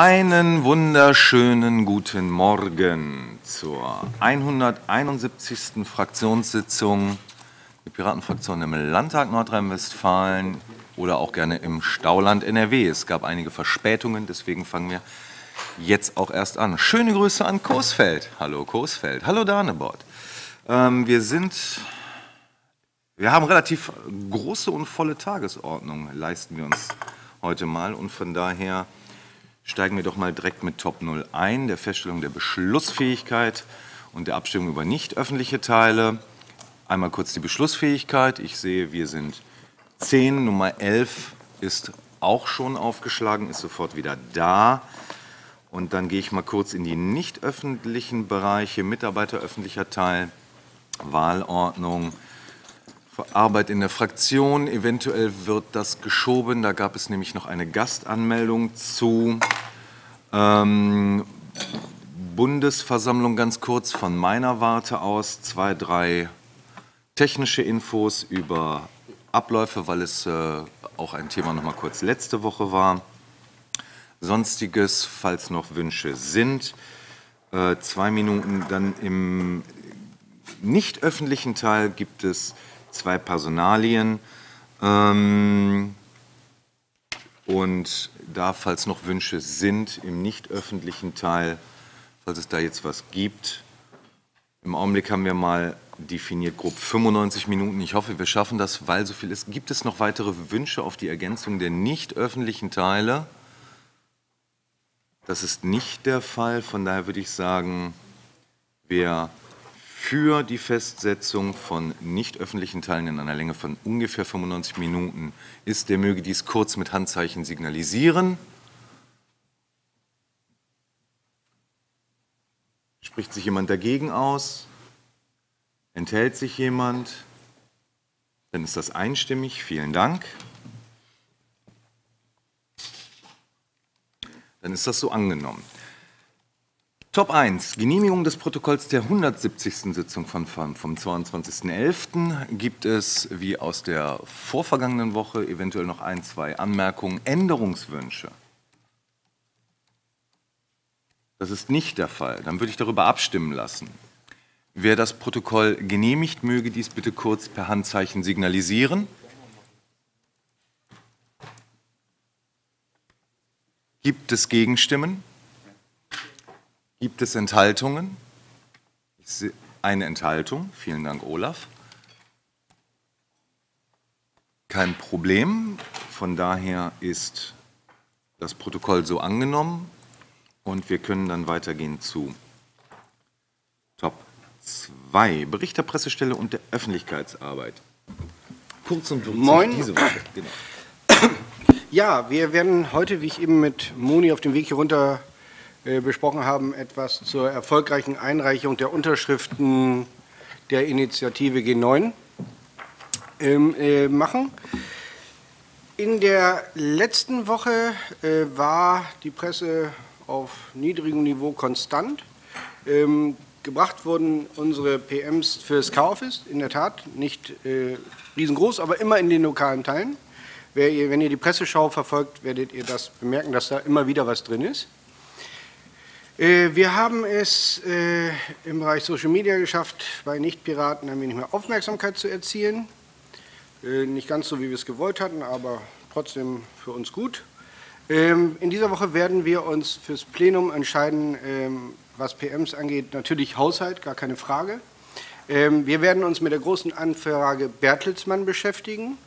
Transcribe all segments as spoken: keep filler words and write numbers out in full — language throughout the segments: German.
Einen wunderschönen guten Morgen zur hunderteinundsiebzigsten Fraktionssitzung der Piratenfraktion im Landtag Nordrhein-Westfalen oder auch gerne im Stauland N R W. Es gab einige Verspätungen, deswegen fangen wir jetzt auch erst an. Schöne Grüße an Coesfeld. Hallo Coesfeld. Hallo Danebord. Ähm, wir sind, wir haben relativ große und volle Tagesordnung, leisten wir uns heute mal, und von daher steigen wir doch mal direkt mit Top null ein, der Feststellung der Beschlussfähigkeit und der Abstimmung über nicht öffentliche Teile. Einmal kurz die Beschlussfähigkeit. Ich sehe, wir sind zehn. Nummer elf ist auch schon aufgeschlagen, ist sofort wieder da. Und dann gehe ich mal kurz in die nicht öffentlichen Bereiche. Mitarbeiter öffentlicher Teil, Wahlordnung, Arbeit in der Fraktion. Eventuell wird das geschoben. Da gab es nämlich noch eine Gastanmeldung zu. Ähm, Bundesversammlung ganz kurz von meiner Warte aus. Zwei, drei technische Infos über Abläufe, weil es äh, auch ein Thema noch mal kurz letzte Woche war. Sonstiges, falls noch Wünsche sind. Äh, zwei Minuten. Dann im nicht öffentlichen Teil gibt es zwei Personalien, ähm, und da, falls noch Wünsche sind, im nicht öffentlichen Teil, falls es da jetzt was gibt. Im Augenblick haben wir mal definiert grob fünfundneunzig Minuten. Ich hoffe, wir schaffen das, weil so viel ist. Gibt es noch weitere Wünsche auf die Ergänzung der nicht öffentlichen Teile? Das ist nicht der Fall. Von daher würde ich sagen, wer für die Festsetzung von nicht öffentlichen Teilen in einer Länge von ungefähr fünfundneunzig Minuten ist, der möge dies kurz mit Handzeichen signalisieren. Spricht sich jemand dagegen aus? Enthält sich jemand? Dann ist das einstimmig. Vielen Dank. Dann ist das so angenommen. Top eins, Genehmigung des Protokolls der hundertsiebzigsten Sitzung von, vom zweiundzwanzigsten elften Gibt es, wie aus der vorvergangenen Woche, eventuell noch ein, zwei Anmerkungen, Änderungswünsche? Das ist nicht der Fall. Dann würde ich darüber abstimmen lassen. Wer das Protokoll genehmigt, möge dies bitte kurz per Handzeichen signalisieren. Gibt es Gegenstimmen? Gibt es Enthaltungen? Ich sehe eine Enthaltung. Vielen Dank, Olaf. Kein Problem. Von daher ist das Protokoll so angenommen. Und wir können dann weitergehen zu Top zwei. Bericht der Pressestelle und der Öffentlichkeitsarbeit. Kurz und durch. Moin. Diese Woche. Genau. Ja, wir werden heute, wie ich eben mit Moni auf dem Weg hier runter besprochen haben, etwas zur erfolgreichen Einreichung der Unterschriften der Initiative G neun äh, machen. In der letzten Woche äh, war die Presse auf niedrigem Niveau konstant. Ähm, gebracht wurden unsere P Ms fürs K-Office, in der Tat nicht äh, riesengroß, aber immer in den lokalen Teilen. Wer ihr, wenn ihr die Presseschau verfolgt, werdet ihr das bemerken, dass da immer wieder was drin ist. Wir haben es äh, im Bereich Social Media geschafft, bei Nicht-Piraten ein wenig mehr Aufmerksamkeit zu erzielen. Äh, nicht ganz so, wie wir es gewollt hatten, aber trotzdem für uns gut. Ähm, in dieser Woche werden wir uns fürs Plenum entscheiden, ähm, was P Ms angeht. Natürlich Haushalt, gar keine Frage. Ähm, wir werden uns mit der großen Anfrage Bertelsmann beschäftigen.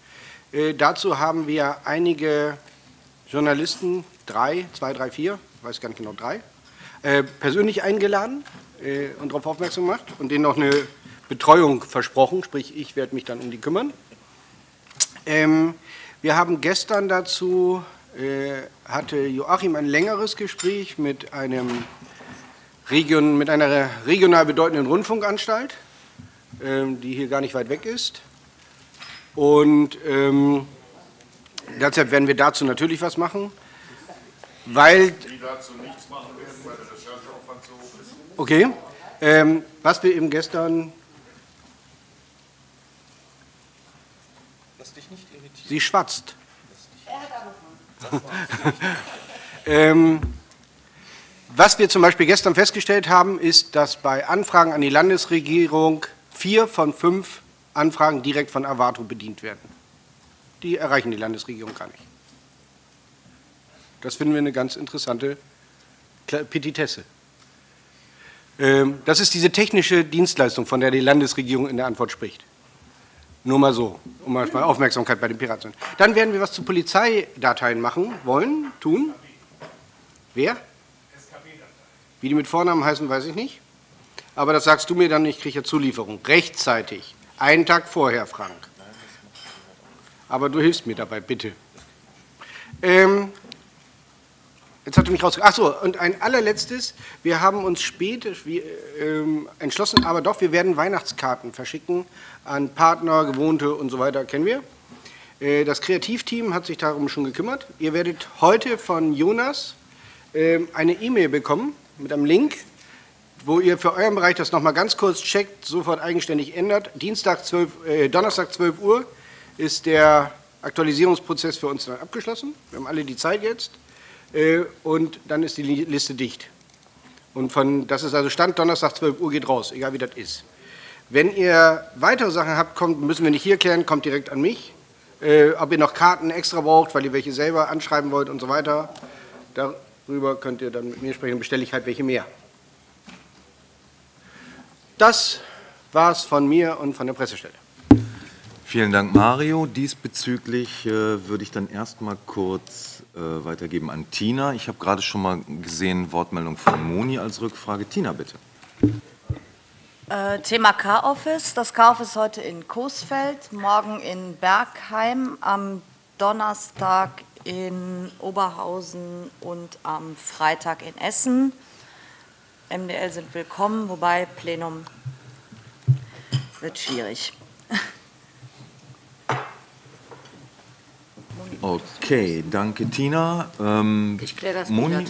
Äh, dazu haben wir einige Journalisten, drei, zwei, drei, vier, ich weiß gar nicht genau, drei, persönlich eingeladen und darauf aufmerksam gemacht und denen noch eine Betreuung versprochen, sprich ich werde mich dann um die kümmern. Wir haben gestern dazu, hatte Joachim ein längeres Gespräch mit, einem Region, mit einer regional bedeutenden Rundfunkanstalt, die hier gar nicht weit weg ist, und deshalb werden wir dazu natürlich was machen. Weil, die dazu nichts machen werden, weil der Rechercheaufwand so hoch ist. Okay. Ähm, was wir eben gestern... Lass dich nicht irritieren. Sie schwatzt. Er hat angefangen. ähm, Was wir zum Beispiel gestern festgestellt haben, ist, dass bei Anfragen an die Landesregierung vier von fünf Anfragen direkt von Avato bedient werden. Die erreichen die Landesregierung gar nicht. Das finden wir eine ganz interessante Petitesse. Das ist diese technische Dienstleistung, von der die Landesregierung in der Antwort spricht. Nur mal so, um mal Aufmerksamkeit bei den Piraten zu haben. Dann werden wir was zu Polizeidateien machen wollen, tun. Wer? Wie die mit Vornamen heißen, weiß ich nicht. Aber das sagst du mir dann, ich kriege ja Zulieferung. Rechtzeitig. Einen Tag vorher, Frank. Aber du hilfst mir dabei, bitte. Ähm, jetzt hatte mich rausgekommen. Achso, und ein allerletztes. Wir haben uns spät wie, ähm, entschlossen, aber doch, wir werden Weihnachtskarten verschicken an Partner, Gewohnte und so weiter, kennen wir. Äh, das Kreativteam hat sich darum schon gekümmert. Ihr werdet heute von Jonas äh, eine E-Mail bekommen, mit einem Link, wo ihr für euren Bereich das nochmal ganz kurz checkt, sofort eigenständig ändert. Dienstag zwölf, äh, Donnerstag zwölf Uhr ist der Aktualisierungsprozess für uns dann abgeschlossen. Wir haben alle die Zeit jetzt äh, und dann ist die Liste dicht. Und von, das ist also Stand, Donnerstag zwölf Uhr geht raus, egal wie das ist. Wenn ihr weitere Sachen habt, kommt, müssen wir nicht hier klären, kommt direkt an mich. Äh, ob ihr noch Karten extra braucht, weil ihr welche selber anschreiben wollt und so weiter. Da, Darüber könnt ihr dann mit mir sprechen und bestelle ich halt welche mehr. Das war es von mir und von der Pressestelle. Vielen Dank, Mario. Diesbezüglich äh, würde ich dann erstmal kurz äh, weitergeben an Tina. Ich habe gerade schon mal gesehen, Wortmeldung von Moni als Rückfrage. Tina, bitte. Äh, Thema Car-Office. Das Car-Office heute in Coesfeld, morgen in Bergheim, am Donnerstag in Oberhausen und am Freitag in Essen. M D L sind willkommen, wobei Plenum wird schwierig. Okay, danke Tina. Ähm, ich kläre das Moni.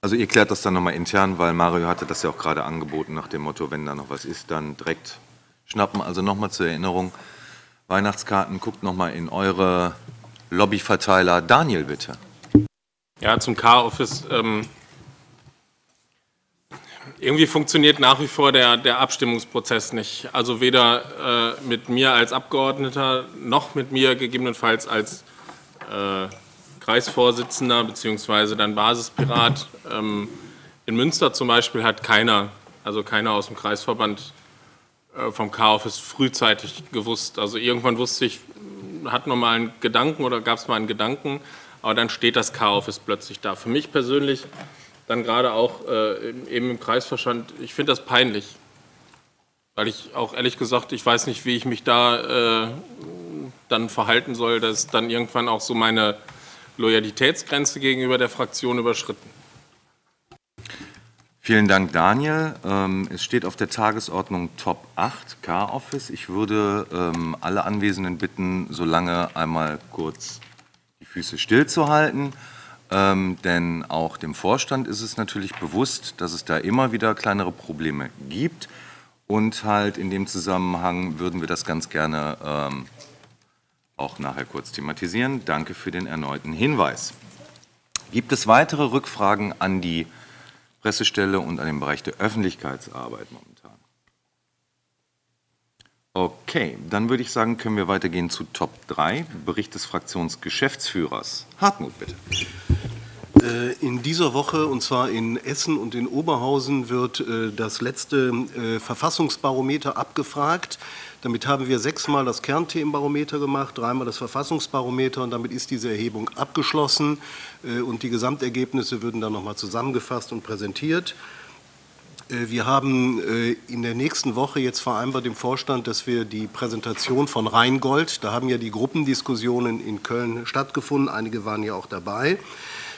Also ihr klärt das dann nochmal intern, weil Mario hatte das ja auch gerade angeboten nach dem Motto, wenn da noch was ist, dann direkt schnappen. Also nochmal zur Erinnerung. Weihnachtskarten, guckt nochmal in eure Lobbyverteiler. Daniel, bitte. Ja, zum Car-Office. Ähm, irgendwie funktioniert nach wie vor der, der Abstimmungsprozess nicht. Also weder äh, mit mir als Abgeordneter, noch mit mir gegebenenfalls als äh, Kreisvorsitzender bzw. dann Basispirat. Ähm, in Münster zum Beispiel hat keiner, also keiner aus dem Kreisverband, vom Car-Office frühzeitig gewusst. Also irgendwann wusste ich, hat noch mal einen Gedanken oder gab es mal einen Gedanken, aber dann steht das Car-Office plötzlich da. Für mich persönlich, dann gerade auch äh, eben im Kreisverstand, ich finde das peinlich, weil ich auch ehrlich gesagt, ich weiß nicht, wie ich mich da äh, dann verhalten soll, dass dann irgendwann auch so meine Loyalitätsgrenze gegenüber der Fraktion überschritten. Vielen Dank, Daniel. Es steht auf der Tagesordnung Top acht, Car-Office. Ich würde alle Anwesenden bitten, solange einmal kurz die Füße stillzuhalten. Denn auch dem Vorstand ist es natürlich bewusst, dass es da immer wieder kleinere Probleme gibt. Und halt in dem Zusammenhang würden wir das ganz gerne auch nachher kurz thematisieren. Danke für den erneuten Hinweis. Gibt es weitere Rückfragen an die Pressestelle und an den Bereich der Öffentlichkeitsarbeit momentan? Okay, dann würde ich sagen, können wir weitergehen zu Top drei, Bericht des Fraktionsgeschäftsführers. Hartmut, bitte. In dieser Woche, und zwar in Essen und in Oberhausen, wird das letzte Verfassungsbarometer abgefragt. Damit haben wir sechsmal das Kernthemenbarometer gemacht, dreimal das Verfassungsbarometer und damit ist diese Erhebung abgeschlossen. Und die Gesamtergebnisse würden dann nochmal zusammengefasst und präsentiert. Wir haben in der nächsten Woche jetzt vereinbart im Vorstand, dass wir die Präsentation von Rheingold, da haben ja die Gruppendiskussionen in Köln stattgefunden, einige waren ja auch dabei.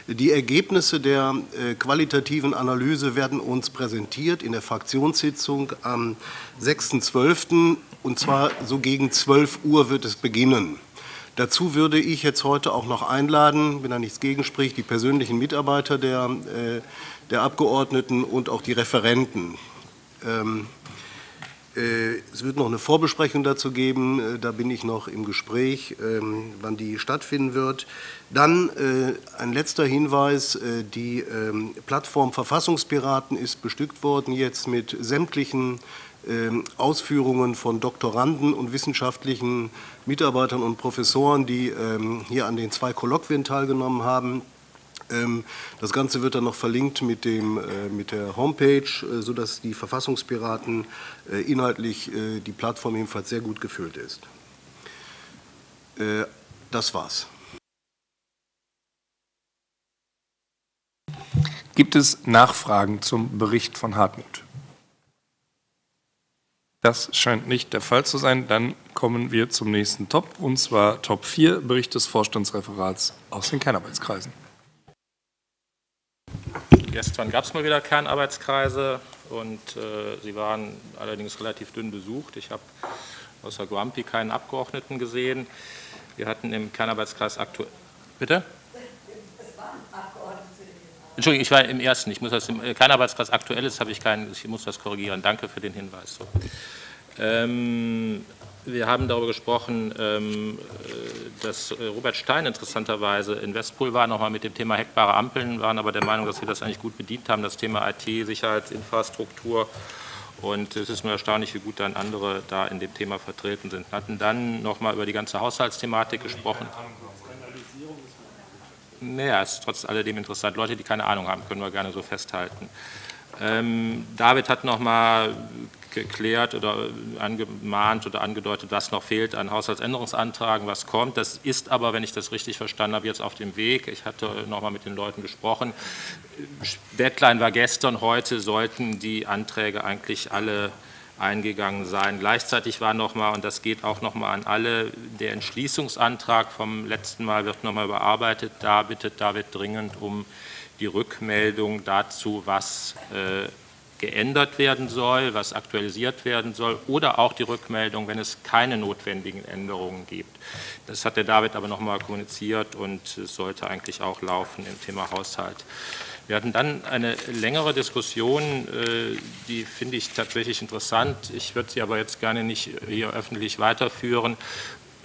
Die Ergebnisse der qualitativen Analyse werden uns präsentiert in der Fraktionssitzung am sechsten zwölften und zwar so gegen zwölf Uhr wird es beginnen. Dazu würde ich jetzt heute auch noch einladen, wenn da nichts gegen spricht, die persönlichen Mitarbeiter der, äh, der Abgeordneten und auch die Referenten. Ähm, Es wird noch eine Vorbesprechung dazu geben, da bin ich noch im Gespräch, wann die stattfinden wird. Dann ein letzter Hinweis, die Plattform Verfassungspiraten ist bestückt worden jetzt mit sämtlichen Ausführungen von Doktoranden und wissenschaftlichen Mitarbeitern und Professoren, die hier an den zwei Kolloquien teilgenommen haben. Das Ganze wird dann noch verlinkt mit, dem, mit der Homepage, sodass die Verfassungspiraten inhaltlich die Plattform jedenfalls sehr gut gefüllt ist. Das war's. Gibt es Nachfragen zum Bericht von Hartmut? Das scheint nicht der Fall zu sein. Dann kommen wir zum nächsten Top, und zwar Top vier, Bericht des Vorstandsreferats aus den Kernarbeitskreisen. Gestern gab es mal wieder Kernarbeitskreise und äh, sie waren allerdings relativ dünn besucht. Ich habe außer Grumpy keinen Abgeordneten gesehen. Wir hatten im Kernarbeitskreis aktuell. Bitte? Es waren Abgeordnete. Entschuldigung, ich war im ersten. Ich muss das im Kernarbeitskreis Aktuelles habe ich keinen. Ich muss das korrigieren. Danke für den Hinweis. So. Ähm, wir haben darüber gesprochen, ähm, dass Robert Stein interessanterweise in Westpool war, nochmal mit dem Thema hackbare Ampeln, waren aber der Meinung, dass wir das eigentlich gut bedient haben, das Thema I T, Sicherheitsinfrastruktur. Und es ist nur erstaunlich, wie gut dann andere da in dem Thema vertreten sind. Wir hatten dann nochmal über die ganze Haushaltsthematik gesprochen. Naja, es ist trotz alledem interessant. Leute, die keine Ahnung haben, können wir gerne so festhalten. Ähm, David hat nochmal geklärt oder angemahnt oder angedeutet, was noch fehlt an Haushaltsänderungsantragen, was kommt. Das ist aber, wenn ich das richtig verstanden habe, jetzt auf dem Weg. Ich hatte nochmal mit den Leuten gesprochen. Deadline war gestern, heute sollten die Anträge eigentlich alle eingegangen sein. Gleichzeitig war nochmal, und das geht auch nochmal an alle, der Entschließungsantrag vom letzten Mal wird nochmal überarbeitet. Da bittet David dringend um die Rückmeldung dazu, was äh, geändert werden soll, was aktualisiert werden soll, oder auch die Rückmeldung, wenn es keine notwendigen Änderungen gibt. Das hat der David aber nochmal kommuniziert und es sollte eigentlich auch laufen im Thema Haushalt. Wir hatten dann eine längere Diskussion, die finde ich tatsächlich interessant. Ich würde sie aber jetzt gerne nicht hier öffentlich weiterführen,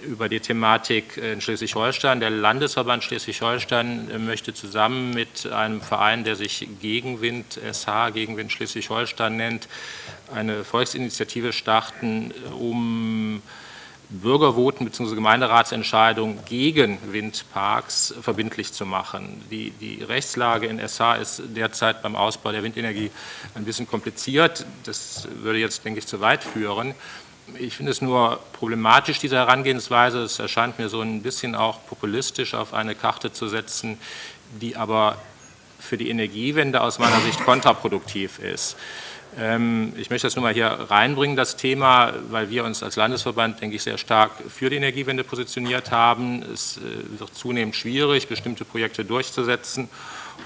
über die Thematik in Schleswig-Holstein. Der Landesverband Schleswig-Holstein möchte zusammen mit einem Verein, der sich Gegenwind S H, Gegenwind Schleswig-Holstein nennt, eine Volksinitiative starten, um Bürgervoten bzw. Gemeinderatsentscheidungen gegen Windparks verbindlich zu machen. Die, die Rechtslage in S H ist derzeit beim Ausbau der Windenergie ein bisschen kompliziert. Das würde jetzt, denke ich, zu weit führen. Ich finde es nur problematisch, diese Herangehensweise. Es erscheint mir so ein bisschen auch populistisch, auf eine Karte zu setzen, die aber für die Energiewende aus meiner Sicht kontraproduktiv ist. Ich möchte das nur mal hier reinbringen, das Thema, weil wir uns als Landesverband, denke ich, sehr stark für die Energiewende positioniert haben. Es wird zunehmend schwierig, bestimmte Projekte durchzusetzen.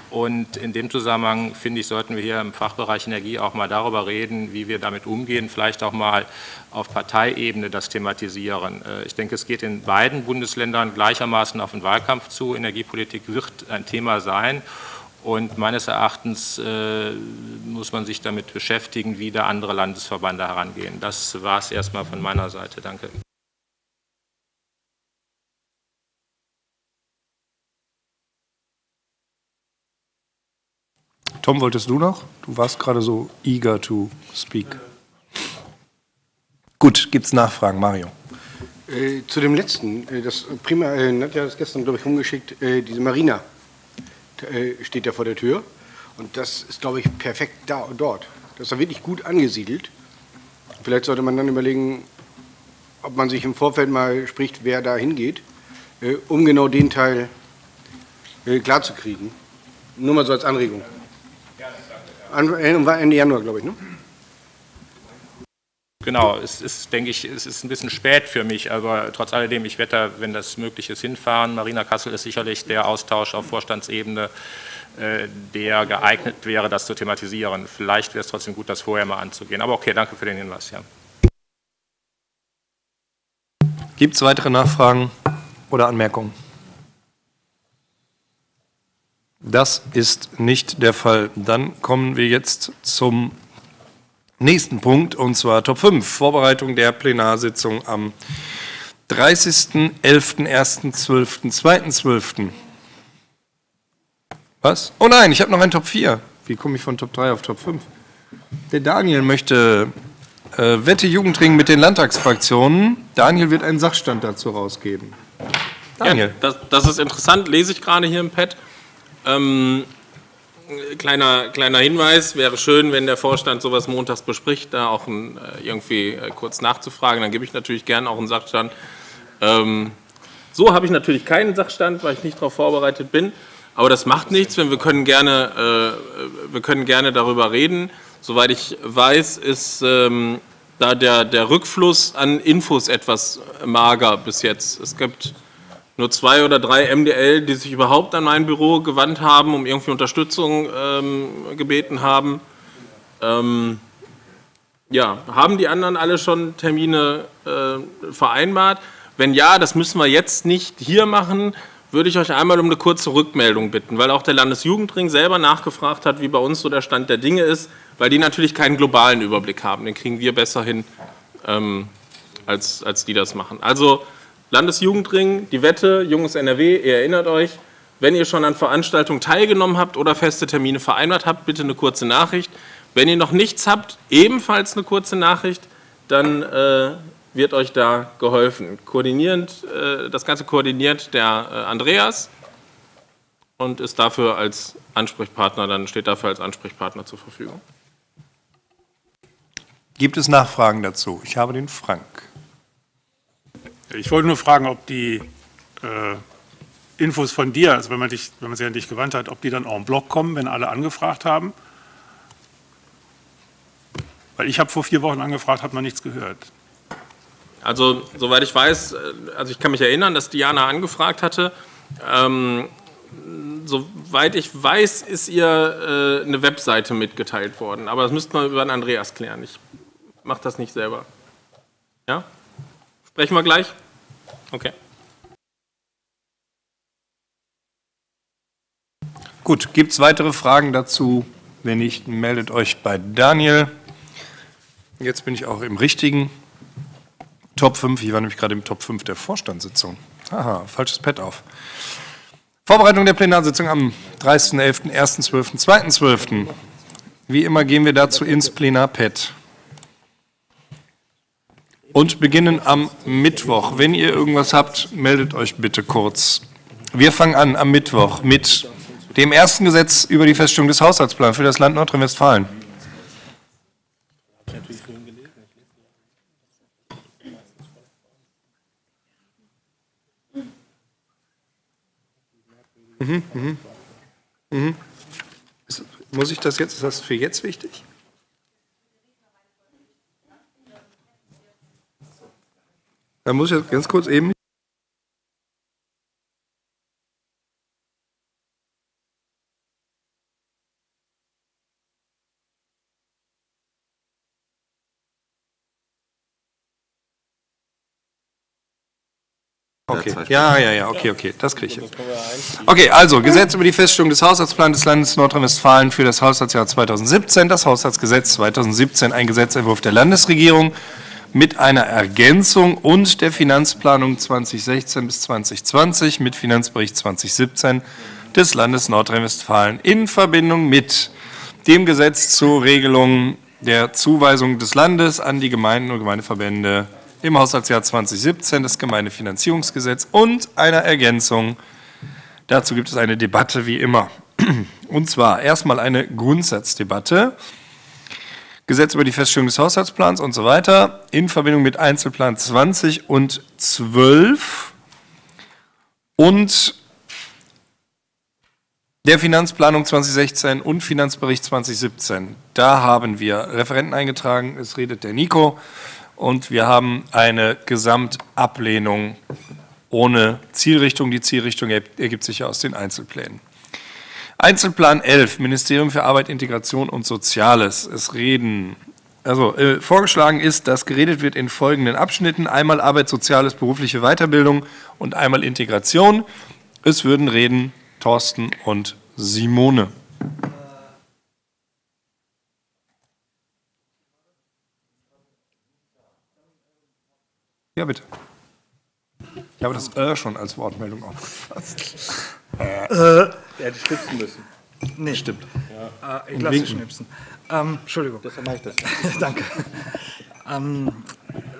Und in dem Zusammenhang, finde ich, sollten wir hier im Fachbereich Energie auch mal darüber reden, wie wir damit umgehen, vielleicht auch mal auf Parteiebene das thematisieren. Ich denke, es geht in beiden Bundesländern gleichermaßen auf den Wahlkampf zu. Energiepolitik wird ein Thema sein. Und meines Erachtens äh, muss man sich damit beschäftigen, wie da andere Landesverbände herangehen. Das war es erstmal von meiner Seite. Danke. Tom, wolltest du noch? Du warst gerade so eager to speak. Gut, gibt es Nachfragen, Mario? Äh, zu dem letzten, das prima, äh, Nadja hat das gestern, glaube ich, rumgeschickt, äh, diese Marina steht ja vor der Tür und das ist, glaube ich, perfekt da und dort. Das ist da wirklich gut angesiedelt. Vielleicht sollte man dann überlegen, ob man sich im Vorfeld mal spricht, wer da hingeht, um genau den Teil klarzukriegen. Nur mal so als Anregung. War Ende Januar, glaube ich, ne? Genau, es ist, denke ich, es ist ein bisschen spät für mich, aber trotz alledem, ich werde da, wenn das möglich ist, hinfahren. Marina Kassel ist sicherlich der Austausch auf Vorstandsebene, der geeignet wäre, das zu thematisieren. Vielleicht wäre es trotzdem gut, das vorher mal anzugehen. Aber okay, danke für den Hinweis. Ja. Gibt es weitere Nachfragen oder Anmerkungen? Das ist nicht der Fall. Dann kommen wir jetzt zum nächsten Punkt, und zwar Top fünf, Vorbereitung der Plenarsitzung am dreißigsten elften ersten zwölften zweiten zwölften Was? Oh nein, ich habe noch einen Top vier. Wie komme ich von Top drei auf Top fünf? Der Daniel möchte äh, Wette Jugendring mit den Landtagsfraktionen. Daniel wird einen Sachstand dazu rausgeben. Daniel. Ja, das, das ist interessant, lese ich gerade hier im Pad. Ähm, kleiner, kleiner Hinweis, wäre schön, wenn der Vorstand sowas montags bespricht, da auch ein, irgendwie kurz nachzufragen. Dann gebe ich natürlich gerne auch einen Sachstand. Ähm, so habe ich natürlich keinen Sachstand, weil ich nicht darauf vorbereitet bin. Aber das macht nichts, denn wir können gerne, äh, wir können gerne darüber reden. Soweit ich weiß, ist ähm, da der, der Rückfluss an Infos etwas mager bis jetzt. Es gibt nur zwei oder drei M D L, die sich überhaupt an mein Büro gewandt haben, um irgendwie Unterstützung ähm, gebeten haben. Ähm, ja, haben die anderen alle schon Termine äh, vereinbart? Wenn ja, das müssen wir jetzt nicht hier machen, würde ich euch einmal um eine kurze Rückmeldung bitten, weil auch der Landesjugendring selber nachgefragt hat, wie bei uns so der Stand der Dinge ist, weil die natürlich keinen globalen Überblick haben. Den kriegen wir besser hin, ähm, als, als die das machen. Also Landesjugendring, die Wette, Junges N R W, ihr erinnert euch, wenn ihr schon an Veranstaltungen teilgenommen habt oder feste Termine vereinbart habt, bitte eine kurze Nachricht. Wenn ihr noch nichts habt, ebenfalls eine kurze Nachricht, dann äh, wird euch da geholfen. Koordinierend, äh, das Ganze koordiniert der äh, Andreas und ist dafür als Ansprechpartner, dann steht dafür als Ansprechpartner zur Verfügung. Gibt es Nachfragen dazu? Ich habe den Frank. Ich wollte nur fragen, ob die äh, Infos von dir, also wenn man, dich, wenn man sich an dich gewandt hat, ob die dann auch im Blog kommen, wenn alle angefragt haben. Weil ich habe vor vier Wochen angefragt, hat man nichts gehört. Also, soweit ich weiß, also ich kann mich erinnern, dass Diana angefragt hatte. Ähm, soweit ich weiß, ist ihr äh, eine Webseite mitgeteilt worden. Aber das müssten wir über den Andreas klären. Ich mache das nicht selber. Ja? Sprechen wir gleich? Okay. Gut, gibt es weitere Fragen dazu? Wenn nicht, meldet euch bei Daniel. Jetzt bin ich auch im richtigen Top fünf, ich war nämlich gerade im Top fünf der Vorstandssitzung. Aha, falsches Pad auf. Vorbereitung der Plenarsitzung am dreißigsten elften ersten zwölften zweiten zwölften Wie immer gehen wir dazu ins Plenarpad und beginnen am Mittwoch. Wenn ihr irgendwas habt, meldet euch bitte kurz. Wir fangen an am Mittwoch mit dem ersten Gesetz über die Feststellung des Haushaltsplans für das Land Nordrhein-Westfalen. Mhm, mhm, mhm. Ist, muss ich das jetzt, ist das für jetzt wichtig? Dann muss ich jetzt ganz kurz eben... Okay. Ja, ja, ja, okay, okay, das kriege ich jetzt. Okay, also Gesetz über die Feststellung des Haushaltsplans des Landes Nordrhein-Westfalen für das Haushaltsjahr zweitausendsiebzehn, das Haushaltsgesetz zweitausendsiebzehn, ein Gesetzentwurf der Landesregierung mit einer Ergänzung und der Finanzplanung zweitausendsechzehn bis zweitausendzwanzig mit Finanzbericht zweitausendsiebzehn des Landes Nordrhein-Westfalen in Verbindung mit dem Gesetz zur Regelung der Zuweisung des Landes an die Gemeinden und Gemeindeverbände im Haushaltsjahr zweitausendsiebzehn, das Gemeindefinanzierungsgesetz und einer Ergänzung. Dazu gibt es eine Debatte wie immer. Und zwar erstmal eine Grundsatzdebatte. Gesetz über die Feststellung des Haushaltsplans und so weiter in Verbindung mit Einzelplan zwanzig und zwölf und der Finanzplanung zweitausendsechzehn und Finanzbericht zweitausendsiebzehn. Da haben wir Referenten eingetragen, es redet der Nico. Und wir haben eine Gesamtablehnung ohne Zielrichtung. Die Zielrichtung ergibt sich ja aus den Einzelplänen. Einzelplan elf, Ministerium für Arbeit, Integration und Soziales. Es reden, also äh, vorgeschlagen ist, dass geredet wird in folgenden Abschnitten. Einmal Arbeit, Soziales, berufliche Weiterbildung und einmal Integration. Es würden reden Thorsten und Simone. Ja, bitte. Ich habe das äh, schon als Wortmeldung aufgefasst. Äh. Er hätte schnipsen müssen. Nee, stimmt. Ja. Äh, ich lasse es schnipsen. Ähm, Entschuldigung. Deshalb mache ich das. Danke. Ähm,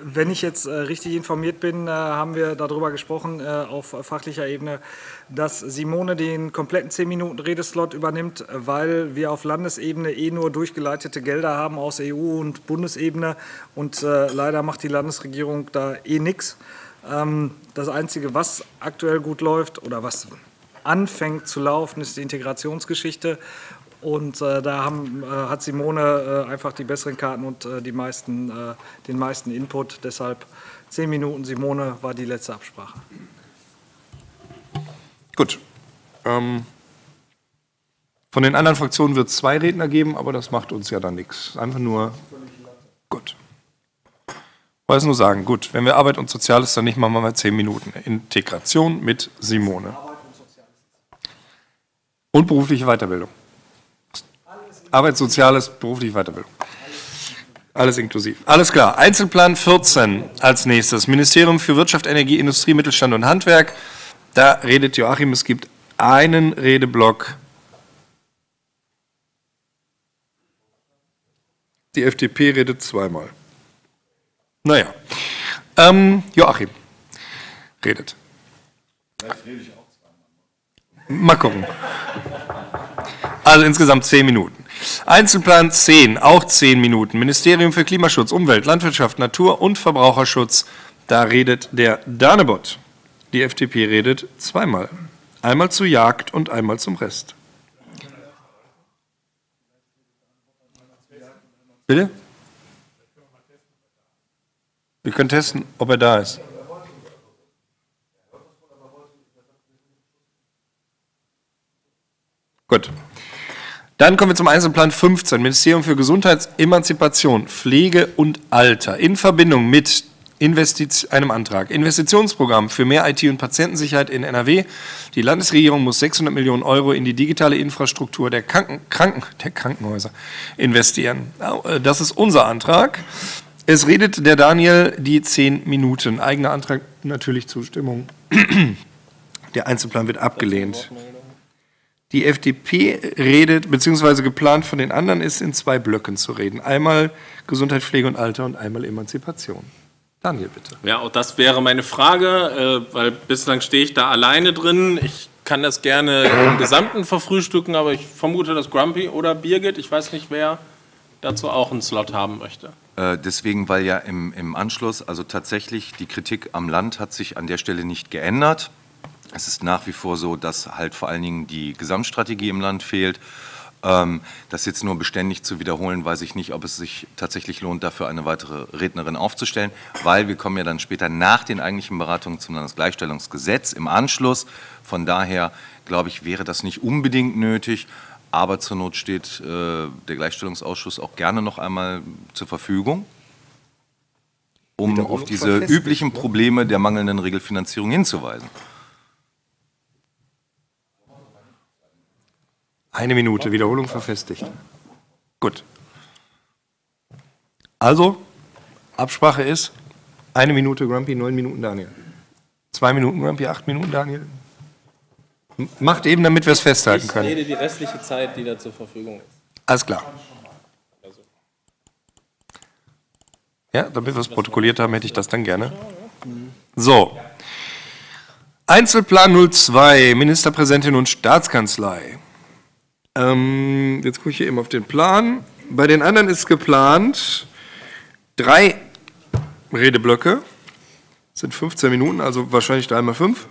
wenn ich jetzt äh, richtig informiert bin, äh, haben wir darüber gesprochen äh, auf fachlicher Ebene, dass Simone den kompletten zehn Minuten Redeslot übernimmt, weil wir auf Landesebene eh nur durchgeleitete Gelder haben aus E U- und Bundesebene und äh, leider macht die Landesregierung da eh nichts. Ähm, das Einzige, was aktuell gut läuft oder was anfängt zu laufen, ist die Integrationsgeschichte. Und äh, da haben, äh, hat Simone äh, einfach die besseren Karten und äh, die meisten, äh, den meisten Input. Deshalb zehn Minuten, Simone, war die letzte Absprache. Gut. Ähm, von den anderen Fraktionen wird es zwei Redner geben, aber das macht uns ja dann nichts. Einfach nur gut. Ich wollte es nur sagen, gut, wenn wir Arbeit und Soziales, dann nicht machen wir mal zehn Minuten. Integration mit Simone. Arbeit und Soziales. Und berufliche Weiterbildung. Arbeit, Soziales, berufliche Weiterbildung. Alles inklusiv. Alles klar. Einzelplan vierzehn als nächstes. Ministerium für Wirtschaft, Energie, Industrie, Mittelstand und Handwerk. Da redet Joachim. Es gibt einen Redeblock. Die F D P redet zweimal. Naja. Ähm, Joachim redet. Vielleicht rede ich auch zweimal. Mal gucken. Also insgesamt zehn Minuten. Einzelplan zehn, auch zehn Minuten. Ministerium für Klimaschutz, Umwelt, Landwirtschaft, Natur und Verbraucherschutz. Da redet der Danebot. Die F D P redet zweimal. Einmal zur Jagd und einmal zum Rest. Bitte? Wir können testen, ob er da ist. Gut. Dann kommen wir zum Einzelplan fünfzehn, Ministerium für Gesundheit, Emanzipation, Pflege und Alter. In Verbindung mit Investiz- einem Antrag, Investitionsprogramm für mehr I T und Patientensicherheit in N R W. Die Landesregierung muss sechshundert Millionen Euro in die digitale Infrastruktur der, Kranken- Kranken- der Krankenhäuser investieren. Das ist unser Antrag. Es redet der Daniel die zehn Minuten. Eigener Antrag, natürlich Zustimmung. Der Einzelplan wird abgelehnt. Die F D P redet, beziehungsweise geplant von den anderen ist, in zwei Blöcken zu reden. Einmal Gesundheit, Pflege und Alter und einmal Emanzipation. Daniel, bitte. Ja, auch das wäre meine Frage, weil bislang stehe ich da alleine drin. Ich kann das gerne im Gesamten verfrühstücken, aber ich vermute, dass Grumpy oder Birgit, ich weiß nicht, wer dazu auch einen Slot haben möchte. Deswegen, weil ja im, im Anschluss, also tatsächlich die Kritik am Land hat sich an der Stelle nicht geändert. Es ist nach wie vor so, dass halt vor allen Dingen die Gesamtstrategie im Land fehlt. Das jetzt nur beständig zu wiederholen, weiß ich nicht, ob es sich tatsächlich lohnt, dafür eine weitere Rednerin aufzustellen, weil wir kommen ja dann später nach den eigentlichen Beratungen zum Landesgleichstellungsgesetz im Anschluss. Von daher, glaube ich, wäre das nicht unbedingt nötig, aber zur Not steht der Gleichstellungsausschuss auch gerne noch einmal zur Verfügung, um auf diese üblichen Probleme der mangelnden Regelfinanzierung hinzuweisen. Eine Minute, Wiederholung verfestigt. Gut. Also, Absprache ist, eine Minute Grumpy, neun Minuten Daniel. Zwei Minuten Grumpy, acht Minuten Daniel. Macht eben, damit wir es festhalten können. Ich rede die restliche Zeit, die da zur Verfügung ist. Alles klar. Ja, damit wir es protokolliert haben, hätte ich das dann gerne. So. Einzelplan null zwei, Ministerpräsidentin und Staatskanzlei. Ähm, jetzt gucke ich hier eben auf den Plan. Bei den anderen ist geplant, drei Redeblöcke, das sind fünfzehn Minuten, also wahrscheinlich dreimal fünf.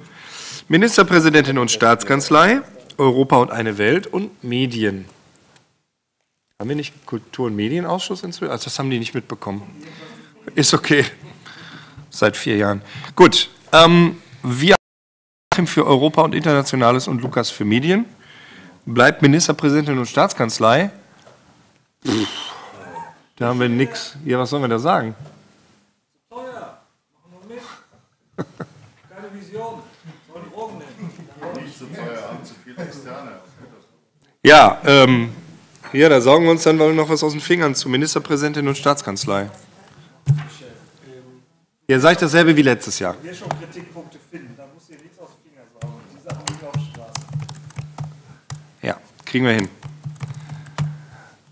Ministerpräsidentin und Staatskanzlei, Europa und eine Welt und Medien. Haben wir nicht Kultur- und Medienausschuss inzwischen? Also das haben die nicht mitbekommen. Ist okay. Seit vier Jahren. Gut. Ähm, wir haben für Europa und Internationales und Lukas für Medien. Bleibt Ministerpräsidentin und Staatskanzlei? Pff, da haben wir nichts. Ja, was sollen wir da sagen? Zu teuer. Machen wir mit. Keine Vision. Sollen die Drogen nehmen. Nicht zu teuer, haben zu viele Externe. Ja, ähm, ja, da saugen wir uns dann noch was aus den Fingern zu Ministerpräsidentin und Staatskanzlei. Ja, sage ich dasselbe wie letztes Jahr. Wenn wir schon Kritikpunkte finden, dann muss ihr nichts aus dem Finger saugen. Die Sachen liegen auf der Straße. Ja, kriegen wir hin.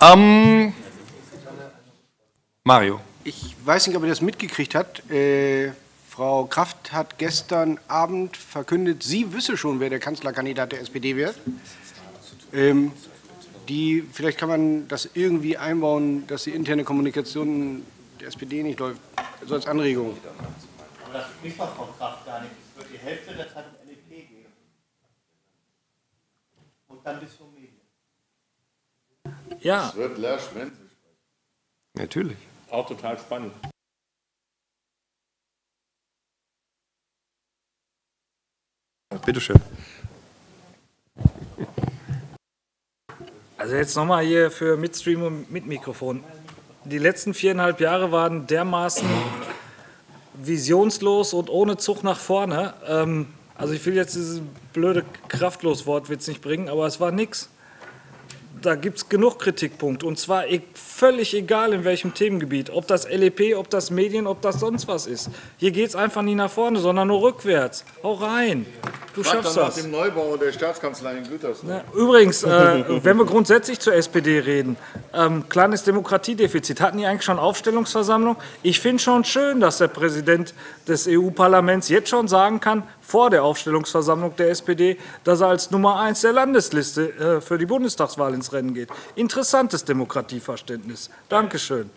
Ähm, Mario. Ich weiß nicht, ob ihr das mitgekriegt habt. Äh, Frau Kraft hat gestern Abend verkündet, sie wisse schon, wer der Kanzlerkandidat der S P D wird. Ähm, die, vielleicht kann man das irgendwie einbauen, dass die interne Kommunikation der S P D nicht läuft, so als Anregung. Aber das spricht doch von Kraft gar nicht. Es wird die Hälfte der Zeit um L D P gehen. Und dann bis zum Medien. Ja. Es wird Lars Wenzel sprechen. Natürlich. Auch total spannend. Bitte schön. Also jetzt nochmal hier für Midstream und mit Mikrofon. Die letzten viereinhalb Jahre waren dermaßen visionslos und ohne Zug nach vorne. Ähm, also ich will jetzt dieses blöde Kraftlos-Wortwitz nicht bringen, aber es war nix. Da gibt es genug Kritikpunkte und zwar e völlig egal in welchem Themengebiet, ob das L E P, ob das Medien, ob das sonst was ist. Hier geht es einfach nicht nach vorne, sondern nur rückwärts. Hau rein, du Frag schaffst dann das. Nach dem Neubau der Staatskanzlei in Gütersloh. Na, übrigens, äh, wenn wir grundsätzlich zur S P D reden, ähm, kleines Demokratiedefizit. Hatten die eigentlich schon Aufstellungsversammlung? Ich finde schon schön, dass der Präsident des E U-Parlaments jetzt schon sagen kann, vor der Aufstellungsversammlung der S P D, dass er als Nummer eins der Landesliste äh, für die Bundestagswahl ins Rennen geht. Interessantes Demokratieverständnis. Dankeschön.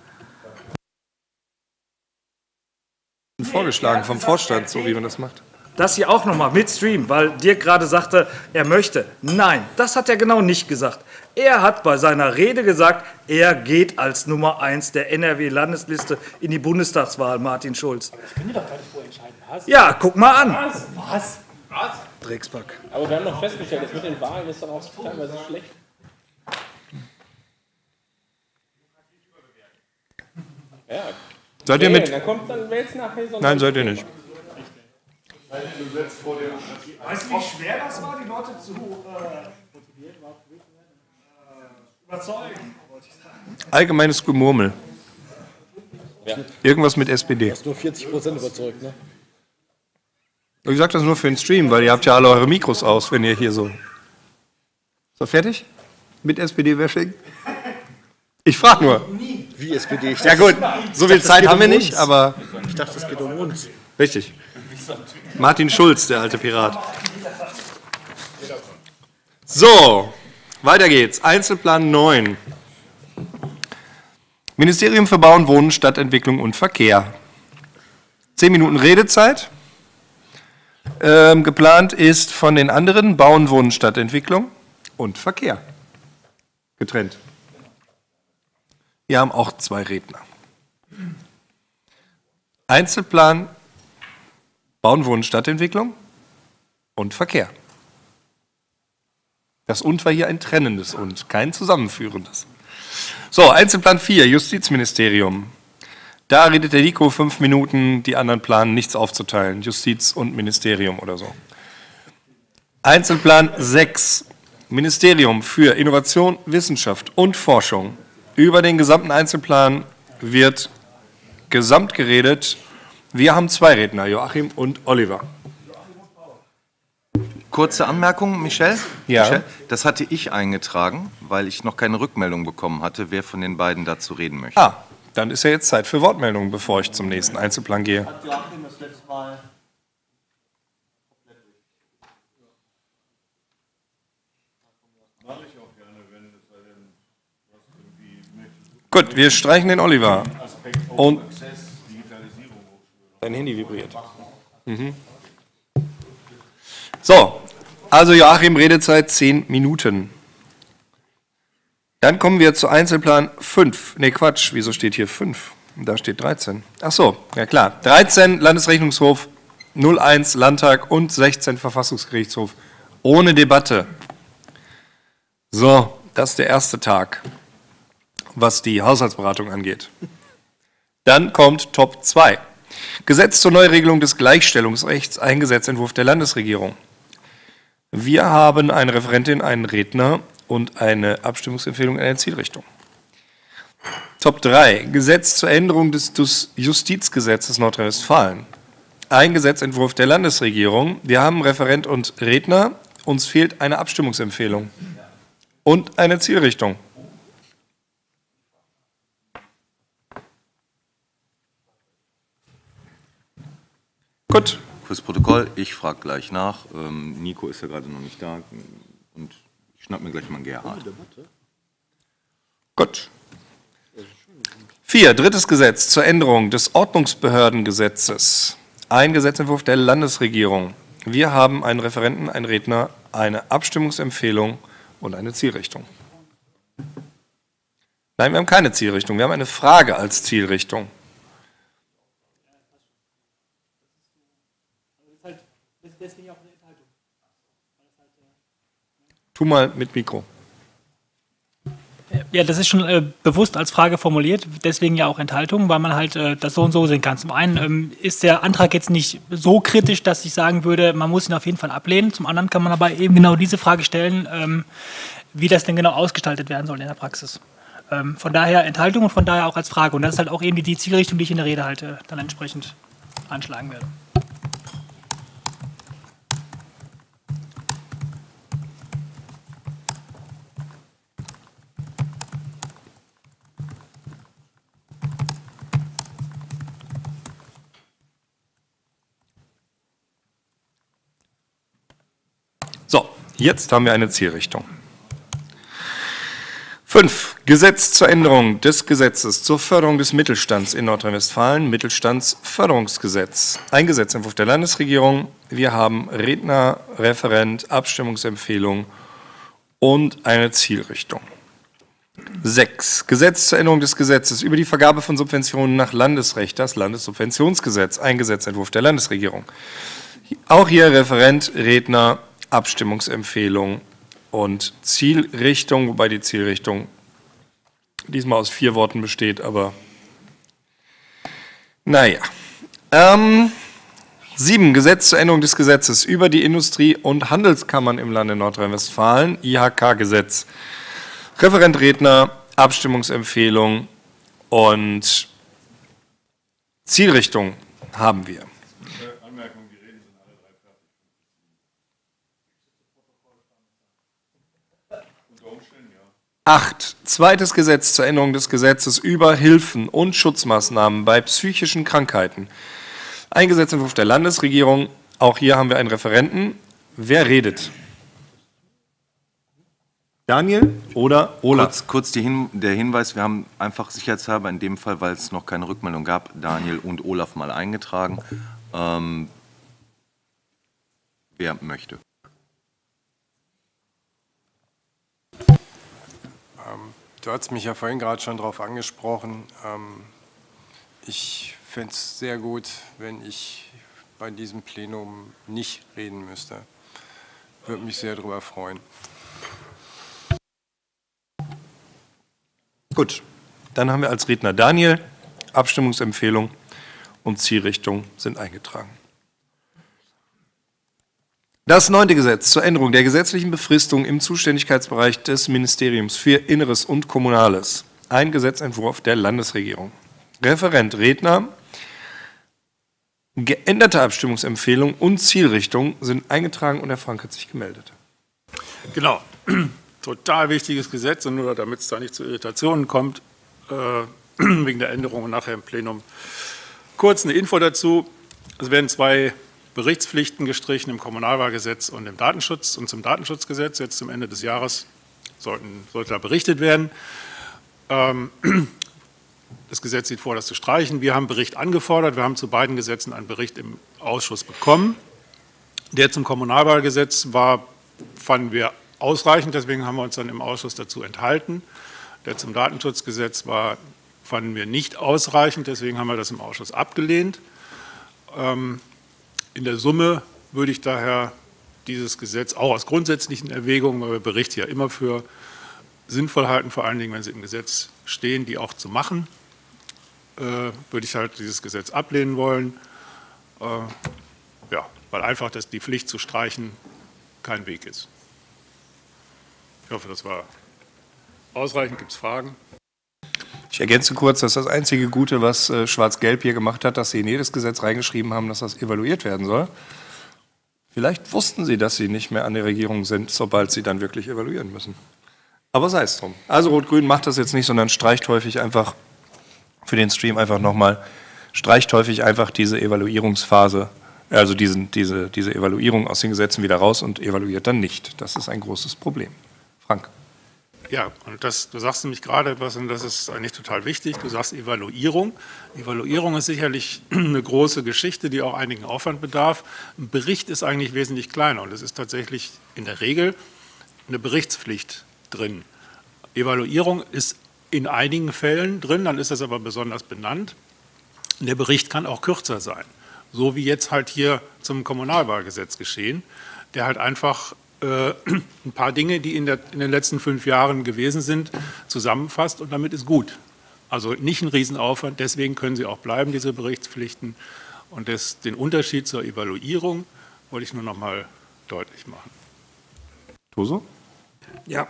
Vorgeschlagen vom Vorstand, so wie man das macht. Das hier auch nochmal mit Stream, weil Dirk gerade sagte, er möchte. Nein, das hat er genau nicht gesagt. Er hat bei seiner Rede gesagt, er geht als Nummer eins der N R W-Landesliste in die Bundestagswahl, Martin Schulz. Ich bin dir doch gar nicht vorentscheiden. Was? Ja, guck mal an. Was? Was? Was? Dreckspack. Aber wir haben noch festgestellt, das mit den Wahlen ist dann auch teilweise schlecht. Ja. Seid ihr mit? Dann kommt dann Mails nachher, Nein, seid ihr nicht. Weißt du, wie schwer das war, die Leute zu äh, überzeugen? Allgemeines Gemurmel. Ja. Irgendwas mit S P D. Du hast nur vierzig Prozent überzeugt, ne? Ich sage das nur für den Stream, weil ihr habt ja alle eure Mikros aus, wenn ihr hier so... So, fertig? Mit S P D-Washing? Ich frage nur. Wie S P D? Ja gut, so viel Zeit haben wir nicht, aber... Ich dachte, es geht um uns. Richtig. Martin Schulz, der alte Pirat. So, weiter geht's. Einzelplan neun. Ministerium für Bauen, Wohnen, Stadtentwicklung und Verkehr. Zehn Minuten Redezeit. Ähm, geplant ist von den anderen Bauen, Wohnen, Stadtentwicklung und Verkehr. Getrennt. Wir haben auch zwei Redner. Einzelplan Bauen, Wohnen, Stadtentwicklung und Verkehr. Das Und war hier ein trennendes Und, kein zusammenführendes. So, Einzelplan vier, Justizministerium. Da redet der Nico fünf Minuten, die anderen planen nichts aufzuteilen. Justiz und Ministerium oder so. Einzelplan sechs, Ministerium für Innovation, Wissenschaft und Forschung. Über den gesamten Einzelplan wird gesamt geredet. Wir haben zwei Redner, Joachim und Oliver. Kurze Anmerkung, Michel. Ja. Michel, das hatte ich eingetragen, weil ich noch keine Rückmeldung bekommen hatte, wer von den beiden dazu reden möchte. Ah, dann ist ja jetzt Zeit für Wortmeldungen, bevor ich zum nächsten Einzelplan gehe. Hat Joachim das letzte Mal... Gut, wir streichen den Oliver. Und... Dein Handy vibriert. Mhm. So, also Joachim, Redezeit zehn Minuten. Dann kommen wir zu Einzelplan fünf. Ne, Quatsch, wieso steht hier fünf? Da steht dreizehn. Ach so, ja klar. dreizehn Landesrechnungshof, null eins Landtag und sechzehn Verfassungsgerichtshof. Ohne Debatte. So, das ist der erste Tag, was die Haushaltsberatung angeht. Dann kommt Top zwei. Gesetz zur Neuregelung des Gleichstellungsrechts, ein Gesetzentwurf der Landesregierung. Wir haben eine Referentin, einen Redner und eine Abstimmungsempfehlung in der Zielrichtung. Top drei. Gesetz zur Änderung des Justizgesetzes Nordrhein-Westfalen. Ein Gesetzentwurf der Landesregierung. Wir haben Referent und Redner. Uns fehlt eine Abstimmungsempfehlung und eine Zielrichtung. Gut. Fürs Protokoll, ich frage gleich nach. Ähm, Nico ist ja gerade noch nicht da. Und ich schnapp mir gleich mal einen Gerhard. Gut. vier. Drittes Gesetz zur Änderung des Ordnungsbehördengesetzes. Ein Gesetzentwurf der Landesregierung. Wir haben einen Referenten, einen Redner, eine Abstimmungsempfehlung und eine Zielrichtung. Nein, wir haben keine Zielrichtung. Wir haben eine Frage als Zielrichtung. Tu mal mit Mikro. Ja, das ist schon äh, bewusst als Frage formuliert, deswegen ja auch Enthaltung, weil man halt äh, das so und so sehen kann. Zum einen ähm, ist der Antrag jetzt nicht so kritisch, dass ich sagen würde, man muss ihn auf jeden Fall ablehnen. Zum anderen kann man aber eben genau diese Frage stellen, ähm, wie das denn genau ausgestaltet werden soll in der Praxis. Ähm, von daher Enthaltung und von daher auch als Frage. Und das ist halt auch eben die, die Zielrichtung, die ich in der Rede halt äh, dann entsprechend anschlagen werde. Jetzt haben wir eine Zielrichtung. fünf. Gesetz zur Änderung des Gesetzes zur Förderung des Mittelstands in Nordrhein-Westfalen, Mittelstandsförderungsgesetz. Ein Gesetzentwurf der Landesregierung. Wir haben Redner, Referent, Abstimmungsempfehlung und eine Zielrichtung. sechs. Gesetz zur Änderung des Gesetzes über die Vergabe von Subventionen nach Landesrecht, das Landessubventionsgesetz. Ein Gesetzentwurf der Landesregierung. Auch hier Referent, Redner, Abstimmungsempfehlung und Zielrichtung, wobei die Zielrichtung diesmal aus vier Worten besteht, aber naja. Ähm, sieben. Gesetz zur Änderung des Gesetzes über die Industrie- und Handelskammern im Lande Nordrhein-Westfalen, I H K-Gesetz. Referent, Redner, Abstimmungsempfehlung und Zielrichtung haben wir. acht. Zweites Gesetz zur Änderung des Gesetzes über Hilfen und Schutzmaßnahmen bei psychischen Krankheiten. Ein Gesetzentwurf der Landesregierung. Auch hier haben wir einen Referenten. Wer redet? Daniel oder Olaf? Kurz, kurz die Hin- der Hinweis, wir haben einfach sicherheitshalber in dem Fall, weil es noch keine Rückmeldung gab, Daniel und Olaf mal eingetragen. Ähm, wer möchte? Du hast mich ja vorhin gerade schon darauf angesprochen. Ich fände es sehr gut, wenn ich bei diesem Plenum nicht reden müsste. Würde mich sehr darüber freuen. Gut, dann haben wir als Redner Daniel. Abstimmungsempfehlung und Zielrichtung sind eingetragen. Das neunte Gesetz zur Änderung der gesetzlichen Befristung im Zuständigkeitsbereich des Ministeriums für Inneres und Kommunales. Ein Gesetzentwurf der Landesregierung. Referent, Redner, geänderte Abstimmungsempfehlung und Zielrichtung sind eingetragen und Herr Frank hat sich gemeldet. Genau, total wichtiges Gesetz und nur damit es da nicht zu Irritationen kommt, äh, wegen der Änderungen nachher im Plenum. Kurz eine Info dazu, es werden zwei Berichtspflichten gestrichen im Kommunalwahlgesetz und im Datenschutz und zum Datenschutzgesetz. Jetzt zum Ende des Jahres sollten, sollte da berichtet werden. Ähm, das Gesetz sieht vor, das zu streichen. Wir haben einen Bericht angefordert. Wir haben zu beiden Gesetzen einen Bericht im Ausschuss bekommen. Der zum Kommunalwahlgesetz war, fanden wir ausreichend. Deswegen haben wir uns dann im Ausschuss dazu enthalten. Der zum Datenschutzgesetz war, fanden wir nicht ausreichend. Deswegen haben wir das im Ausschuss abgelehnt. Ähm, In der Summe würde ich daher dieses Gesetz auch aus grundsätzlichen Erwägungen, weil wir Berichte ja immer für sinnvoll halten, vor allen Dingen, wenn sie im Gesetz stehen, die auch zu machen, äh, würde ich halt dieses Gesetz ablehnen wollen, äh, ja, weil einfach dass die Pflicht zu streichen kein Weg ist. Ich hoffe, das war ausreichend. Gibt es Fragen? Ich ergänze kurz, dass das einzige Gute, was äh, Schwarz-Gelb hier gemacht hat, dass sie in jedes Gesetz reingeschrieben haben, dass das evaluiert werden soll. Vielleicht wussten sie, dass sie nicht mehr an der Regierung sind, sobald sie dann wirklich evaluieren müssen. Aber sei es drum. Also Rot-Grün macht das jetzt nicht, sondern streicht häufig einfach für den Stream einfach nochmal, streicht häufig einfach diese Evaluierungsphase, also diesen, diese, diese Evaluierung aus den Gesetzen wieder raus und evaluiert dann nicht. Das ist ein großes Problem. Frank. Ja, und das, du sagst nämlich gerade etwas, und das ist eigentlich total wichtig, du sagst Evaluierung. Evaluierung ist sicherlich eine große Geschichte, die auch einigen Aufwand bedarf. Ein Bericht ist eigentlich wesentlich kleiner und es ist tatsächlich in der Regel eine Berichtspflicht drin. Evaluierung ist in einigen Fällen drin, dann ist das aber besonders benannt. Der Bericht kann auch kürzer sein, so wie jetzt halt hier zum Kommunalwahlgesetz geschehen, der halt einfach ein paar Dinge, die in, der, in den letzten fünf Jahren gewesen sind, zusammenfasst und damit ist gut. Also nicht ein Riesenaufwand, deswegen können sie auch bleiben, diese Berichtspflichten. Und das, den Unterschied zur Evaluierung wollte ich nur noch mal deutlich machen. Toso? Ja,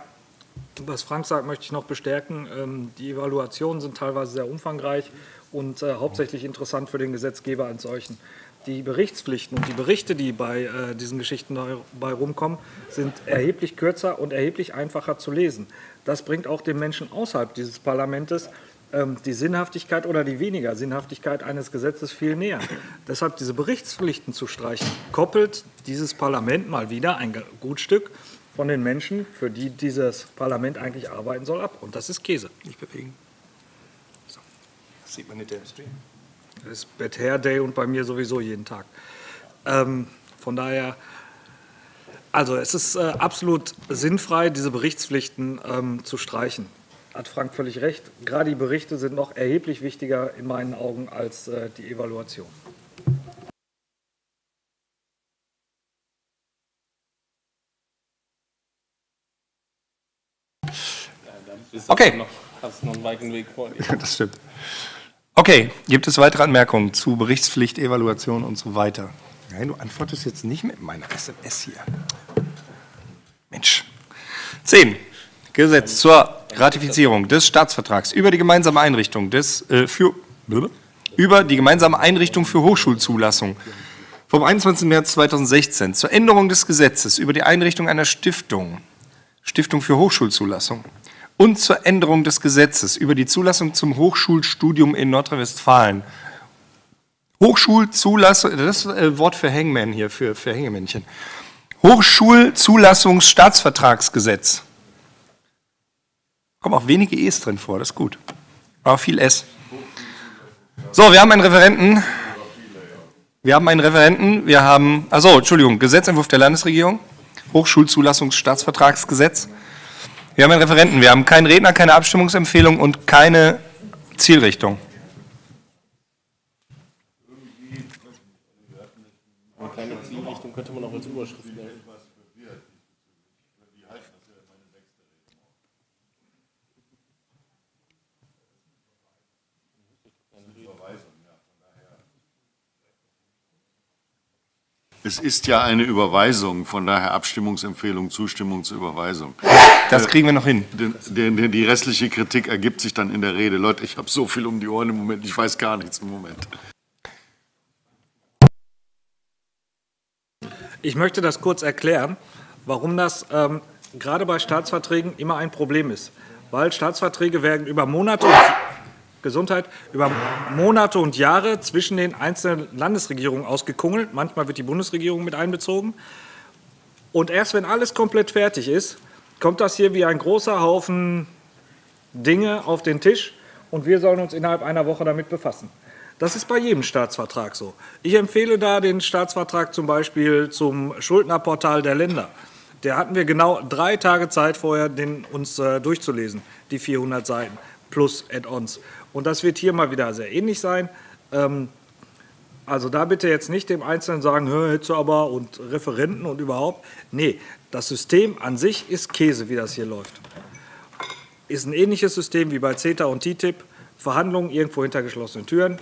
was Frank sagt, möchte ich noch bestärken. Die Evaluationen sind teilweise sehr umfangreich und hauptsächlich interessant für den Gesetzgeber als solchen. Die Berichtspflichten und die Berichte, die bei äh, diesen Geschichten dabei rumkommen, sind erheblich kürzer und erheblich einfacher zu lesen. Das bringt auch den Menschen außerhalb dieses Parlaments ähm, die Sinnhaftigkeit oder die weniger Sinnhaftigkeit eines Gesetzes viel näher. Deshalb diese Berichtspflichten zu streichen, koppelt dieses Parlament mal wieder ein gut Stück von den Menschen, für die dieses Parlament eigentlich arbeiten soll, ab. Und das ist Käse. Nicht bewegen. So. Das sieht man nicht im Stream. Das ist Bad Hair Day und bei mir sowieso jeden Tag. Ähm, von daher, also es ist äh, absolut sinnfrei, diese Berichtspflichten ähm, zu streichen. Hat Frank völlig recht. Gerade die Berichte sind noch erheblich wichtiger in meinen Augen als äh, die Evaluation. Okay. Noch, hast noch einen weiten Weg vor dir. Das stimmt. Okay, gibt es weitere Anmerkungen zu Berichtspflicht, Evaluation und so weiter? Nein, du antwortest jetzt nicht mit meiner S M S hier. Mensch. zehn. Gesetz zur Ratifizierung des Staatsvertrags über die gemeinsame Einrichtung des äh, für über die gemeinsame Einrichtung für Hochschulzulassung vom einundzwanzigsten März zweitausendsechzehn zur Änderung des Gesetzes über die Einrichtung einer Stiftung, Stiftung für Hochschulzulassung. Und zur Änderung des Gesetzes über die Zulassung zum Hochschulstudium in Nordrhein-Westfalen. Hochschulzulassung, das ist ein Wort für Hangman hier, für, für Hängemännchen. Hochschulzulassungsstaatsvertragsgesetz. Kommen auch wenige E's drin vor, das ist gut. Aber viel S. So, wir haben einen Referenten. Wir haben einen Referenten, wir haben, achso, Entschuldigung, Gesetzentwurf der Landesregierung. Hochschulzulassungsstaatsvertragsgesetz. Wir haben einen Referenten, wir haben keinen Redner, keine Abstimmungsempfehlung und keine Zielrichtung. Keine Zielrichtung könnte man auch als Überschrift nehmen. Es ist ja eine Überweisung, von daher Abstimmungsempfehlung, Zustimmung zur Überweisung. Das kriegen wir noch hin. Die, die, die restliche Kritik ergibt sich dann in der Rede. Leute, ich habe so viel um die Ohren im Moment, ich weiß gar nichts im Moment. Ich möchte das kurz erklären, warum das ähm, gerade bei Staatsverträgen immer ein Problem ist. Weil Staatsverträge werden über Monate... Gesundheit, über Monate und Jahre zwischen den einzelnen Landesregierungen ausgekungelt. Manchmal wird die Bundesregierung mit einbezogen. Und erst wenn alles komplett fertig ist, kommt das hier wie ein großer Haufen Dinge auf den Tisch und wir sollen uns innerhalb einer Woche damit befassen. Das ist bei jedem Staatsvertrag so. Ich empfehle da den Staatsvertrag zum Beispiel zum Schuldnerportal der Länder. Da hatten wir genau drei Tage Zeit vorher, den uns äh, durchzulesen, die vierhundert Seiten plus Add-ons. Und das wird hier mal wieder sehr ähnlich sein. Ähm, also da bitte jetzt nicht dem Einzelnen sagen, hättest du aber und Referenten und überhaupt. Nee, das System an sich ist Käse, wie das hier läuft. Ist ein ähnliches System wie bei CETA und TTIP. Verhandlungen irgendwo hinter geschlossenen Türen.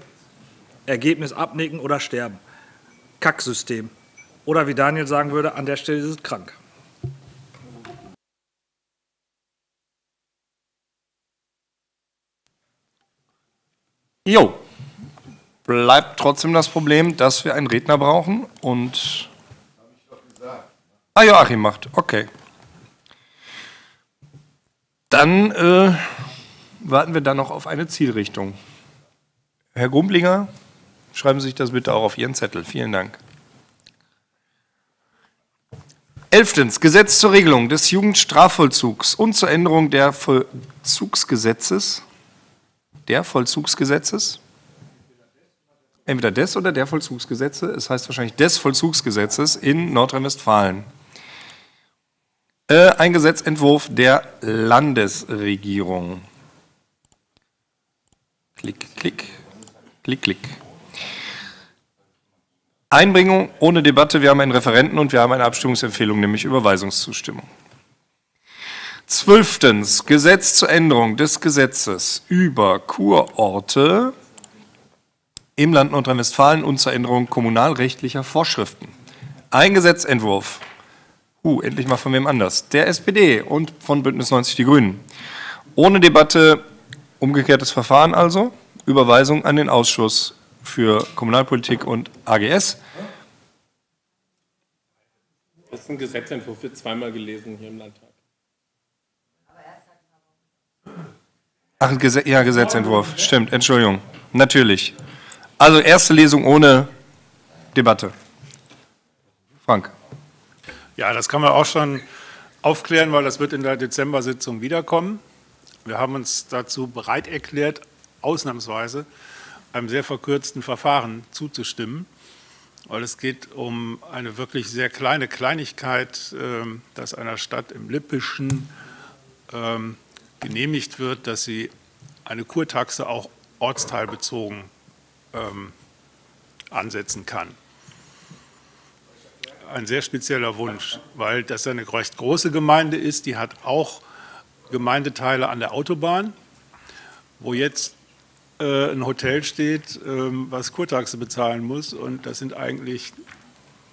Ergebnis abnicken oder sterben. Kacksystem. Oder wie Daniel sagen würde, an der Stelle ist es krank. Jo, bleibt trotzdem das Problem, dass wir einen Redner brauchen und... Hab ich doch gesagt. Ah, Joachim macht, okay. Dann äh, warten wir dann noch auf eine Zielrichtung. Herr Grumblinger, schreiben Sie sich das bitte auch auf Ihren Zettel. Vielen Dank. Elftens. Gesetz zur Regelung des Jugendstrafvollzugs und zur Änderung der Vollzugsgesetzes. Der Vollzugsgesetzes? Entweder des oder der Vollzugsgesetze. Es heißt wahrscheinlich des Vollzugsgesetzes in Nordrhein-Westfalen. Äh, ein Gesetzentwurf der Landesregierung. Klick, klick, klick, klick. Einbringung ohne Debatte, wir haben einen Referenten und wir haben eine Abstimmungsempfehlung, nämlich Überweisungszustimmung. Zwölftens. Gesetz zur Änderung des Gesetzes über Kurorte im Land Nordrhein-Westfalen und zur Änderung kommunalrechtlicher Vorschriften. Ein Gesetzentwurf, uh, endlich mal von wem anders, der S P D und von Bündnis neunzig Die Grünen. Ohne Debatte, umgekehrtes Verfahren also, Überweisung an den Ausschuss für Kommunalpolitik und A G S. Das ist ein Gesetzentwurf, wird zweimal gelesen hier im Landtag. Ach, Gesetz, ja, Gesetzentwurf, stimmt, Entschuldigung, natürlich. Also erste Lesung ohne Debatte. Frank. Ja, das kann man auch schon aufklären, weil das wird in der Dezember-Sitzung wiederkommen. Wir haben uns dazu bereit erklärt, ausnahmsweise einem sehr verkürzten Verfahren zuzustimmen, weil es geht um eine wirklich sehr kleine Kleinigkeit, dass einer Stadt im Lippischen genehmigt wird, dass sie eine Kurtaxe auch ortsteilbezogen ansetzen kann. Ein sehr spezieller Wunsch, weil das eine recht große Gemeinde ist, die hat auch Gemeindeteile an der Autobahn, wo jetzt ein Hotel steht, was Kurtaxe bezahlen muss, und das sind eigentlich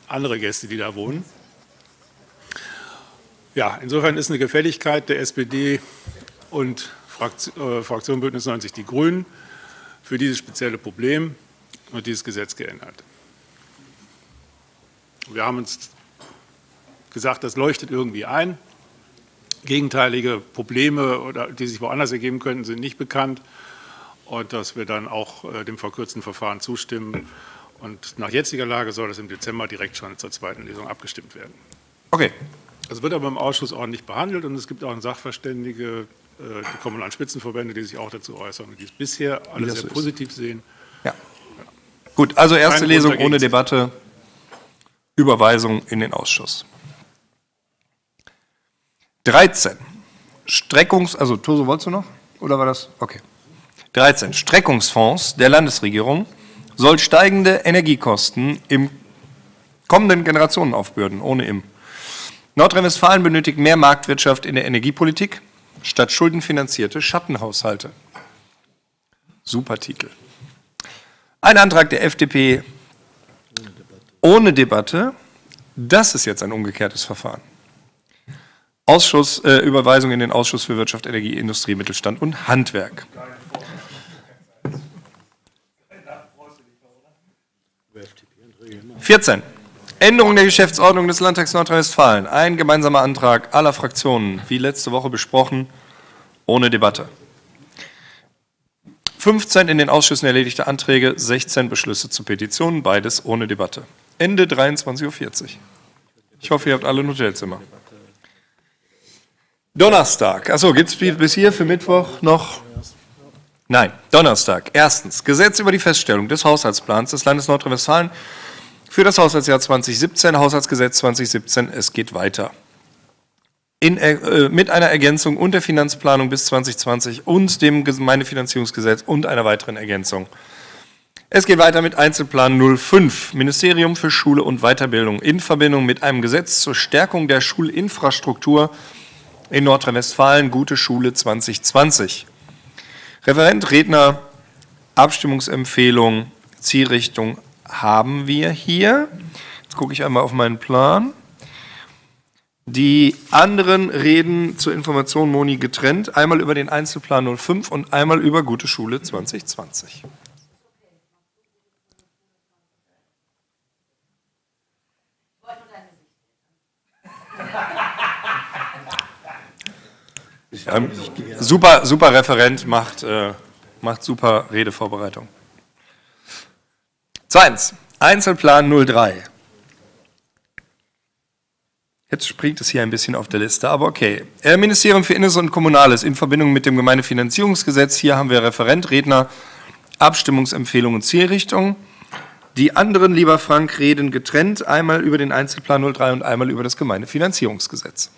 andere Gäste, die da wohnen. Ja, insofern ist eine Gefälligkeit der S P D und Fraktion, äh, Fraktion Bündnis neunzig Die Grünen für dieses spezielle Problem und dieses Gesetz geändert. Wir haben uns gesagt, das leuchtet irgendwie ein. Gegenteilige Probleme, oder die sich woanders ergeben könnten, sind nicht bekannt. Und dass wir dann auch äh, dem verkürzten Verfahren zustimmen. Und nach jetziger Lage soll das im Dezember direkt schon zur zweiten Lesung abgestimmt werden. Okay. Das wird aber im Ausschuss ordentlich behandelt und es gibt auch einen Sachverständige, äh, die kommunalen Spitzenverbände, die sich auch dazu äußern und die es bisher alles sehr positiv sehen. Ja. Ja. Gut, also erste Keine Lesung ohne Debatte, Überweisung in den Ausschuss. dreizehn. Streckungs-, also Toso, wolltest du noch? Oder war das? Okay. dreizehn. Streckungsfonds der Landesregierung soll steigende Energiekosten im kommenden Generationen aufbürden, ohne im. Nordrhein-Westfalen benötigt mehr Marktwirtschaft in der Energiepolitik statt schuldenfinanzierte Schattenhaushalte. Super Titel. Ein Antrag der F D P ohne Debatte. Das ist jetzt ein umgekehrtes Verfahren. Ausschuss, äh, Überweisung in den Ausschuss für Wirtschaft, Energie, Industrie, Mittelstand und Handwerk. vierzehn. Änderung der Geschäftsordnung des Landtags Nordrhein-Westfalen. Ein gemeinsamer Antrag aller Fraktionen, wie letzte Woche besprochen, ohne Debatte. fünfzehn in den Ausschüssen erledigte Anträge, sechzehn Beschlüsse zu Petitionen, beides ohne Debatte. Ende dreiundzwanzig Uhr vierzig. Ich hoffe, ihr habt alle ein Hotelzimmer. Donnerstag. Achso, gibt es bis hier für Mittwoch noch... Nein, Donnerstag. Erstens. Gesetz über die Feststellung des Haushaltsplans des Landes Nordrhein-Westfalen für das Haushaltsjahr zweitausendsiebzehn, Haushaltsgesetz zweitausendsiebzehn, es geht weiter. In, äh, mit einer Ergänzung und der Finanzplanung bis zweitausendzwanzig und dem Gemeindefinanzierungsgesetz und einer weiteren Ergänzung. Es geht weiter mit Einzelplan null fünf, Ministerium für Schule und Weiterbildung in Verbindung mit einem Gesetz zur Stärkung der Schulinfrastruktur in Nordrhein-Westfalen, Gute Schule zwanzig zwanzig. Referent, Redner, Abstimmungsempfehlung, Zielrichtung haben wir hier, jetzt gucke ich einmal auf meinen Plan, die anderen reden zur Information Moni getrennt, einmal über den Einzelplan null fünf und einmal über Gute Schule zweitausendzwanzig. Ähm, super, super Referent macht, äh, macht super Redevorbereitung. Zweitens, Einzelplan null drei. Jetzt springt es hier ein bisschen auf der Liste, aber okay. Äh, Ministerium für Inneres und Kommunales in Verbindung mit dem Gemeindefinanzierungsgesetz. Hier haben wir Referent, Redner, Abstimmungsempfehlung und Zielrichtung. Die anderen, lieber Frank, reden getrennt, einmal über den Einzelplan null drei und einmal über das Gemeindefinanzierungsgesetz.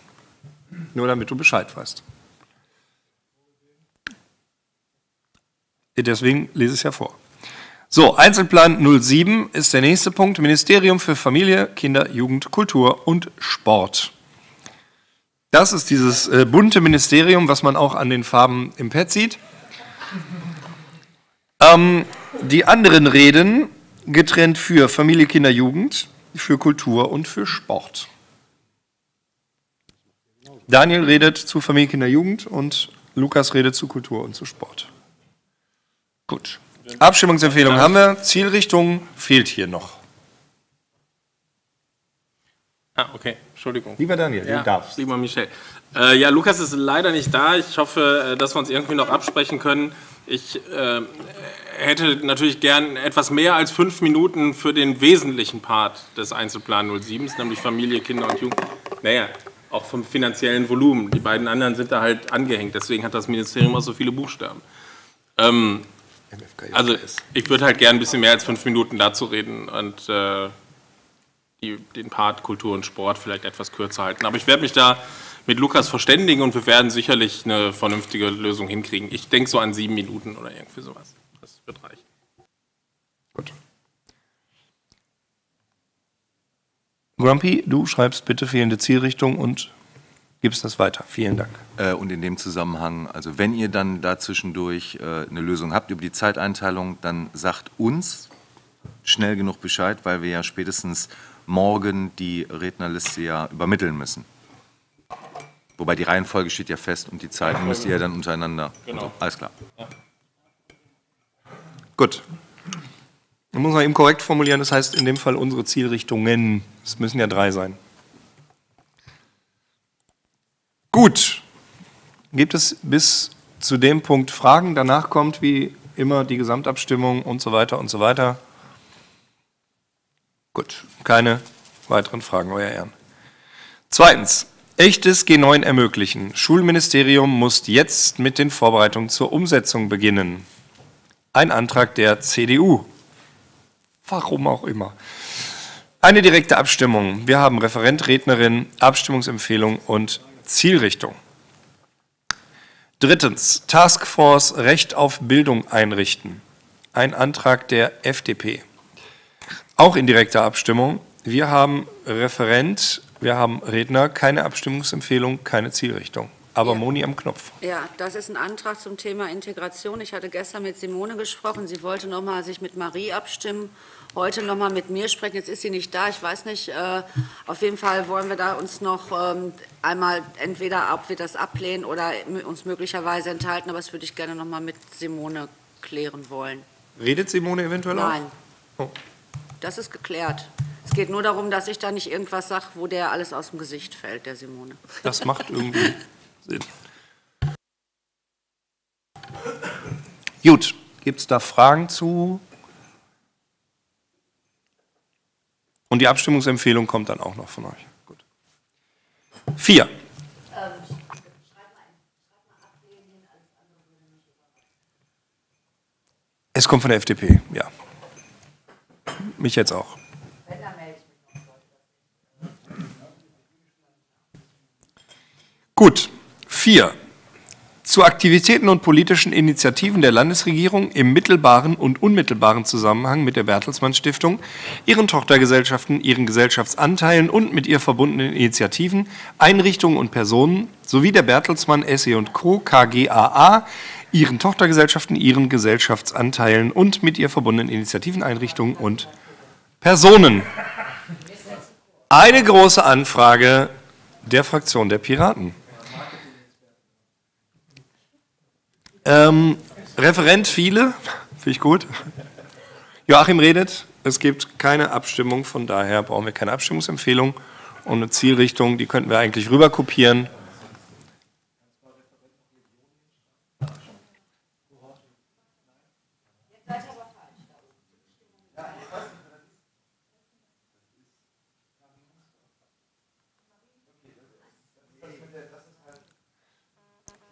Nur damit du Bescheid weißt. Deswegen lese ich es ja vor. So, Einzelplan null sieben ist der nächste Punkt. Ministerium für Familie, Kinder, Jugend, Kultur und Sport. Das ist dieses äh, bunte Ministerium, was man auch an den Farben im Pad sieht. Ähm, die anderen reden getrennt für Familie, Kinder, Jugend, für Kultur und für Sport. Daniel redet zu Familie, Kinder, Jugend und Lukas redet zu Kultur und zu Sport. Gut. Abstimmungsempfehlung haben wir. Zielrichtung fehlt hier noch. Ah, okay. Entschuldigung. Lieber Daniel, ja, du darfst. Lieber Michel. Äh, ja, Lukas ist leider nicht da. Ich hoffe, dass wir uns irgendwie noch absprechen können. Ich äh, hätte natürlich gern etwas mehr als fünf Minuten für den wesentlichen Part des Einzelplan null sieben, nämlich Familie, Kinder und Jugend. Naja, auch vom finanziellen Volumen. Die beiden anderen sind da halt angehängt. Deswegen hat das Ministerium auch so viele Buchstaben. Ähm, also ich würde halt gern ein bisschen mehr als fünf Minuten dazu reden und äh, die, den Part Kultur und Sport vielleicht etwas kürzer halten. Aber ich werde mich da mit Lukas verständigen und wir werden sicherlich eine vernünftige Lösung hinkriegen. Ich denke so an sieben Minuten oder irgendwie sowas. Das wird reichen. Gut. Grumpy, du schreibst bitte fehlende Zielrichtung und gibst das weiter. Vielen Dank. Äh, und in dem Zusammenhang, also wenn ihr dann dazwischendurch äh, eine Lösung habt über die Zeiteinteilung, dann sagt uns schnell genug Bescheid, weil wir ja spätestens morgen die Rednerliste ja übermitteln müssen. Wobei die Reihenfolge steht ja fest und die Zeiten müsst ihr ja dann untereinander. Genau. So. Alles klar. Ja. Gut. Man muss mal eben korrekt formulieren, das heißt in dem Fall unsere Zielrichtungen. Es müssen ja drei sein. Gut. Gibt es bis zu dem Punkt Fragen? Danach kommt wie immer die Gesamtabstimmung und so weiter und so weiter. Gut. Keine weiteren Fragen, Euer Ehren. Zweitens. Echtes G neun ermöglichen. Schulministerium muss jetzt mit den Vorbereitungen zur Umsetzung beginnen. Ein Antrag der C D U. Warum auch immer. Eine direkte Abstimmung. Wir haben Referent, Rednerin, Abstimmungsempfehlung und Zielrichtung. Drittens. Taskforce Recht auf Bildung einrichten. Ein Antrag der F D P. Auch in direkter Abstimmung. Wir haben Referent, wir haben Redner, keine Abstimmungsempfehlung, keine Zielrichtung. Aber ja. Moni am Knopf. Ja, das ist ein Antrag zum Thema Integration. Ich hatte gestern mit Simone gesprochen. Sie wollte noch mal sich mit Marie abstimmen, heute noch mal mit mir sprechen. Jetzt ist sie nicht da. Ich weiß nicht. Äh, auf jeden Fall wollen wir da uns noch ähm, einmal entweder, ob wir das ablehnen oder uns möglicherweise enthalten. Aber das würde ich gerne noch mal mit Simone klären wollen. Redet Simone eventuell auch? Nein. Oh. Das ist geklärt. Es geht nur darum, dass ich da nicht irgendwas sage, wo der alles aus dem Gesicht fällt, der Simone. Das macht irgendwie Sinn. Gut, gibt es da Fragen zu? Und die Abstimmungsempfehlung kommt dann auch noch von euch. Gut. Vier. Es kommt von der F D P, ja. Mich jetzt auch. Gut. Vier. Zu Aktivitäten und politischen Initiativen der Landesregierung im mittelbaren und unmittelbaren Zusammenhang mit der Bertelsmann Stiftung, ihren Tochtergesellschaften, ihren Gesellschaftsanteilen und mit ihr verbundenen Initiativen, Einrichtungen und Personen sowie der Bertelsmann S E und Co. K G A A, ihren Tochtergesellschaften, ihren Gesellschaftsanteilen und mit ihr verbundenen Initiativen, Einrichtungen und Personen. Eine große Anfrage der Fraktion der Piraten. Ähm, Referent viele, finde ich gut. Joachim redet, es gibt keine Abstimmung, von daher brauchen wir keine Abstimmungsempfehlung und eine Zielrichtung, die könnten wir eigentlich rüber kopieren.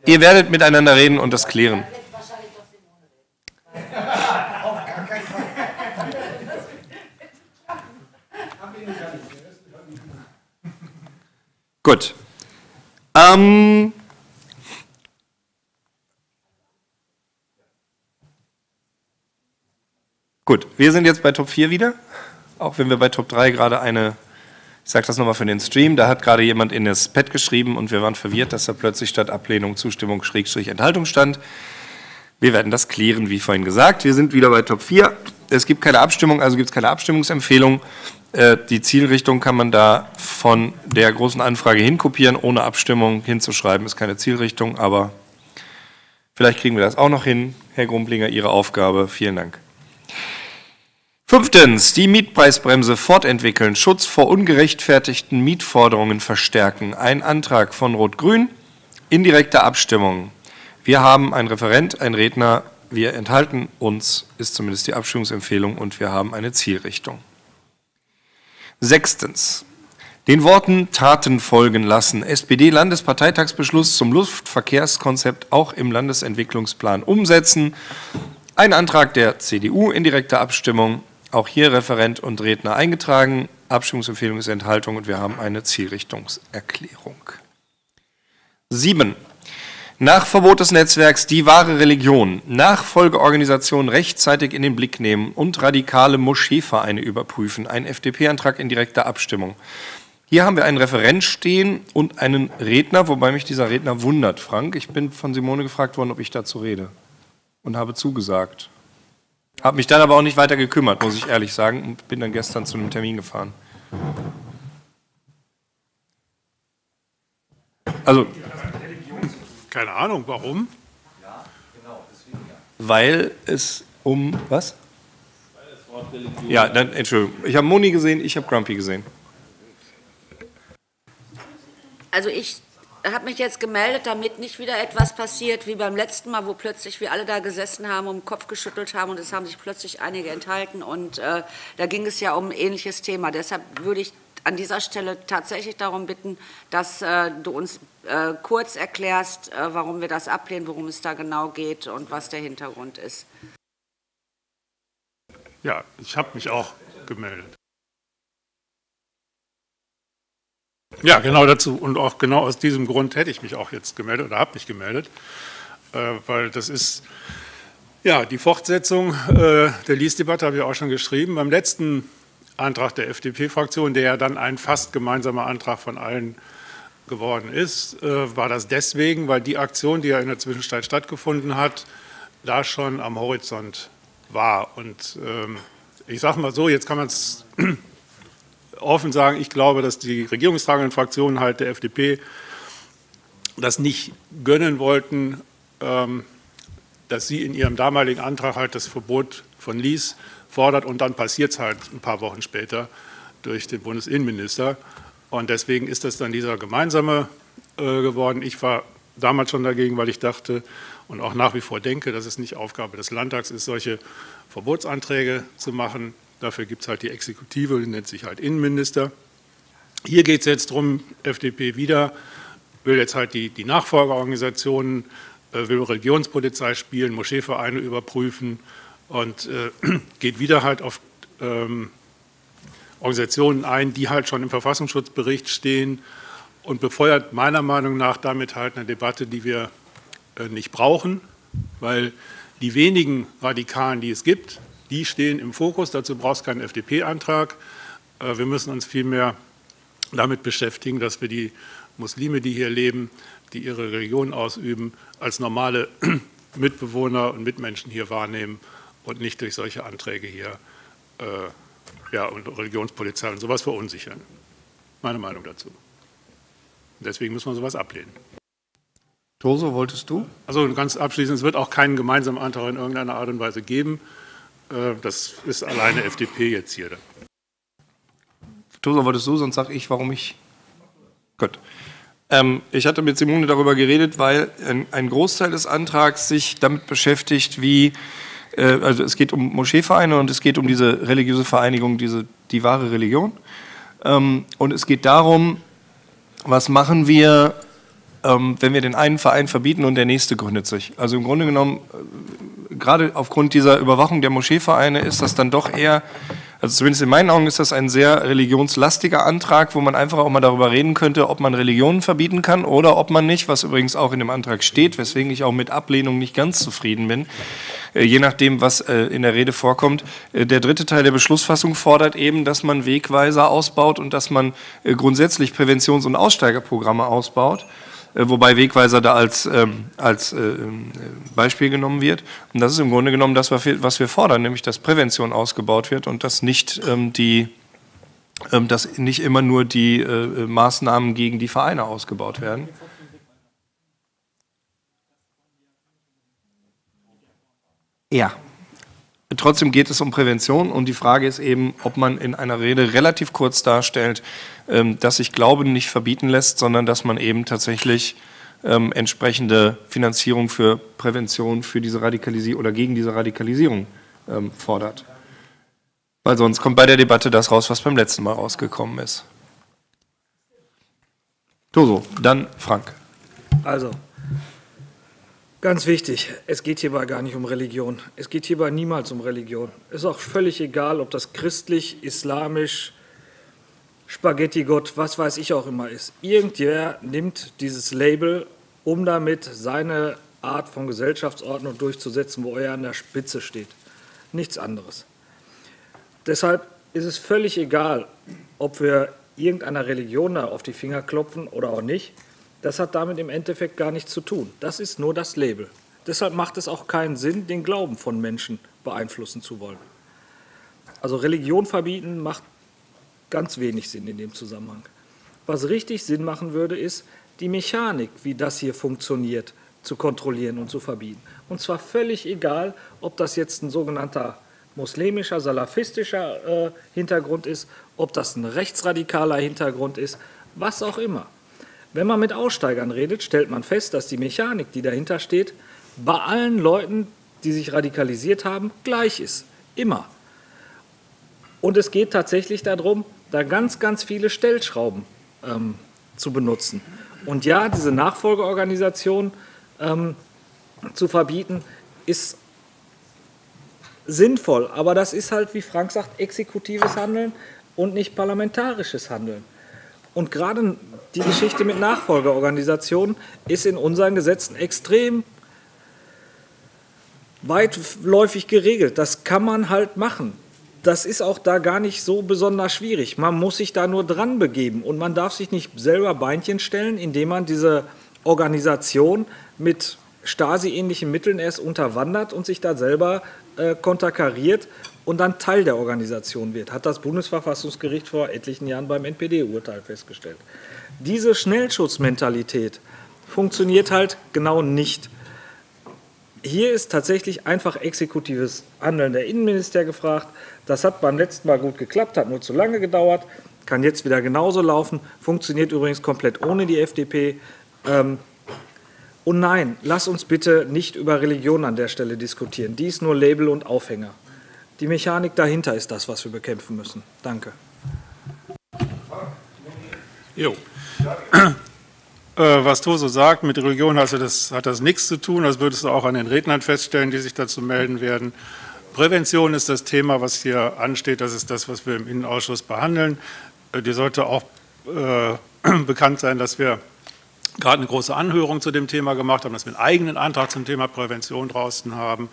Ihr werdet miteinander reden und das klären. Gut. Ähm, gut, wir sind jetzt bei Top vier wieder, auch wenn wir bei Top drei gerade eine, ich sage das nochmal für den Stream, da hat gerade jemand in das Pad geschrieben und wir waren verwirrt, dass da plötzlich statt Ablehnung, Zustimmung, Schrägstrich, Enthaltung stand. Wir werden das klären, wie vorhin gesagt. Wir sind wieder bei Top vier. Es gibt keine Abstimmung, also gibt es keine Abstimmungsempfehlung. Die Zielrichtung kann man da von der großen Anfrage hinkopieren, ohne Abstimmung hinzuschreiben, ist keine Zielrichtung, aber vielleicht kriegen wir das auch noch hin. Herr Grumblinger, Ihre Aufgabe. Vielen Dank. Fünftens, die Mietpreisbremse fortentwickeln, Schutz vor ungerechtfertigten Mietforderungen verstärken. Ein Antrag von Rot-Grün, indirekte Abstimmung. Wir haben einen Referent, einen Redner, wir enthalten uns, ist zumindest die Abstimmungsempfehlung und wir haben eine Zielrichtung. Sechstens. Den Worten Taten folgen lassen. S P D-Landesparteitagsbeschluss zum Luftverkehrskonzept auch im Landesentwicklungsplan umsetzen. Ein Antrag der C D U, indirekte Abstimmung. Auch hier Referent und Redner eingetragen. Abstimmungsempfehlung ist Enthaltung und wir haben eine Zielrichtungserklärung. Sieben. Nach Verbot des Netzwerks die wahre Religion, Nachfolgeorganisationen rechtzeitig in den Blick nehmen und radikale Moscheevereine überprüfen. Ein F D P-Antrag in direkter Abstimmung. Hier haben wir einen Referent stehen und einen Redner, wobei mich dieser Redner wundert, Frank. Ich bin von Simone gefragt worden, ob ich dazu rede und habe zugesagt. Habe mich dann aber auch nicht weiter gekümmert, muss ich ehrlich sagen, und bin dann gestern zu einem Termin gefahren. Also... Keine Ahnung, warum? Ja, genau, deswegen ja. Weil es um was? Weil das Wort Religion. Ja, dann, Entschuldigung. Ich habe Moni gesehen, ich habe Grumpy gesehen. Also ich habe mich jetzt gemeldet, damit nicht wieder etwas passiert wie beim letzten Mal, wo plötzlich wir alle da gesessen haben, um den Kopf geschüttelt haben und es haben sich plötzlich einige enthalten und äh, da ging es ja um ein ähnliches Thema. Deshalb würde ich an dieser Stelle tatsächlich darum bitten, dass äh, du uns äh, kurz erklärst, äh, warum wir das ablehnen, worum es da genau geht und was der Hintergrund ist. Ja, ich habe mich auch gemeldet. Ja, genau dazu und auch genau aus diesem Grund hätte ich mich auch jetzt gemeldet oder habe mich gemeldet, äh, weil das ist ja die Fortsetzung äh, der Lies-Debatte, habe ich auch schon geschrieben. Beim letzten Antrag der F D P-Fraktion, der ja dann ein fast gemeinsamer Antrag von allen geworden ist, äh, war das deswegen, weil die Aktion, die ja in der Zwischenzeit stattgefunden hat, da schon am Horizont war. Und ähm, ich sage mal so, jetzt kann man es offen sagen, ich glaube, dass die regierungstragenden Fraktionen halt der F D P das nicht gönnen wollten, ähm, dass sie in ihrem damaligen Antrag halt das Verbot von Lies fordert und dann passiert es halt ein paar Wochen später durch den Bundesinnenminister. Und deswegen ist das dann dieser gemeinsame äh, geworden. Ich war damals schon dagegen, weil ich dachte und auch nach wie vor denke, dass es nicht Aufgabe des Landtags ist, solche Verbotsanträge zu machen. Dafür gibt es halt die Exekutive, die nennt sich halt Innenminister. Hier geht es jetzt darum, F D P wieder, will jetzt halt die, die Nachfolgeorganisationen, äh, will Religionspolizei spielen, Moscheevereine überprüfen, und äh, geht wieder halt auf ähm, Organisationen ein, die halt schon im Verfassungsschutzbericht stehen und befeuert meiner Meinung nach damit halt eine Debatte, die wir äh, nicht brauchen, weil die wenigen Radikalen, die es gibt, die stehen im Fokus, dazu braucht es keinen F D P-Antrag. Äh, wir müssen uns vielmehr damit beschäftigen, dass wir die Muslime, die hier leben, die ihre Religion ausüben, als normale Mitbewohner und Mitmenschen hier wahrnehmen und nicht durch solche Anträge hier äh, ja, und Religionspolizei und sowas verunsichern. Meine Meinung dazu. Deswegen müssen wir sowas ablehnen. Toso, wolltest du? Also ganz abschließend, es wird auch keinen gemeinsamen Antrag in irgendeiner Art und Weise geben. Äh, das ist alleine F D P jetzt hier. Toso, wolltest du, sonst sage ich, warum ich... Gut. Ähm, ich hatte mit Simone darüber geredet, weil ein, ein Großteil des Antrags sich damit beschäftigt, wie... Also es geht um Moscheevereine und es geht um diese religiöse Vereinigung, diese, die wahre Religion. Und es geht darum, was machen wir ähm, wenn wir den einen Verein verbieten und der nächste gründet sich. Also im Grunde genommen, äh, gerade aufgrund dieser Überwachung der Moscheevereine ist das dann doch eher, also zumindest in meinen Augen ist das ein sehr religionslastiger Antrag, wo man einfach auch mal darüber reden könnte, ob man Religionen verbieten kann oder ob man nicht, was übrigens auch in dem Antrag steht, weswegen ich auch mit Ablehnung nicht ganz zufrieden bin, je nachdem, was in der Rede vorkommt. Der dritte Teil der Beschlussfassung fordert eben, dass man Wegweiser ausbaut und dass man grundsätzlich Präventions- und Aussteigerprogramme ausbaut, wobei Wegweiser da als, ähm, als äh, Beispiel genommen wird. Und das ist im Grunde genommen das, was wir fordern, nämlich dass Prävention ausgebaut wird und dass nicht, ähm, die, ähm, dass nicht immer nur die äh, Maßnahmen gegen die Vereine ausgebaut werden. Ja. Trotzdem geht es um Prävention und die Frage ist eben, ob man in einer Rede relativ kurz darstellt, dass sich Glauben nicht verbieten lässt, sondern dass man eben tatsächlich entsprechende Finanzierung für Prävention für diese Radikalisierung oder gegen diese Radikalisierung fordert. Weil sonst kommt bei der Debatte das raus, was beim letzten Mal rausgekommen ist. So, dann Frank. Also. Ganz wichtig, es geht hierbei gar nicht um Religion. Es geht hierbei niemals um Religion. Es ist auch völlig egal, ob das christlich, islamisch, Spaghetti-Gott, was weiß ich auch immer ist. Irgendwer nimmt dieses Label, um damit seine Art von Gesellschaftsordnung durchzusetzen, wo er an der Spitze steht. Nichts anderes. Deshalb ist es völlig egal, ob wir irgendeiner Religion da auf die Finger klopfen oder auch nicht. Das hat damit im Endeffekt gar nichts zu tun. Das ist nur das Label. Deshalb macht es auch keinen Sinn, den Glauben von Menschen beeinflussen zu wollen. Also Religion verbieten macht ganz wenig Sinn in dem Zusammenhang. Was richtig Sinn machen würde, ist, die Mechanik, wie das hier funktioniert, zu kontrollieren und zu verbieten. Und zwar völlig egal, ob das jetzt ein sogenannter muslimischer, salafistischer äh, Hintergrund ist, ob das ein rechtsradikaler Hintergrund ist, was auch immer. Wenn man mit Aussteigern redet, stellt man fest, dass die Mechanik, die dahinter steht, bei allen Leuten, die sich radikalisiert haben, gleich ist. Immer. Und es geht tatsächlich darum, da ganz, ganz viele Stellschrauben ähm, zu benutzen. Und ja, diese Nachfolgeorganisation ähm, zu verbieten, ist sinnvoll. Aber das ist halt, wie Frank sagt, exekutives Handeln und nicht parlamentarisches Handeln. Und gerade die Geschichte mit Nachfolgeorganisationen ist in unseren Gesetzen extrem weitläufig geregelt. Das kann man halt machen. Das ist auch da gar nicht so besonders schwierig. Man muss sich da nur dran begeben und man darf sich nicht selber Beinchen stellen, indem man diese Organisation mit Stasi-ähnlichen Mitteln erst unterwandert und sich da selber äh, konterkariert und dann Teil der Organisation wird, hat das Bundesverfassungsgericht vor etlichen Jahren beim N P D-Urteil festgestellt. Diese Schnellschutzmentalität funktioniert halt genau nicht. Hier ist tatsächlich einfach exekutives Handeln der Innenminister gefragt. Das hat beim letzten Mal gut geklappt, hat nur zu lange gedauert, kann jetzt wieder genauso laufen, funktioniert übrigens komplett ohne die F D P. Ähm, und nein, lass uns bitte nicht über Religion an der Stelle diskutieren. Die ist nur Label und Aufhänger. Die Mechanik dahinter ist das, was wir bekämpfen müssen. Danke. Jo. Äh, was Toso sagt, mit Religion also das, hat das nichts zu tun. Das würdest du auch an den Rednern feststellen, die sich dazu melden werden. Prävention ist das Thema, was hier ansteht. Das ist das, was wir im Innenausschuss behandeln. Äh, dir sollte auch äh, bekannt sein, dass wir gerade eine große Anhörung zu dem Thema gemacht haben, dass wir einen eigenen Antrag zum Thema Prävention draußen haben,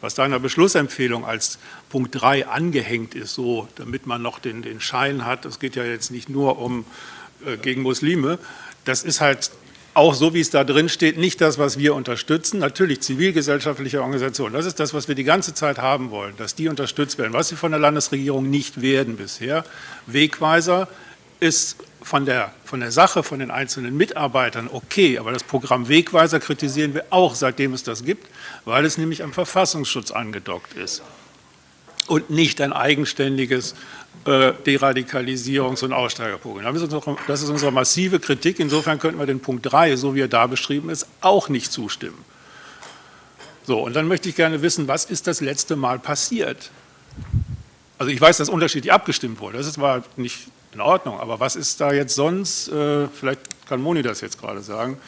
was da in der Beschlussempfehlung als Punkt drei angehängt ist, so, damit man noch den, den Schein hat. Es geht ja jetzt nicht nur um äh, gegen Muslime. Das ist halt auch so, wie es da drin steht, nicht das, was wir unterstützen. Natürlich zivilgesellschaftliche Organisationen, das ist das, was wir die ganze Zeit haben wollen, dass die unterstützt werden, was sie von der Landesregierung nicht werden bisher. Wegweiser ist Von der, von der Sache, von den einzelnen Mitarbeitern okay, aber das Programm Wegweiser kritisieren wir auch, seitdem es das gibt, weil es nämlich am Verfassungsschutz angedockt ist und nicht ein eigenständiges äh, Deradikalisierungs- und Aussteigerprogramm. Das ist, unsere, das ist unsere massive Kritik. Insofern könnten wir den Punkt drei, so wie er da beschrieben ist, auch nicht zustimmen. So, und dann möchte ich gerne wissen, was ist das letzte Mal passiert? Also ich weiß, dass unterschiedlich abgestimmt wurde. Das ist mal nicht in Ordnung, aber was ist da jetzt sonst, vielleicht kann Moni das jetzt gerade sagen,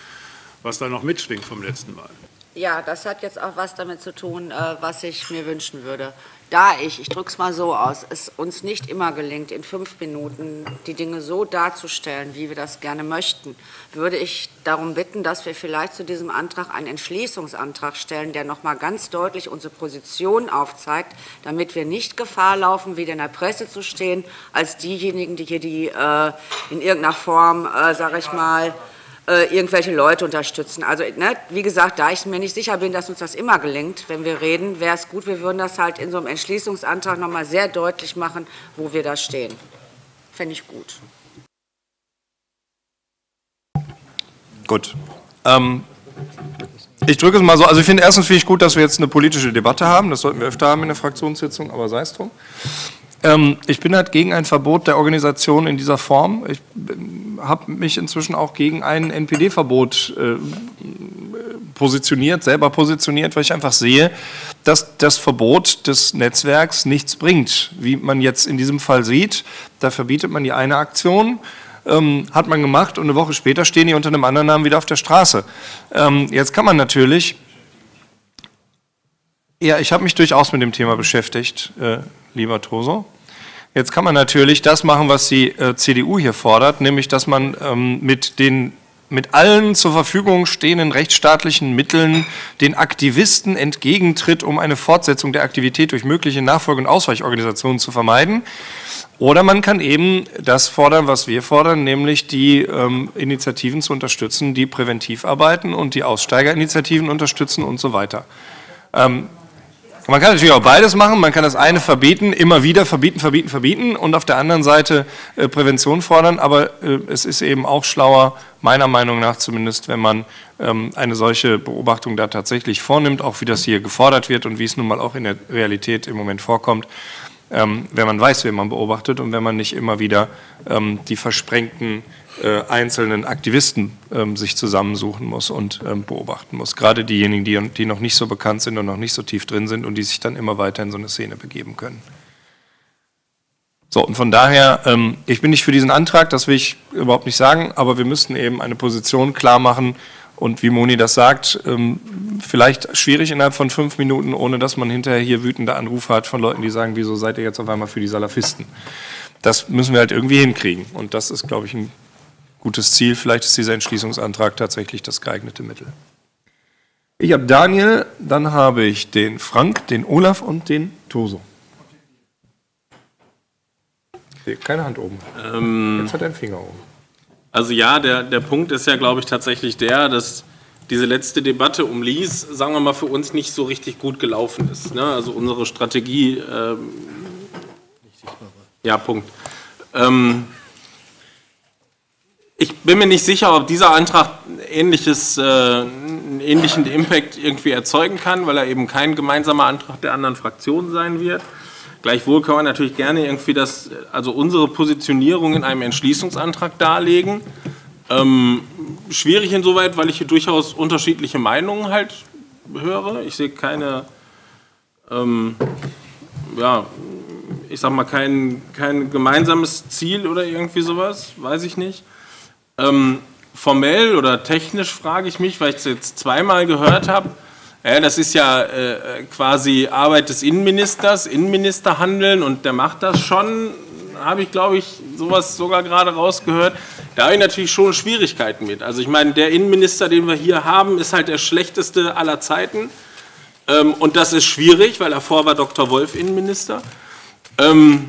was da noch mitschwingt vom letzten Mal. Ja, das hat jetzt auch was damit zu tun, was ich mir wünschen würde. Da ich, ich drücke es mal so aus, es uns nicht immer gelingt, in fünf Minuten die Dinge so darzustellen, wie wir das gerne möchten, würde ich darum bitten, dass wir vielleicht zu diesem Antrag einen Entschließungsantrag stellen, der noch mal ganz deutlich unsere Position aufzeigt, damit wir nicht Gefahr laufen, wieder in der Presse zu stehen, als diejenigen, die hier die, äh, in irgendeiner Form, äh, sage ich mal, irgendwelche Leute unterstützen. Also, ne, wie gesagt, da ich mir nicht sicher bin, dass uns das immer gelingt, wenn wir reden, wäre es gut, wir würden das halt in so einem Entschließungsantrag noch mal sehr deutlich machen, wo wir da stehen. Fände ich gut. Gut. Ähm, ich drücke es mal so. Also ich finde erstens finde ich gut, dass wir jetzt eine politische Debatte haben. Das sollten wir öfter haben in der Fraktionssitzung, aber sei es drum. Ich bin halt gegen ein Verbot der Organisation in dieser Form. Ich habe mich inzwischen auch gegen ein N P D-Verbot positioniert, selber positioniert, weil ich einfach sehe, dass das Verbot des Netzwerks nichts bringt. Wie man jetzt in diesem Fall sieht, da verbietet man die eine Aktion, ähm, hat man gemacht und eine Woche später stehen die unter einem anderen Namen wieder auf der Straße. Ähm, jetzt kann man natürlich... Ja, ich habe mich durchaus mit dem Thema beschäftigt, äh, lieber Toso. Jetzt kann man natürlich das machen, was die äh, C D U hier fordert, nämlich dass man ähm, mit den mit allen zur Verfügung stehenden rechtsstaatlichen Mitteln den Aktivisten entgegentritt, um eine Fortsetzung der Aktivität durch mögliche Nachfolge- und Ausweichorganisationen zu vermeiden. Oder man kann eben das fordern, was wir fordern, nämlich die ähm, Initiativen zu unterstützen, die präventiv arbeiten und die Aussteigerinitiativen unterstützen und so weiter. Ähm, Man kann natürlich auch beides machen, man kann das eine verbieten, immer wieder verbieten, verbieten, verbieten und auf der anderen Seite äh, Prävention fordern, aber äh, es ist eben auch schlauer, meiner Meinung nach zumindest, wenn man ähm, eine solche Beobachtung da tatsächlich vornimmt, auch wie das hier gefordert wird und wie es nun mal auch in der Realität im Moment vorkommt, ähm, wenn man weiß, wen man beobachtet und wenn man nicht immer wieder ähm, die versprengten äh, einzelnen Aktivisten ähm, sich zusammensuchen muss und ähm, beobachten muss. Gerade diejenigen, die, die noch nicht so bekannt sind und noch nicht so tief drin sind und die sich dann immer weiter in so eine Szene begeben können. So, und von daher, ähm, ich bin nicht für diesen Antrag, das will ich überhaupt nicht sagen, aber wir müssten eben eine Position klar machen und wie Moni das sagt, ähm, vielleicht schwierig innerhalb von fünf Minuten, ohne dass man hinterher hier wütende Anrufe hat von Leuten, die sagen, wieso seid ihr jetzt auf einmal für die Salafisten? Das müssen wir halt irgendwie hinkriegen und das ist, glaube ich, ein gutes Ziel. Vielleicht ist dieser Entschließungsantrag tatsächlich das geeignete Mittel. Ich habe Daniel, dann habe ich den Frank, den Olaf und den Toso. Nee, keine Hand oben. Ähm, Jetzt hat er einen Finger oben. Also ja, der, der Punkt ist ja, glaube ich, tatsächlich der, dass diese letzte Debatte um Lies, sagen wir mal, für uns nicht so richtig gut gelaufen ist. Ne? Also unsere Strategie... Ähm, ja, Punkt. Ähm, Ich bin mir nicht sicher, ob dieser Antrag ähnliches, äh, einen ähnlichen Impact irgendwie erzeugen kann, weil er eben kein gemeinsamer Antrag der anderen Fraktionen sein wird. Gleichwohl kann man natürlich gerne irgendwie das, also unsere Positionierung in einem Entschließungsantrag darlegen. Ähm, schwierig insoweit, weil ich hier durchaus unterschiedliche Meinungen halt höre. Ich sehe keine, ähm, ja, ich sag mal, kein, kein gemeinsames Ziel oder irgendwie sowas, weiß ich nicht. Ähm, formell oder technisch frage ich mich, weil ich es jetzt zweimal gehört habe, äh, das ist ja äh, quasi Arbeit des Innenministers, Innenminister handeln und der macht das schon, habe ich glaube ich sowas sogar gerade rausgehört, da habe ich natürlich schon Schwierigkeiten mit. Also ich meine, der Innenminister, den wir hier haben, ist halt der schlechteste aller Zeiten ähm, und das ist schwierig, weil davor war Doktor Wolf Innenminister. Ähm,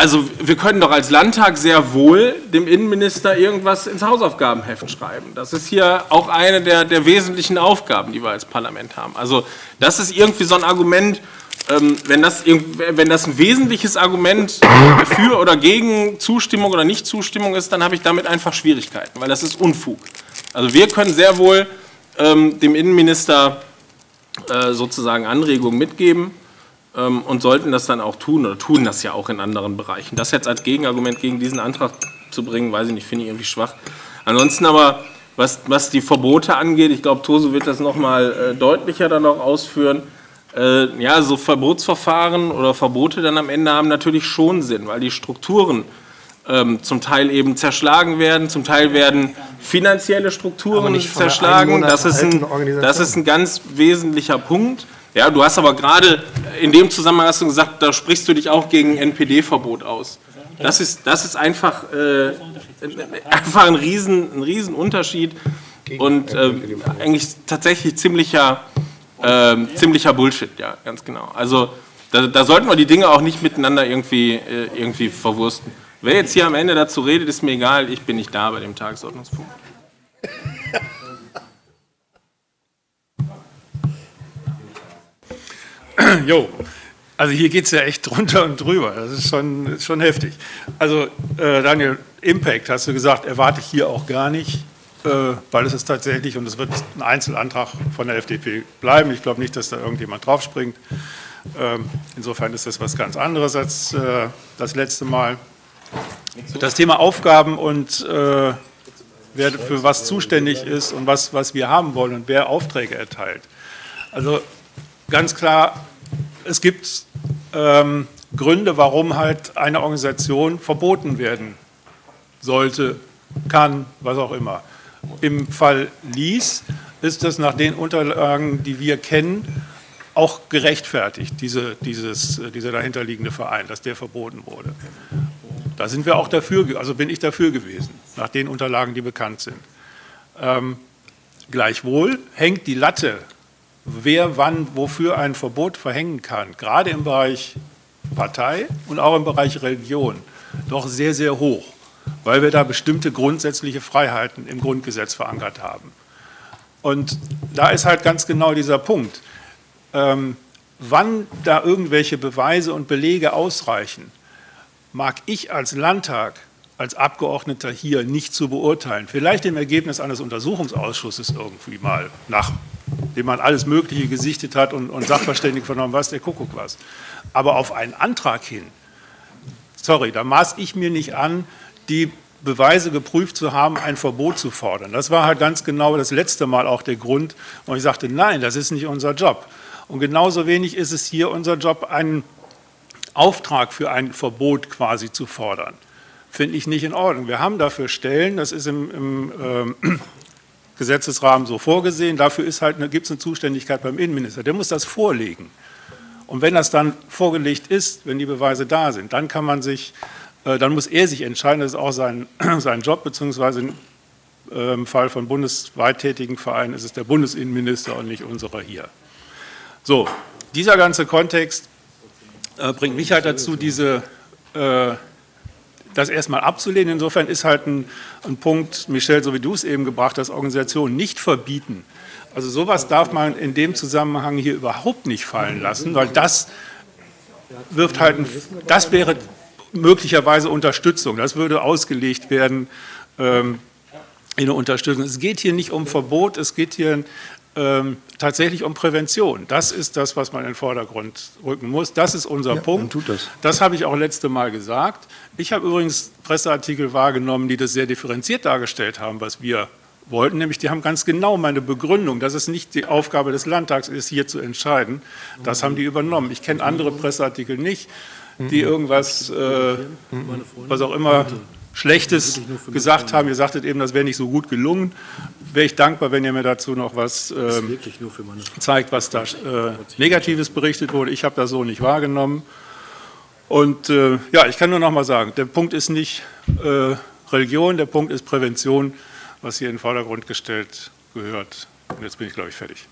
Also wir können doch als Landtag sehr wohl dem Innenminister irgendwas ins Hausaufgabenheft schreiben. Das ist hier auch eine der, der wesentlichen Aufgaben, die wir als Parlament haben. Also das ist irgendwie so ein Argument, ähm, wenn, das, wenn das ein wesentliches Argument für oder gegen Zustimmung oder Nichtzustimmung ist, dann habe ich damit einfach Schwierigkeiten, weil das ist Unfug. Also wir können sehr wohl ähm, dem Innenminister äh, sozusagen Anregungen mitgeben. Und sollten das dann auch tun oder tun das ja auch in anderen Bereichen. Das jetzt als Gegenargument gegen diesen Antrag zu bringen, weiß ich nicht, finde ich irgendwie schwach. Ansonsten aber, was, was die Verbote angeht, ich glaube, Toso wird das nochmal äh, deutlicher dann auch ausführen. Äh, ja, so Verbotsverfahren oder Verbote dann am Ende haben natürlich schon Sinn, weil die Strukturen ähm, zum Teil eben zerschlagen werden, zum Teil werden finanzielle Strukturen zerschlagen. Das ist, ein, das ist ein ganz wesentlicher Punkt. Ja, du hast aber gerade in dem Zusammenhang hast du gesagt, da sprichst du dich auch gegen N P D-Verbot aus. Das ist, das ist einfach, äh, einfach ein riesen, ein riesen Unterschied und äh, eigentlich tatsächlich ziemlicher, äh, ziemlicher Bullshit, ja, ganz genau. Also da, da sollten wir die Dinge auch nicht miteinander irgendwie, äh, irgendwie verwursten. Wer jetzt hier am Ende dazu redet, ist mir egal, ich bin nicht da bei dem Tagesordnungspunkt. Jo, also hier geht es ja echt drunter und drüber, das ist schon, ist schon heftig. Also äh, Daniel, Impact, hast du gesagt, erwarte ich hier auch gar nicht, äh, weil es ist tatsächlich, und es wird ein Einzelantrag von der F D P bleiben, ich glaube nicht, dass da irgendjemand draufspringt. Ähm, insofern ist das was ganz anderes als äh, das letzte Mal. Das Thema Aufgaben und äh, wer für was zuständig ist und was, was wir haben wollen und wer Aufträge erteilt. Also ganz klar, es gibt ähm, Gründe, warum halt eine Organisation verboten werden sollte, kann, was auch immer. Im Fall Lies ist das nach den Unterlagen, die wir kennen, auch gerechtfertigt, diese, dieses, dieser dahinterliegende Verein, dass der verboten wurde. Da sind wir auch dafür, also bin ich dafür gewesen, nach den Unterlagen, die bekannt sind. Ähm, gleichwohl hängt die Latte, wer wann wofür ein Verbot verhängen kann, gerade im Bereich Partei und auch im Bereich Religion, doch sehr, sehr hoch, weil wir da bestimmte grundsätzliche Freiheiten im Grundgesetz verankert haben. Und da ist halt ganz genau dieser Punkt, ähm, wann da irgendwelche Beweise und Belege ausreichen, mag ich als Landtag, als Abgeordneter hier nicht zu beurteilen. Vielleicht im Ergebnis eines Untersuchungsausschusses irgendwie mal nach, dem man alles Mögliche gesichtet hat und, und Sachverständigen vernommen, was der Kuckuck was. Aber auf einen Antrag hin, sorry, da maß ich mir nicht an, die Beweise geprüft zu haben, ein Verbot zu fordern. Das war halt ganz genau das letzte Mal auch der Grund, wo ich sagte, nein, das ist nicht unser Job. Und genauso wenig ist es hier unser Job, einen Auftrag für ein Verbot quasi zu fordern. Finde ich nicht in Ordnung. Wir haben dafür Stellen, das ist im, im äh, Gesetzesrahmen so vorgesehen, dafür ist halt eine, gibt es eine Zuständigkeit beim Innenminister, der muss das vorlegen. Und wenn das dann vorgelegt ist, wenn die Beweise da sind, dann kann man sich, äh, dann muss er sich entscheiden, das ist auch sein, sein Job, beziehungsweise äh, im Fall von bundesweit tätigen Vereinen ist es der Bundesinnenminister und nicht unserer hier. So, dieser ganze Kontext äh, bringt mich halt dazu, diese äh, das erstmal abzulehnen. Insofern ist halt ein, ein Punkt, Michel, so wie du es eben gebracht hast, Organisationen nicht verbieten. Also sowas darf man in dem Zusammenhang hier überhaupt nicht fallen lassen, weil das wirft halt, ein, das wäre möglicherweise Unterstützung. Das würde ausgelegt werden ähm, in eine Unterstützung. Es geht hier nicht um Verbot, es geht hier ähm, tatsächlich um Prävention. Das ist das, was man in den Vordergrund rücken muss. Das ist unser ja, Punkt. Tut das das habe ich auch letzte Mal gesagt. Ich habe übrigens Presseartikel wahrgenommen, die das sehr differenziert dargestellt haben, was wir wollten. Nämlich, die haben ganz genau meine Begründung, dass es nicht die Aufgabe des Landtags ist, hier zu entscheiden. Das haben die übernommen. Ich kenne andere Presseartikel nicht, die irgendwas, äh, was auch immer, Schlechtes gesagt haben. Ihr sagtet eben, das wäre nicht so gut gelungen. Wäre ich dankbar, wenn ihr mir dazu noch was äh, zeigt, was da äh, Negatives berichtet wurde. Ich habe das so nicht wahrgenommen. Und äh, ja, ich kann nur noch mal sagen, der Punkt ist nicht äh, Religion, der Punkt ist Prävention, was hier in den Vordergrund gestellt gehört. Und jetzt bin ich, glaube ich, fertig.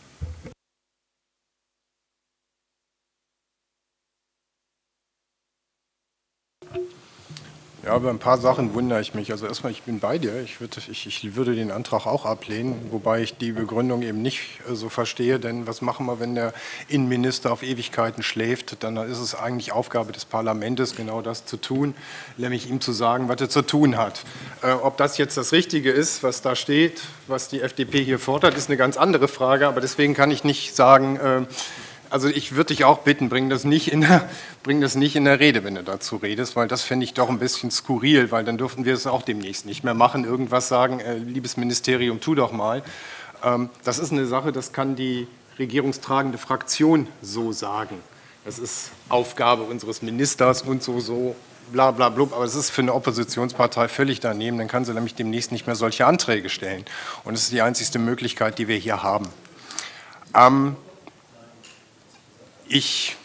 Ja, aber ein paar Sachen wundere ich mich. Also erstmal, ich bin bei dir. Ich würde, ich, ich würde den Antrag auch ablehnen, wobei ich die Begründung eben nicht so verstehe. Denn was machen wir, wenn der Innenminister auf Ewigkeiten schläft? Dann ist es eigentlich Aufgabe des Parlaments, genau das zu tun, nämlich ihm zu sagen, was er zu tun hat. Äh, ob das jetzt das Richtige ist, was da steht, was die F D P hier fordert, ist eine ganz andere Frage. Aber deswegen kann ich nicht sagen... Äh, Also ich würde dich auch bitten, bring das nicht in der, bring das nicht in der Rede, wenn du dazu redest, weil das fände ich doch ein bisschen skurril, weil dann dürften wir es auch demnächst nicht mehr machen, irgendwas sagen, äh, liebes Ministerium, tu doch mal. Ähm, das ist eine Sache, das kann die regierungstragende Fraktion so sagen. Das ist Aufgabe unseres Ministers und so, so bla bla blub, aber es ist für eine Oppositionspartei völlig daneben, dann kann sie nämlich demnächst nicht mehr solche Anträge stellen. Und das ist die einzigste Möglichkeit, die wir hier haben. Ähm, ich,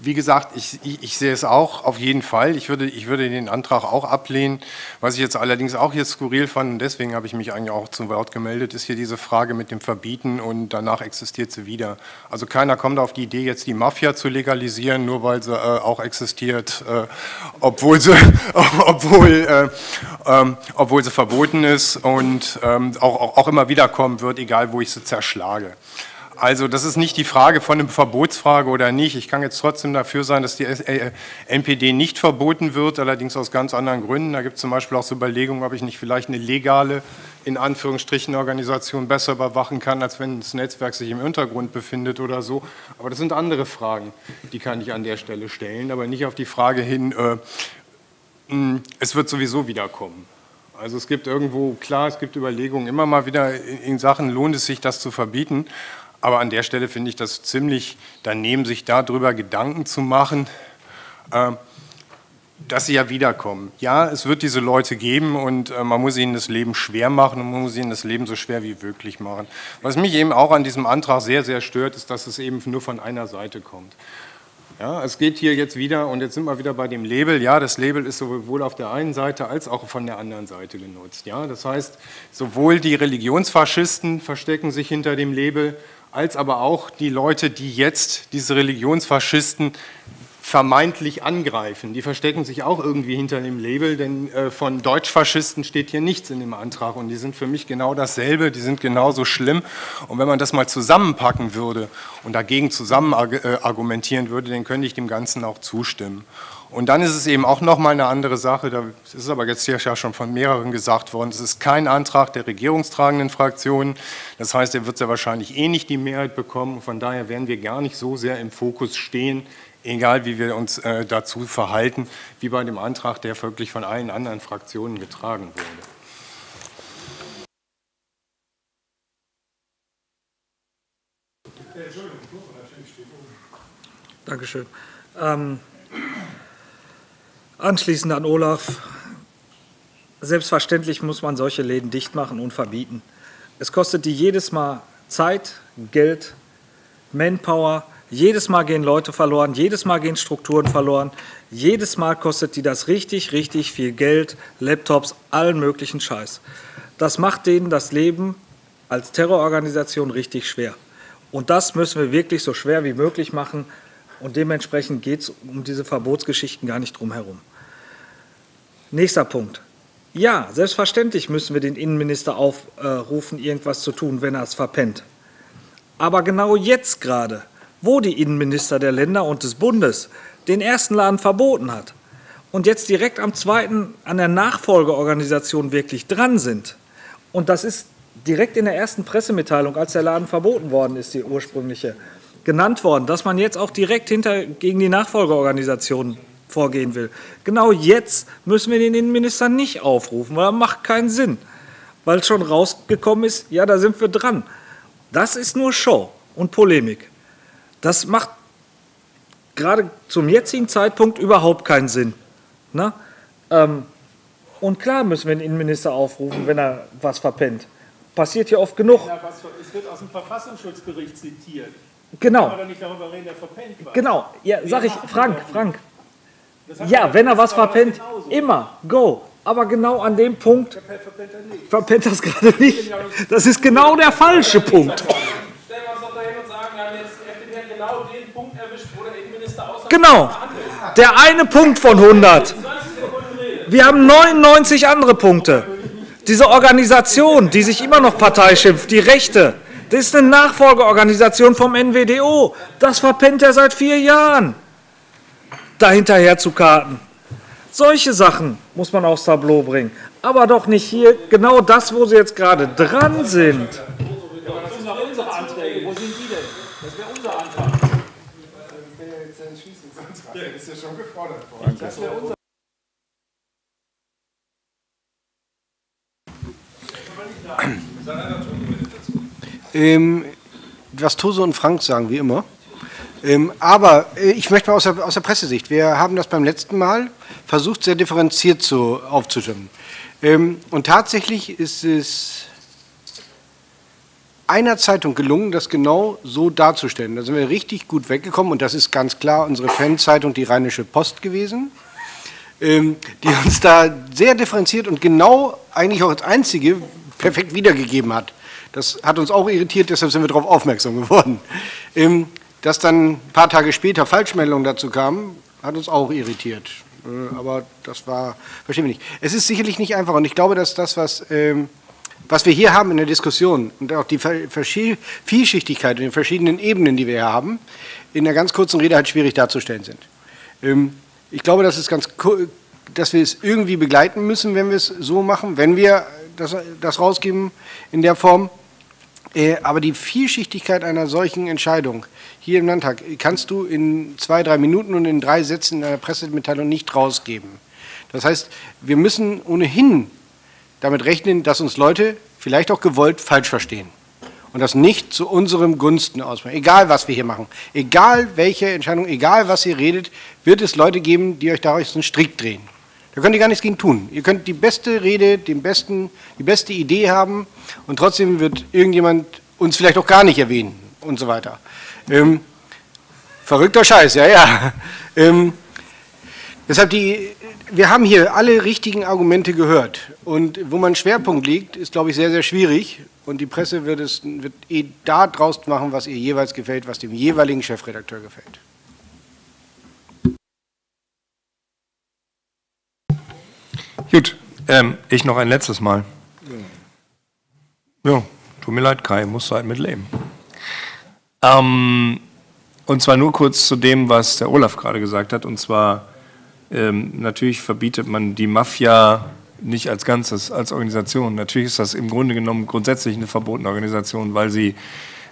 wie gesagt, ich, ich, ich sehe es auch auf jeden Fall. Ich würde, ich würde den Antrag auch ablehnen. Was ich jetzt allerdings auch jetzt skurril fand, und deswegen habe ich mich eigentlich auch zum Wort gemeldet, ist hier diese Frage mit dem Verbieten und danach existiert sie wieder. Also keiner kommt auf die Idee, jetzt die Mafia zu legalisieren, nur weil sie äh, auch existiert, äh, obwohl, sie, obwohl, äh, ähm, obwohl sie verboten ist und ähm, auch, auch, auch immer wieder kommen wird, egal wo ich sie zerschlage. Also das ist nicht die Frage von einer Verbotsfrage oder nicht. Ich kann jetzt trotzdem dafür sein, dass die N P D nicht verboten wird, allerdings aus ganz anderen Gründen. Da gibt es zum Beispiel auch so Überlegungen, ob ich nicht vielleicht eine legale, in Anführungsstrichen, Organisation besser überwachen kann, als wenn das Netzwerk sich im Untergrund befindet oder so. Aber das sind andere Fragen, die kann ich an der Stelle stellen, aber nicht auf die Frage hin, äh, es wird sowieso wiederkommen. Also es gibt irgendwo, klar, es gibt Überlegungen, immer mal wieder in Sachen lohnt es sich, das zu verbieten. Aber an der Stelle finde ich das ziemlich daneben, sich darüber Gedanken zu machen, dass sie ja wiederkommen. Ja, es wird diese Leute geben und man muss ihnen das Leben schwer machen und man muss ihnen das Leben so schwer wie möglich machen. Was mich eben auch an diesem Antrag sehr, sehr stört, ist, dass es eben nur von einer Seite kommt. Ja, es geht hier jetzt wieder, und jetzt sind wir wieder bei dem Label, ja, das Label ist sowohl auf der einen Seite als auch von der anderen Seite genutzt. Ja, das heißt, sowohl die Religionsfaschisten verstecken sich hinter dem Label, als aber auch die Leute, die jetzt diese Religionsfaschisten vermeintlich angreifen. Die verstecken sich auch irgendwie hinter dem Label, denn äh, von Deutschfaschisten steht hier nichts in dem Antrag und die sind für mich genau dasselbe, die sind genauso schlimm. Und wenn man das mal zusammenpacken würde und dagegen zusammen äh, argumentieren würde, dann könnte ich dem Ganzen auch zustimmen. Und dann ist es eben auch nochmal eine andere Sache, das ist aber jetzt hier ja schon von mehreren gesagt worden, es ist kein Antrag der regierungstragenden Fraktionen, das heißt, er wird sehr wahrscheinlich eh nicht die Mehrheit bekommen, von daher werden wir gar nicht so sehr im Fokus stehen, egal wie wir uns äh, dazu verhalten, wie bei dem Antrag, der wirklich von allen anderen Fraktionen getragen wurde. Dankeschön. Ähm Anschließend an Olaf, selbstverständlich muss man solche Läden dicht machen und verbieten. Es kostet die jedes Mal Zeit, Geld, Manpower, jedes Mal gehen Leute verloren, jedes Mal gehen Strukturen verloren, jedes Mal kostet die das richtig, richtig viel Geld, Laptops, allen möglichen Scheiß. Das macht denen das Leben als Terrororganisation richtig schwer. Und das müssen wir wirklich so schwer wie möglich machen. Und dementsprechend geht es um diese Verbotsgeschichten gar nicht drum herum. Nächster Punkt. Ja, selbstverständlich müssen wir den Innenminister aufrufen, irgendwas zu tun, wenn er es verpennt. Aber genau jetzt gerade, wo die Innenminister der Länder und des Bundes den ersten Laden verboten hat und jetzt direkt am zweiten an der Nachfolgeorganisation wirklich dran sind, und das ist direkt in der ersten Pressemitteilung, als der Laden verboten worden ist, die ursprüngliche, genannt worden, dass man jetzt auch direkt hinter, gegen die Nachfolgeorganisation vorgehen will. Genau jetzt müssen wir den Innenminister nicht aufrufen, weil das macht keinen Sinn, weil schon rausgekommen ist, ja, da sind wir dran. Das ist nur Show und Polemik. Das macht gerade zum jetzigen Zeitpunkt überhaupt keinen Sinn. Na? Ähm, und klar müssen wir den Innenminister aufrufen, wenn er was verpennt. Passiert ja oft genug. Ja, es wird aus dem Verfassungsschutzbericht zitiert. Genau. Kann man nicht darüber reden, der verpennt war. Genau, ja, sag ich, Frank, Frank. Ja, wenn er was verpennt, immer, go. Aber genau an dem Punkt verpennt das gerade nicht. Das ist genau der falsche Punkt. Stellen wir uns doch dahin und sagen, wir haben jetzt die F D P genau den Punkt erwischt, wo der Innenminister außerhalb genau, der eine Punkt von hundert. Wir haben neunundneunzig andere Punkte. Diese Organisation, die sich immer noch Partei schimpft, die Rechte, das ist eine Nachfolgeorganisation vom N W D O. Das verpennt er seit vier Jahren, dahinterher zu karten. Solche Sachen muss man aufs Tableau bringen. Aber doch nicht hier, genau das, wo sie jetzt gerade dran sind. Das sind doch unsere Anträge. Wo sind die denn? Das wäre unser Antrag. Ich bin ja jetzt der Entschließungsantrag. Der ist ja schon gefordert worden. Das wäre unser. Was Tose und Frank sagen, wie immer. Ähm, aber ich möchte mal aus der, aus der Pressesicht, wir haben das beim letzten Mal versucht, sehr differenziert zu, aufzustimmen. Ähm, und tatsächlich ist es einer Zeitung gelungen, das genau so darzustellen. Da sind wir richtig gut weggekommen und das ist ganz klar unsere Fanzeitung, die Rheinische Post gewesen, ähm, die uns da sehr differenziert und genau eigentlich auch als einzige perfekt wiedergegeben hat. Das hat uns auch irritiert, deshalb sind wir darauf aufmerksam geworden. Ähm, dass dann ein paar Tage später Falschmeldungen dazu kamen, hat uns auch irritiert. Äh, aber das war, verstehen wir nicht. Es ist sicherlich nicht einfach und ich glaube, dass das, was... Ähm, Was wir hier haben in der Diskussion und auch die Vielschichtigkeit und den verschiedenen Ebenen, die wir hier haben, in einer ganz kurzen Rede halt schwierig darzustellen sind. Ich glaube, dass es ganz, dass wir es irgendwie begleiten müssen, wenn wir es so machen, wenn wir das, das rausgeben in der Form. Aber die Vielschichtigkeit einer solchen Entscheidung hier im Landtag kannst du in zwei, drei Minuten und in drei Sätzen in einer Pressemitteilung nicht rausgeben. Das heißt, wir müssen ohnehin damit rechnen, dass uns Leute vielleicht auch gewollt falsch verstehen und das nicht zu unserem Gunsten ausmachen. Egal, was wir hier machen, egal welche Entscheidung, egal, was ihr redet, wird es Leute geben, die euch daraus einen Strick drehen. Da könnt ihr gar nichts gegen tun. Ihr könnt die beste Rede, den besten, die beste Idee haben und trotzdem wird irgendjemand uns vielleicht auch gar nicht erwähnen und so weiter. Ähm, verrückter Scheiß, ja, ja. Ähm, deshalb die... Wir haben hier alle richtigen Argumente gehört und wo mein Schwerpunkt liegt, ist, glaube ich, sehr, sehr schwierig und die Presse wird es wird eh da draus machen, was ihr jeweils gefällt, was dem jeweiligen Chefredakteur gefällt. Gut, ähm, ich noch ein letztes Mal. Ja, tut mir leid, Kai, musst du halt mit leben. Ähm, und zwar nur kurz zu dem, was der Olaf gerade gesagt hat, und zwar... Ähm, natürlich verbietet man die Mafia nicht als Ganzes, als Organisation. Natürlich ist das im Grunde genommen grundsätzlich eine verbotene Organisation, weil sie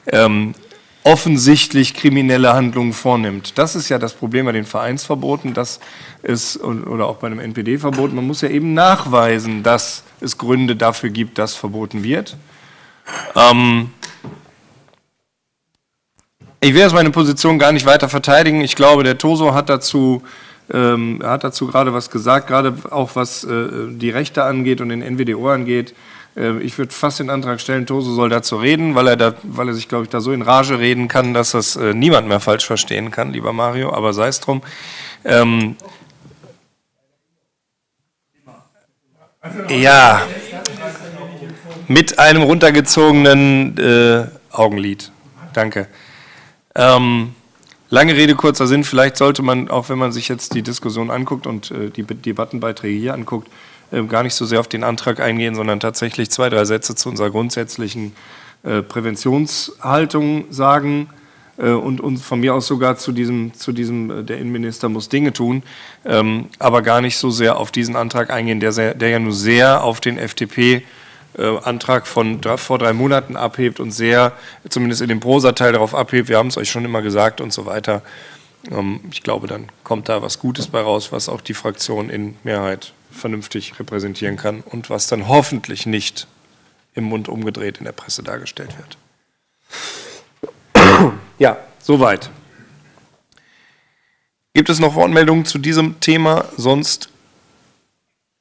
ähm, offensichtlich kriminelle Handlungen vornimmt. Das ist ja das Problem bei den Vereinsverboten, das ist, oder auch bei einem N P D-Verbot. Man muss ja eben nachweisen, dass es Gründe dafür gibt, dass verboten wird. Ähm, ich will jetzt meine Position gar nicht weiter verteidigen. Ich glaube, der Toso hat dazu... Ähm, er hat dazu gerade was gesagt, gerade auch was äh, die Rechte angeht und den N W D O angeht. Äh, ich würde fast den Antrag stellen, Toso soll dazu reden, weil er, da, weil er sich, glaube ich, da so in Rage reden kann, dass das äh, niemand mehr falsch verstehen kann, lieber Mario, aber sei es drum. Ähm, ja, mit einem runtergezogenen äh, Augenlid. Danke. Ähm, Lange Rede, kurzer Sinn, vielleicht sollte man, auch wenn man sich jetzt die Diskussion anguckt und äh, die Debattenbeiträge hier anguckt, äh, gar nicht so sehr auf den Antrag eingehen, sondern tatsächlich zwei, drei Sätze zu unserer grundsätzlichen äh, Präventionshaltung sagen äh, und uns von mir aus sogar zu diesem, zu diesem äh, der Innenminister muss Dinge tun, ähm, aber gar nicht so sehr auf diesen Antrag eingehen, der, sehr, der ja nur sehr auf den F D P Antrag von vor drei Monaten abhebt und sehr, zumindest in dem Prosa-Teil, darauf abhebt, wir haben es euch schon immer gesagt und so weiter. Ich glaube, dann kommt da was Gutes bei raus, was auch die Fraktion in Mehrheit vernünftig repräsentieren kann und was dann hoffentlich nicht im Mund umgedreht in der Presse dargestellt wird. Ja, soweit. Gibt es noch Wortmeldungen zu diesem Thema? Sonst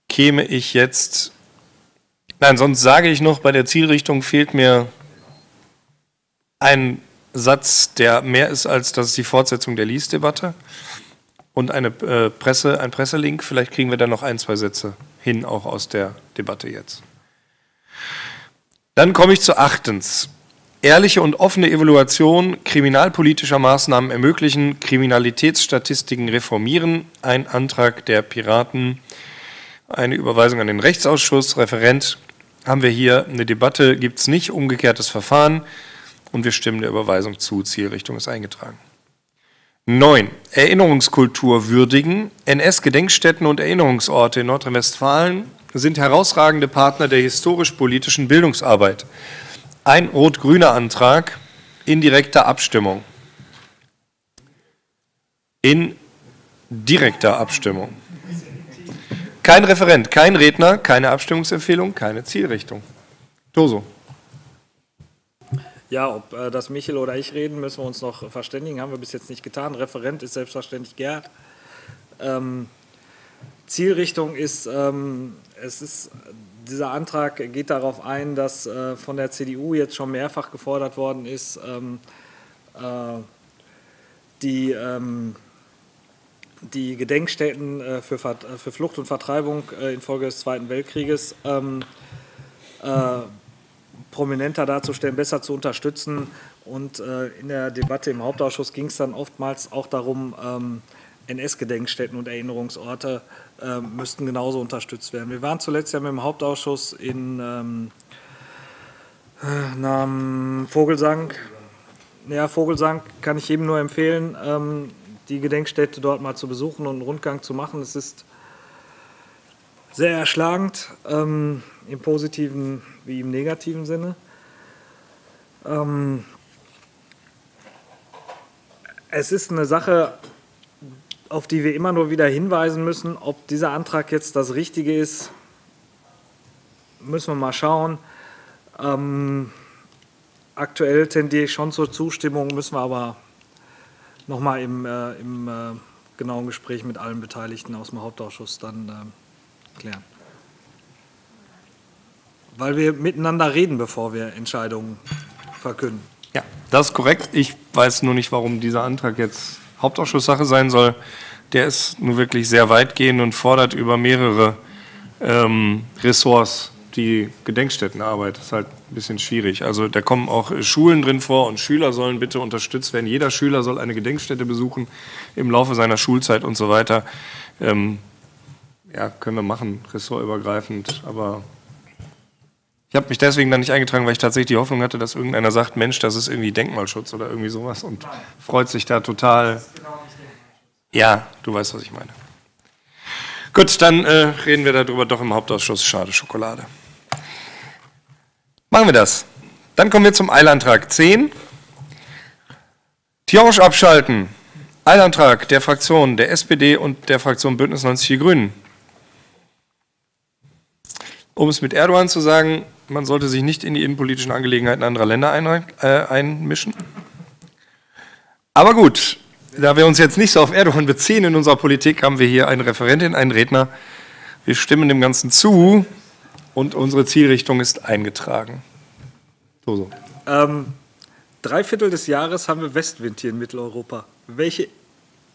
käme ich jetzt... Nein, sonst sage ich noch, bei der Zielrichtung fehlt mir ein Satz, der mehr ist als das ist die Fortsetzung der Lies-Debatte und eine, äh, Presse, ein Presselink. Vielleicht kriegen wir da noch ein, zwei Sätze hin, auch aus der Debatte jetzt. Dann komme ich zu achtens. Ehrliche und offene Evaluation kriminalpolitischer Maßnahmen ermöglichen, Kriminalitätsstatistiken reformieren. Ein Antrag der Piraten, eine Überweisung an den Rechtsausschuss, Referent. Haben wir hier eine Debatte, gibt es nicht, umgekehrtes Verfahren und wir stimmen der Überweisung zu, Zielrichtung ist eingetragen. neun. Erinnerungskultur würdigen. N S-Gedenkstätten und Erinnerungsorte in Nordrhein-Westfalen sind herausragende Partner der historisch-politischen Bildungsarbeit. Ein rot-grüner Antrag in direkter Abstimmung. In direkter Abstimmung. Kein Referent, kein Redner, keine Abstimmungsempfehlung, keine Zielrichtung. Toso. Ja, ob äh, das Michel oder ich reden, müssen wir uns noch verständigen. Haben wir bis jetzt nicht getan. Referent ist selbstverständlich Gerd. Ähm, Zielrichtung ist, ähm, es ist, dieser Antrag geht darauf ein, dass äh, von der C D U jetzt schon mehrfach gefordert worden ist, ähm, äh, die, ähm, die Gedenkstätten äh, für, Ver für Flucht und Vertreibung äh, infolge des Zweiten Weltkrieges ähm, äh, prominenter darzustellen, besser zu unterstützen. Und äh, in der Debatte im Hauptausschuss ging es dann oftmals auch darum, ähm, N S-Gedenkstätten und Erinnerungsorte äh, müssten genauso unterstützt werden. Wir waren zuletzt ja mit dem Hauptausschuss in ähm, nahm Vogelsang. Ja, Vogelsang kann ich jedem nur empfehlen, ähm, die Gedenkstätte dort mal zu besuchen und einen Rundgang zu machen. Es ist sehr erschlagend, ähm, im positiven wie im negativen Sinne. Ähm, es ist eine Sache, auf die wir immer nur wieder hinweisen müssen. Ob dieser Antrag jetzt das Richtige ist, müssen wir mal schauen. Ähm, aktuell tendiere ich schon zur Zustimmung, müssen wir aber nochmal im, äh, im äh, genauen Gespräch mit allen Beteiligten aus dem Hauptausschuss dann äh, klären. Weil wir miteinander reden, bevor wir Entscheidungen verkünden. Ja, das ist korrekt. Ich weiß nur nicht, warum dieser Antrag jetzt Hauptausschusssache sein soll. Der ist nun wirklich sehr weitgehend und fordert über mehrere ähm, Ressorts die Gedenkstättenarbeit. Das ist halt ein bisschen schwierig. Also da kommen auch Schulen drin vor und Schüler sollen bitte unterstützt werden. Jeder Schüler soll eine Gedenkstätte besuchen im Laufe seiner Schulzeit und so weiter. Ähm, ja, können wir machen, ressortübergreifend, aber ich habe mich deswegen dann nicht eingetragen, weil ich tatsächlich die Hoffnung hatte, dass irgendeiner sagt, Mensch, das ist irgendwie Denkmalschutz oder irgendwie sowas und freut sich da total. Ja, du weißt, was ich meine. Gut, dann äh, reden wir darüber doch im Hauptausschuss. Schade Schokolade. Machen wir das. Dann kommen wir zum Eilantrag zehn. Tierisch abschalten. Eilantrag der Fraktionen der S P D und der Fraktion Bündnis neunzig Die Grünen. Um es mit Erdogan zu sagen, man sollte sich nicht in die innenpolitischen Angelegenheiten anderer Länder ein, äh, einmischen. Aber gut, da wir uns jetzt nicht so auf Erdogan beziehen in unserer Politik, haben wir hier eine Referentin, einen Redner. Wir stimmen dem Ganzen zu und unsere Zielrichtung ist eingetragen. So, so. Ähm, drei Viertel des Jahres haben wir Westwind hier in Mitteleuropa. Welche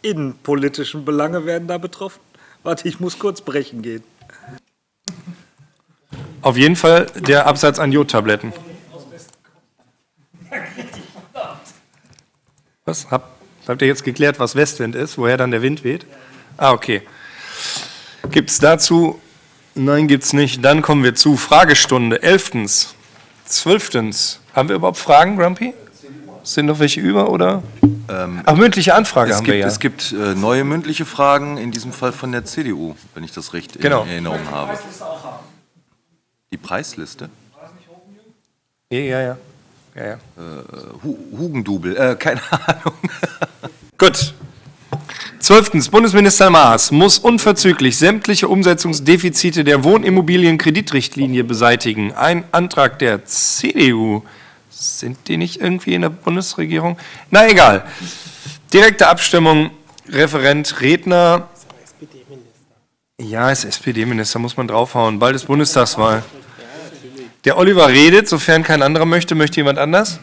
innenpolitischen Belange werden da betroffen? Warte, ich muss kurz brechen gehen. Auf jeden Fall der Absatz an Jodtabletten. Was? Hab, habt ihr jetzt geklärt, was Westwind ist, woher dann der Wind weht? Ah, okay. Gibt es dazu? Nein, gibt es nicht. Dann kommen wir zu Fragestunde. Elftens. Zwölftens. Haben wir überhaupt Fragen, Grumpy? Sind noch welche über, oder? Ähm, Ach, mündliche Anfrage haben gibt, wir ja. Es gibt äh, neue mündliche Fragen, in diesem Fall von der C D U, wenn ich das recht genau. in Erinnerung habe. Die Preisliste? War das nicht Hugendubel? Ja, ja, ja. ja, ja. Äh, Hu Hugendubel, äh, keine Ahnung. Gut. Zwölftens. Bundesminister Maas muss unverzüglich sämtliche Umsetzungsdefizite der Wohnimmobilienkreditrichtlinie beseitigen. Ein Antrag der C D U. Sind die nicht irgendwie in der Bundesregierung? Na, egal. Direkte Abstimmung. Referent, Redner. Ja, als S P D-Minister muss man draufhauen. Bald ist Bundestagswahl. Der Oliver redet, sofern kein anderer möchte. Möchte jemand anders?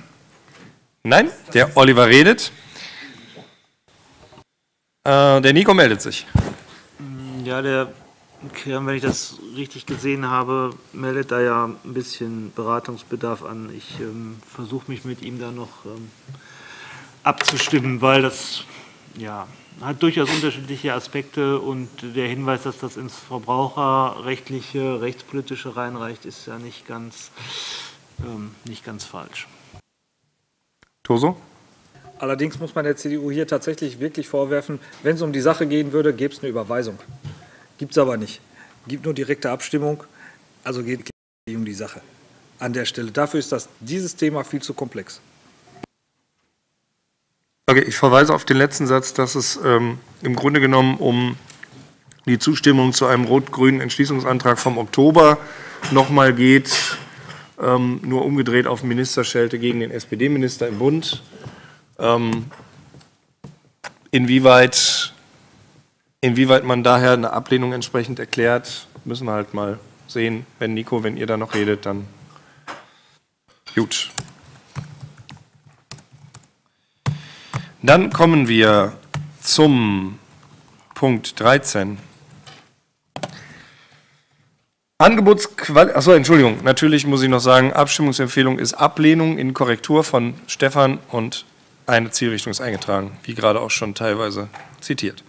Nein, der Oliver redet. Äh, der Nico meldet sich. Ja, der, wenn ich das richtig gesehen habe, meldet da ja ein bisschen Beratungsbedarf an. Ich ähm, versuche mich mit ihm da noch ähm, abzustimmen, weil das, ja, hat durchaus unterschiedliche Aspekte und der Hinweis, dass das ins verbraucherrechtliche, rechtspolitische reinreicht, ist ja nicht ganz, ähm, nicht ganz falsch. Toso? Allerdings muss man der C D U hier tatsächlich wirklich vorwerfen, wenn es um die Sache gehen würde, gäbe es eine Überweisung. Gibt es aber nicht. Gibt nur direkte Abstimmung, also geht es um die Sache an der Stelle. Dafür ist das, dieses Thema viel zu komplex. Okay, ich verweise auf den letzten Satz, dass es ähm, im Grunde genommen um die Zustimmung zu einem rot-grünen Entschließungsantrag vom Oktober nochmal geht, ähm, nur umgedreht auf Ministerschelte gegen den S P D-Minister im Bund. Ähm, inwieweit, inwieweit man daher eine Ablehnung entsprechend erklärt, müssen wir halt mal sehen. Wenn Nico, wenn ihr da noch redet, dann gut. Dann kommen wir zum Punkt dreizehn. Angebotsqualität. Achso, Entschuldigung, natürlich muss ich noch sagen, Abstimmungsempfehlung ist Ablehnung in Korrektur von Stefan und eine Zielrichtung ist eingetragen, wie gerade auch schon teilweise zitiert.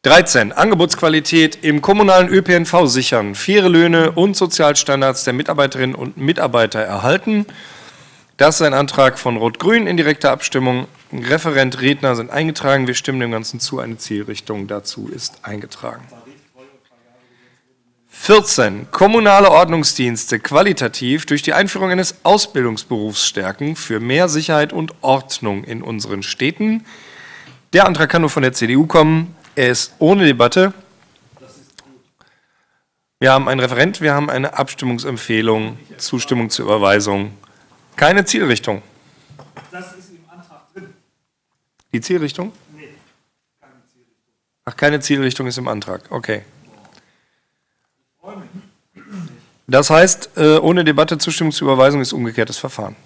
dreizehn. Angebotsqualität im kommunalen Ö P N V sichern, faire Löhne und Sozialstandards der Mitarbeiterinnen und Mitarbeiter erhalten. Das ist ein Antrag von Rot-Grün in direkter Abstimmung. Referent, Redner sind eingetragen. Wir stimmen dem Ganzen zu. Eine Zielrichtung dazu ist eingetragen. vierzehn. Kommunale Ordnungsdienste qualitativ durch die Einführung eines Ausbildungsberufs stärken für mehr Sicherheit und Ordnung in unseren Städten. Der Antrag kann nur von der C D U kommen. Er ist ohne Debatte. Wir haben einen Referent, wir haben eine Abstimmungsempfehlung, Zustimmung zur Überweisung. Keine Zielrichtung. Das ist im Antrag drin. Die Zielrichtung? Nee, keine Zielrichtung. Ach, keine Zielrichtung ist im Antrag. Okay. Das heißt, ohne Debatte Zustimmung zur Überweisung ist umgekehrtes Verfahren.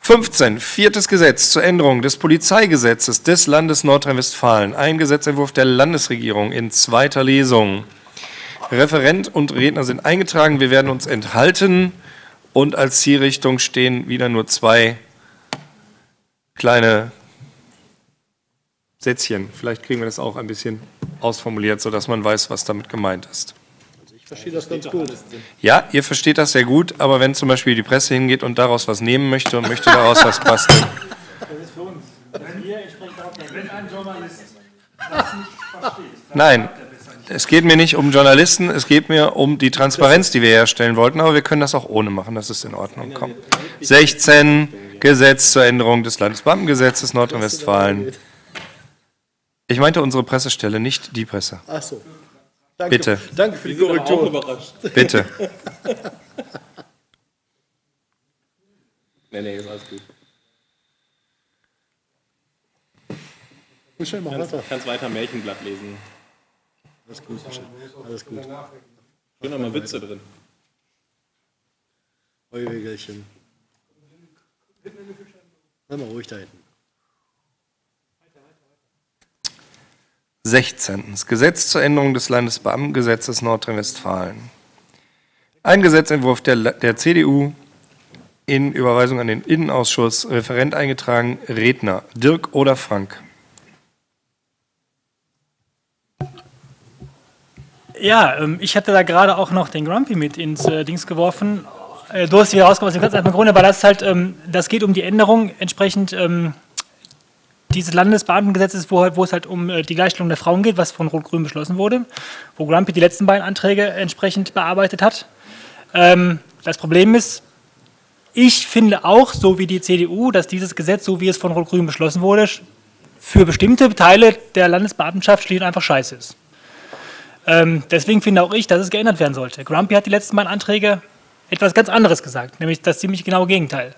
fünfzehn. Viertes Gesetz zur Änderung des Polizeigesetzes des Landes Nordrhein-Westfalen. Ein Gesetzentwurf der Landesregierung in zweiter Lesung. Referent und Redner sind eingetragen. Wir werden uns enthalten. Und als Zielrichtung stehen wieder nur zwei kleine Sätzchen. Vielleicht kriegen wir das auch ein bisschen ausformuliert, sodass man weiß, was damit gemeint ist. Also ich verstehe das ganz gut. Ja, ihr versteht das sehr gut, aber wenn zum Beispiel die Presse hingeht und daraus was nehmen möchte und möchte daraus was basteln. Das ist für uns. Wenn, ihr auch, wenn ein Journalist das nicht versteht. Nein. Es geht mir nicht um Journalisten, es geht mir um die Transparenz, die wir herstellen wollten, aber wir können das auch ohne machen, das ist in Ordnung. Komm. sechzehn, Gesetz zur Änderung des Landesbeamtengesetzes Nordrhein-Westfalen. Ich meinte unsere Pressestelle, nicht die Presse. Ach so. Danke. Bitte. Danke für die Korrektur. Bitte. Nee, nee, ist alles gut. Du kannst, kannst weiter Märchenblatt lesen. Alles gut, alles gut. Schön nochmal Witze drin. Heuwegelchen. Sei mal ruhig da hinten. sechzehn. Gesetz zur Änderung des Landesbeamtengesetzes Nordrhein-Westfalen. Ein Gesetzentwurf der, der C D U in Überweisung an den Innenausschuss. Referent eingetragen, Redner Dirk oder Frank. Ja, ich hatte da gerade auch noch den Grumpy mit ins äh, Dings geworfen. Äh, du hast wieder rausgekommen aus dem Platz. Einfach Grund, aber das, halt, ähm, das geht um die Änderung entsprechend ähm, dieses Landesbeamtengesetzes, wo, wo es halt um äh, die Gleichstellung der Frauen geht, was von Rot-Grün beschlossen wurde, wo Grumpy die letzten beiden Anträge entsprechend bearbeitet hat. Ähm, das Problem ist, ich finde auch, so wie die C D U, dass dieses Gesetz, so wie es von Rot-Grün beschlossen wurde, für bestimmte Teile der Landesbeamtenschaft schlicht und einfach scheiße ist. Ähm, deswegen finde auch ich, dass es geändert werden sollte. Grumpy hat die letzten beiden Anträge etwas ganz anderes gesagt, nämlich das ziemlich genaue Gegenteil.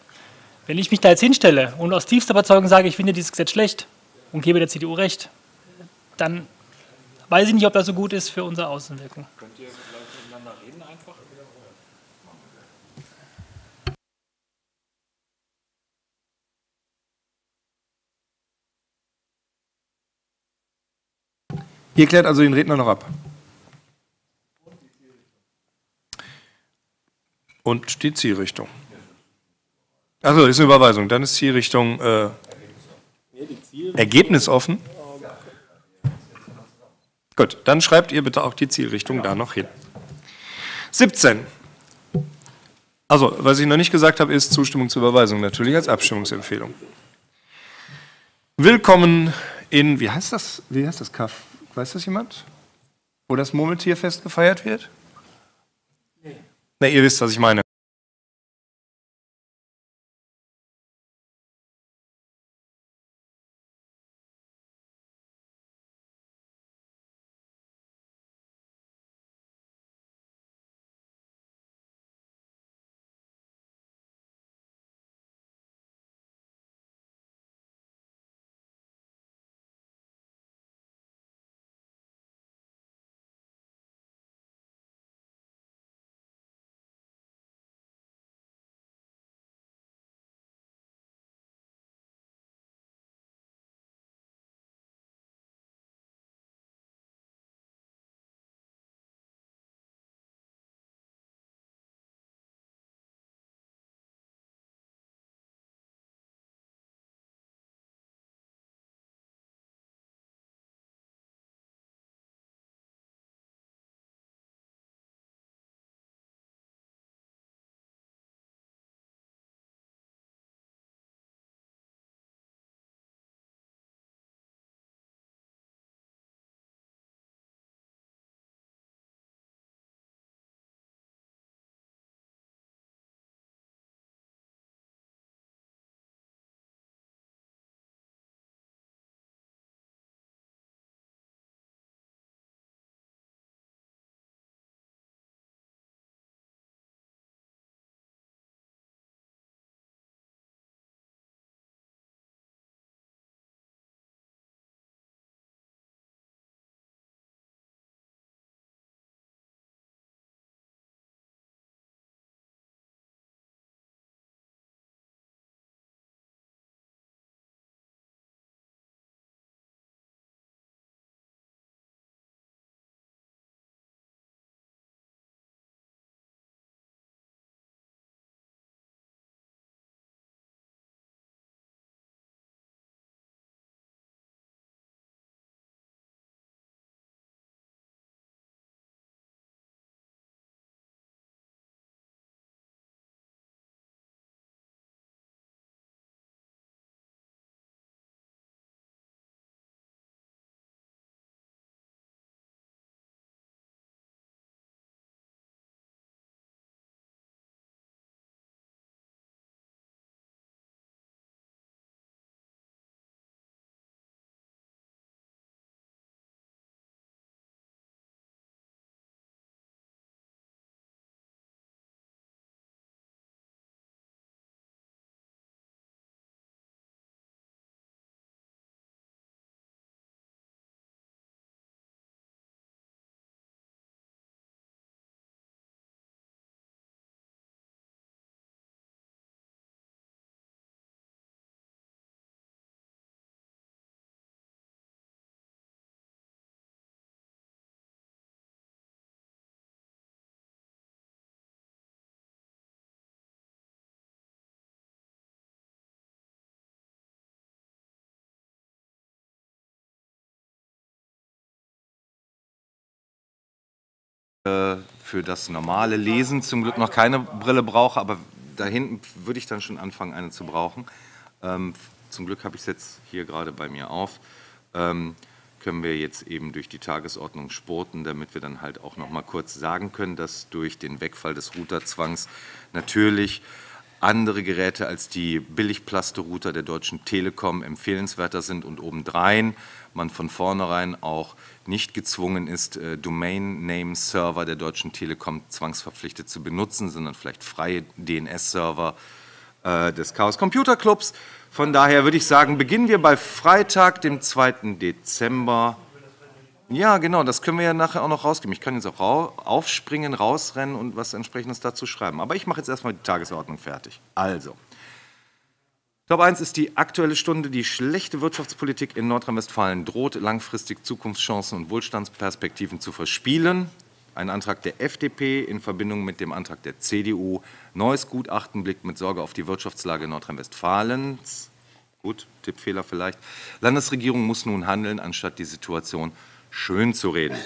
Wenn ich mich da jetzt hinstelle und aus tiefster Überzeugung sage, ich finde dieses Gesetz schlecht und gebe der C D U recht, dann weiß ich nicht, ob das so gut ist für unsere Außenwirkung. Könnt ihr vielleicht miteinander reden einfach? Ihr klärt also den Redner noch ab. Und die Zielrichtung. Achso, ist eine Überweisung. Dann ist Zielrichtung äh, ergebnisoffen. Gut, dann schreibt ihr bitte auch die Zielrichtung da noch hin. siebzehn. Also, was ich noch nicht gesagt habe, ist Zustimmung zur Überweisung. Natürlich als Abstimmungsempfehlung. Willkommen in, wie heißt das, wie heißt das Kaff? Weiß das jemand? Wo das Murmeltierfest gefeiert wird? Nee. Na, ihr wisst, was ich meine. für das normale Lesen zum Glück noch keine Brille brauche, aber da hinten würde ich dann schon anfangen, eine zu brauchen. Ähm, zum Glück habe ich es jetzt hier gerade bei mir auf. Ähm, können wir jetzt eben durch die Tagesordnung spurten, damit wir dann halt auch noch mal kurz sagen können, dass durch den Wegfall des Routerzwangs natürlich andere Geräte als die Billigplaste-Router der Deutschen Telekom empfehlenswerter sind und obendrein man von vornherein auch nicht gezwungen ist, Domain-Name-Server der Deutschen Telekom zwangsverpflichtet zu benutzen, sondern vielleicht freie D N S-Server äh, des Chaos Computer Clubs. Von daher würde ich sagen, beginnen wir bei Freitag, dem zweiten Dezember. Ja, genau, das können wir ja nachher auch noch rausgeben. Ich kann jetzt auch ra aufspringen, rausrennen und was Entsprechendes dazu schreiben. Aber ich mache jetzt erstmal die Tagesordnung fertig. Also, Top eins ist die Aktuelle Stunde. Die schlechte Wirtschaftspolitik in Nordrhein-Westfalen droht, langfristig Zukunftschancen und Wohlstandsperspektiven zu verspielen. Ein Antrag der F D P in Verbindung mit dem Antrag der C D U. Neues Gutachten blickt mit Sorge auf die Wirtschaftslage Nordrhein-Westfalens. Gut, Tippfehler vielleicht. Landesregierung muss nun handeln, anstatt die Situation schön zu reden.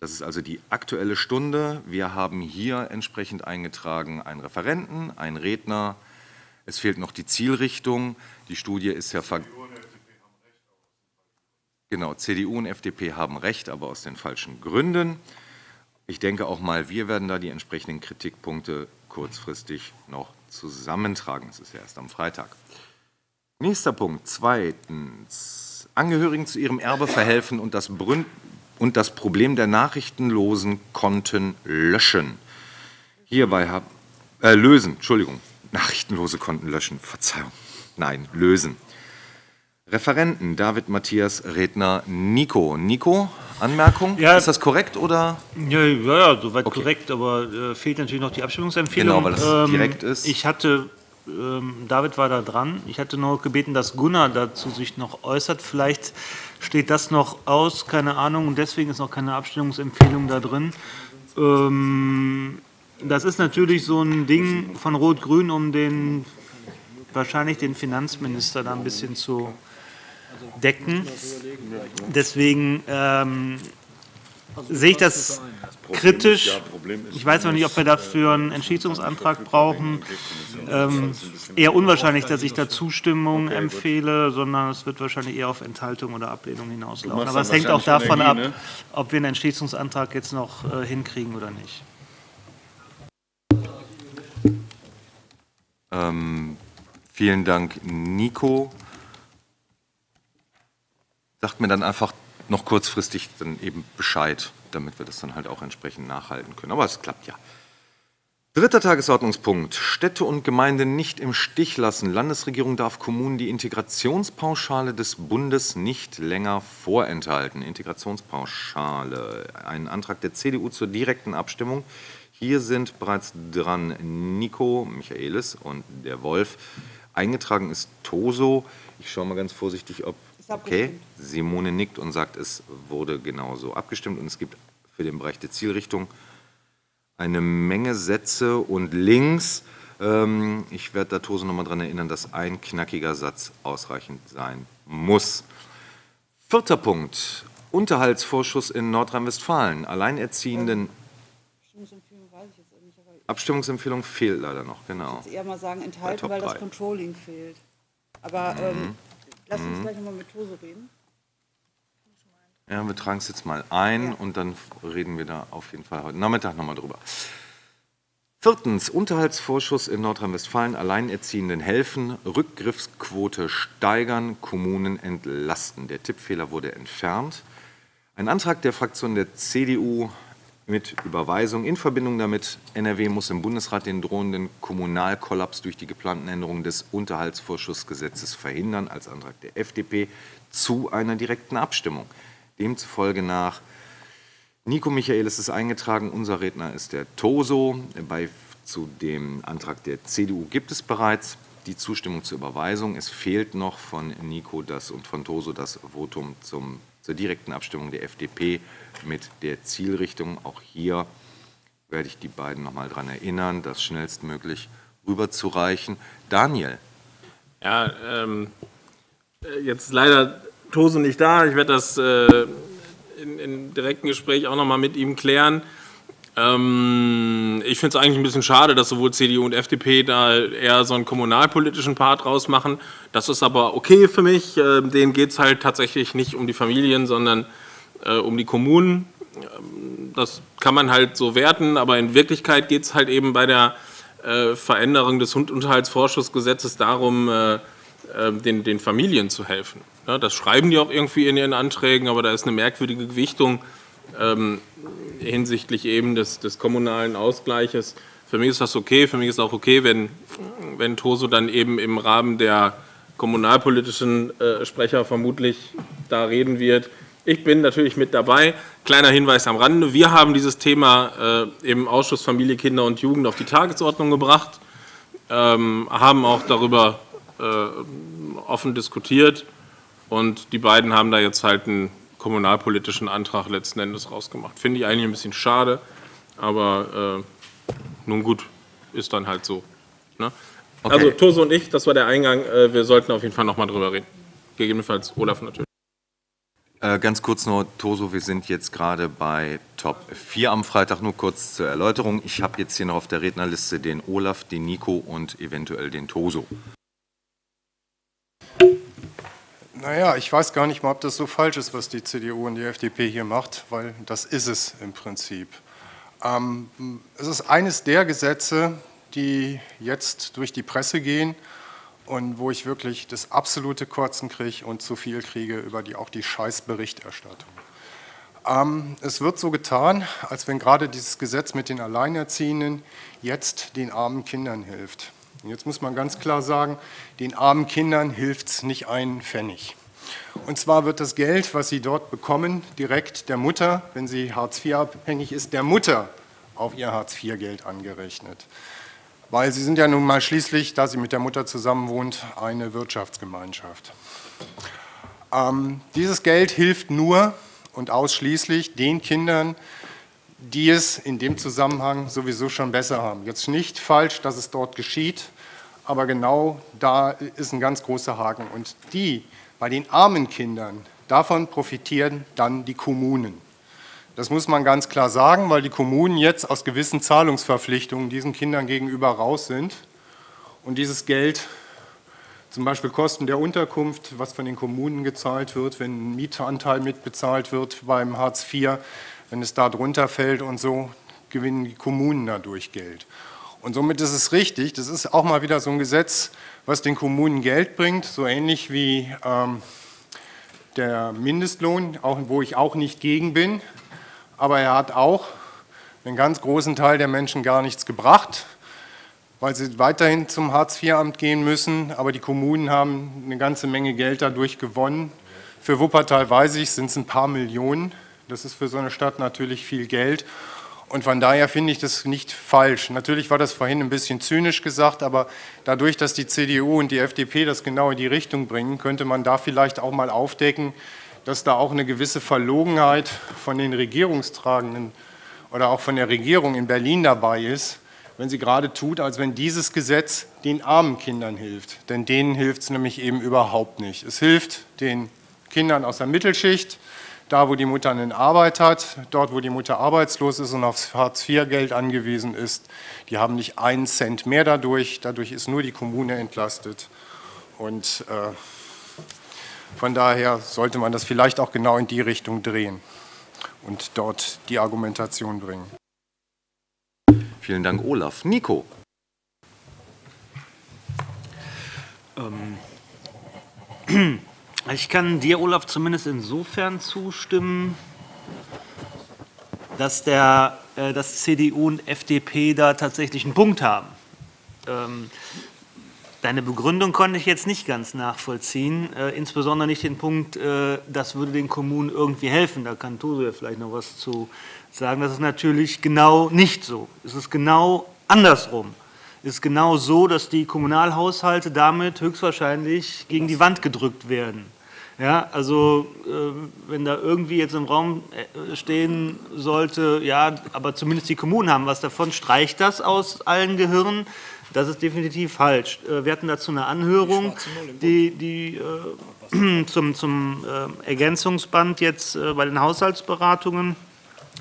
Das ist also die Aktuelle Stunde. Wir haben hier entsprechend eingetragen einen Referenten, einen Redner. Es fehlt noch die Zielrichtung. Die Studie ist ja... Genau, C D U und F D P haben recht, aber aus den falschen Gründen. Ich denke auch mal, wir werden da die entsprechenden Kritikpunkte kurzfristig noch zusammentragen. Das ist ja erst am Freitag. Nächster Punkt, zweitens. Angehörigen zu ihrem Erbe verhelfen und das, und das Problem der nachrichtenlosen Konten löschen. Hierbei haben äh, lösen, Entschuldigung, nachrichtenlose Konten löschen, Verzeihung, nein, lösen. Referenten David, Matthias, Redner Nico. Nico, Anmerkung, ja, ist das korrekt oder? Ja, ja, soweit okay. Korrekt, aber äh, fehlt natürlich noch die Abstimmungsempfehlung. Genau, weil das ähm, direkt ist. Ich hatte... David war da dran. Ich hatte noch gebeten, dass Gunnar dazu sich noch äußert. Vielleicht steht das noch aus, keine Ahnung. Und deswegen ist noch keine Abstimmungsempfehlung da drin. Das ist natürlich so ein Ding von Rot-Grün, um den wahrscheinlich den Finanzminister da ein bisschen zu decken. Deswegen ähm, sehe ich das kritisch. Ich weiß noch nicht, ob wir dafür einen Entschließungsantrag brauchen. Ähm, eher unwahrscheinlich, dass ich da Zustimmung empfehle, sondern es wird wahrscheinlich eher auf Enthaltung oder Ablehnung hinauslaufen. Aber es hängt auch davon ab, ob wir einen Entschließungsantrag jetzt noch äh, hinkriegen oder nicht. Ähm, vielen Dank, Nico. Sagt mir dann einfach noch kurzfristig dann eben Bescheid, damit wir das dann halt auch entsprechend nachhalten können. Aber es klappt ja. Dritter Tagesordnungspunkt. Städte und Gemeinden nicht im Stich lassen. Landesregierung darf Kommunen die Integrationspauschale des Bundes nicht länger vorenthalten. Integrationspauschale. Ein Antrag der C D U zur direkten Abstimmung. Hier sind bereits dran Nico, Michaelis und der Wolf. Eingetragen ist Toso. Ich schaue mal ganz vorsichtig, ob... Okay, Simone nickt und sagt, es wurde genauso abgestimmt. Und es gibt für den Bereich der Zielrichtung eine Menge Sätze und Links. Ähm, ich werde da Tose nochmal daran erinnern, dass ein knackiger Satz ausreichend sein muss. Vierter Punkt, Unterhaltsvorschuss in Nordrhein-Westfalen. Alleinerziehenden... Abstimmungsempfehlung fehlt leider noch, genau. Ich würde eher mal sagen, enthalten, weil das Controlling fehlt. Aber... Mhm. Ähm, lass uns gleich nochmal mit Tose reden. Ja, wir tragen es jetzt mal ein, ja, und dann reden wir da auf jeden Fall heute Nachmittag nochmal drüber. Viertens, Unterhaltsvorschuss in Nordrhein-Westfalen, Alleinerziehenden helfen, Rückgriffsquote steigern, Kommunen entlasten. Der Tippfehler wurde entfernt. Ein Antrag der Fraktion der C D U mit Überweisung in Verbindung damit, N R W muss im Bundesrat den drohenden Kommunalkollaps durch die geplanten Änderungen des Unterhaltsvorschussgesetzes verhindern, als Antrag der F D P zu einer direkten Abstimmung. Demzufolge nach Nico Michaelis ist eingetragen, unser Redner ist der Toso. Bei, zu dem Antrag der C D U gibt es bereits die Zustimmung zur Überweisung. Es fehlt noch von Nico das und von Toso das Votum zum zur direkten Abstimmung der F D P mit der Zielrichtung. Auch hier werde ich die beiden nochmal daran erinnern, das schnellstmöglich rüberzureichen. Daniel. Ja, ähm, jetzt ist leider Tose nicht da. Ich werde das äh, in, in direkten Gespräch auch noch mal mit ihm klären. Ähm, ich finde es eigentlich ein bisschen schade, dass sowohl C D U und F D P da eher so einen kommunalpolitischen Part draus machen. Das ist aber okay für mich. Ähm, denen geht es halt tatsächlich nicht um die Familien, sondern äh, um die Kommunen. Ähm, das kann man halt so werten, aber in Wirklichkeit geht es halt eben bei der äh, Veränderung des Unterhaltsvorschussgesetzes darum, äh, Den, den Familien zu helfen. Das schreiben die auch irgendwie in ihren Anträgen, aber da ist eine merkwürdige Gewichtung ähm, hinsichtlich eben des, des kommunalen Ausgleiches. Für mich ist das okay, für mich ist auch okay, wenn, wenn Toso dann eben im Rahmen der kommunalpolitischen äh, Sprecher vermutlich da reden wird. Ich bin natürlich mit dabei. Kleiner Hinweis am Rande, wir haben dieses Thema äh, im Ausschuss Familie, Kinder und Jugend auf die Tagesordnung gebracht, ähm, haben auch darüber offen diskutiert und die beiden haben da jetzt halt einen kommunalpolitischen Antrag letzten Endes rausgemacht. Finde ich eigentlich ein bisschen schade, aber äh, nun gut, ist dann halt so. Ne? Okay. Also Toso und ich, das war der Eingang, äh, wir sollten auf jeden Fall nochmal drüber reden. Gegebenenfalls Olaf natürlich. Äh, ganz kurz nur, Toso, wir sind jetzt gerade bei Top vier am Freitag, nur kurz zur Erläuterung. Ich habe jetzt hier noch auf der Rednerliste den Olaf, den Nico und eventuell den Toso. Naja, ich weiß gar nicht mal, ob das so falsch ist, was die C D U und die F D P hier macht, weil das ist es im Prinzip. Ähm, es ist eines der Gesetze, die jetzt durch die Presse gehen und wo ich wirklich das absolute Kotzen kriege und zu viel kriege über die, auch die Scheißberichterstattung. Ähm, es wird so getan, als wenn gerade dieses Gesetz mit den Alleinerziehenden jetzt den armen Kindern hilft. Und jetzt muss man ganz klar sagen, den armen Kindern hilft es nicht einen Pfennig. Und zwar wird das Geld, was sie dort bekommen, direkt der Mutter, wenn sie Hartz vier abhängig ist, der Mutter auf ihr Hartz vier Geld angerechnet. Weil sie sind ja nun mal schließlich, da sie mit der Mutter zusammenwohnt, eine Wirtschaftsgemeinschaft. Ähm, dieses Geld hilft nur und ausschließlich den Kindern, die es in dem Zusammenhang sowieso schon besser haben. Jetzt nicht falsch, dass es dort geschieht, aber genau da ist ein ganz großer Haken. Und die, bei den armen Kindern, davon profitieren dann die Kommunen. Das muss man ganz klar sagen, weil die Kommunen jetzt aus gewissen Zahlungsverpflichtungen diesen Kindern gegenüber raus sind und dieses Geld, zum Beispiel Kosten der Unterkunft, was von den Kommunen gezahlt wird, wenn ein Mietanteil mitbezahlt wird beim Hartz vier, wenn es da drunter fällt und so, gewinnen die Kommunen dadurch Geld. Und somit ist es richtig, das ist auch mal wieder so ein Gesetz, was den Kommunen Geld bringt, so ähnlich wie ähm, der Mindestlohn, auch, wo ich auch nicht gegen bin, aber er hat auch einen ganz großen Teil der Menschen gar nichts gebracht, weil sie weiterhin zum Hartz vier Amt gehen müssen, aber die Kommunen haben eine ganze Menge Geld dadurch gewonnen. Für Wuppertal, weiß ich, sind es ein paar Millionen. Das ist für so eine Stadt natürlich viel Geld und von daher finde ich das nicht falsch. Natürlich war das vorhin ein bisschen zynisch gesagt, aber dadurch, dass die C D U und die F D P das genau in die Richtung bringen, könnte man da vielleicht auch mal aufdecken, dass da auch eine gewisse Verlogenheit von den Regierungstragenden oder auch von der Regierung in Berlin dabei ist, wenn sie gerade tut, als wenn dieses Gesetz den armen Kindern hilft. Denn denen hilft es nämlich eben überhaupt nicht. Es hilft den Kindern aus der Mittelschicht, da, wo die Mutter eine Arbeit hat, dort, wo die Mutter arbeitslos ist und aufs Hartz vier Geld angewiesen ist, die haben nicht einen Cent mehr dadurch. Dadurch ist nur die Kommune entlastet. Und äh, von daher sollte man das vielleicht auch genau in die Richtung drehen und dort die Argumentation bringen. Vielen Dank, Olaf. Nico. Ähm. Ich kann dir, Olaf, zumindest insofern zustimmen, dass, der, äh, dass C D U und F D P da tatsächlich einen Punkt haben. Ähm, deine Begründung konnte ich jetzt nicht ganz nachvollziehen, äh, insbesondere nicht den Punkt, äh, das würde den Kommunen irgendwie helfen. Da kann Toso ja vielleicht noch was zu sagen. Das ist natürlich genau nicht so. Es ist genau andersrum. Ist genau so, dass die Kommunalhaushalte damit höchstwahrscheinlich gegen die Wand gedrückt werden. Ja, also äh, wenn da irgendwie jetzt im Raum stehen sollte, ja, aber zumindest die Kommunen haben was davon, streicht das aus allen Gehirnen, Das ist definitiv falsch. Wir hatten dazu eine Anhörung, die, die äh, zum, zum äh, Ergänzungsband jetzt äh, bei den Haushaltsberatungen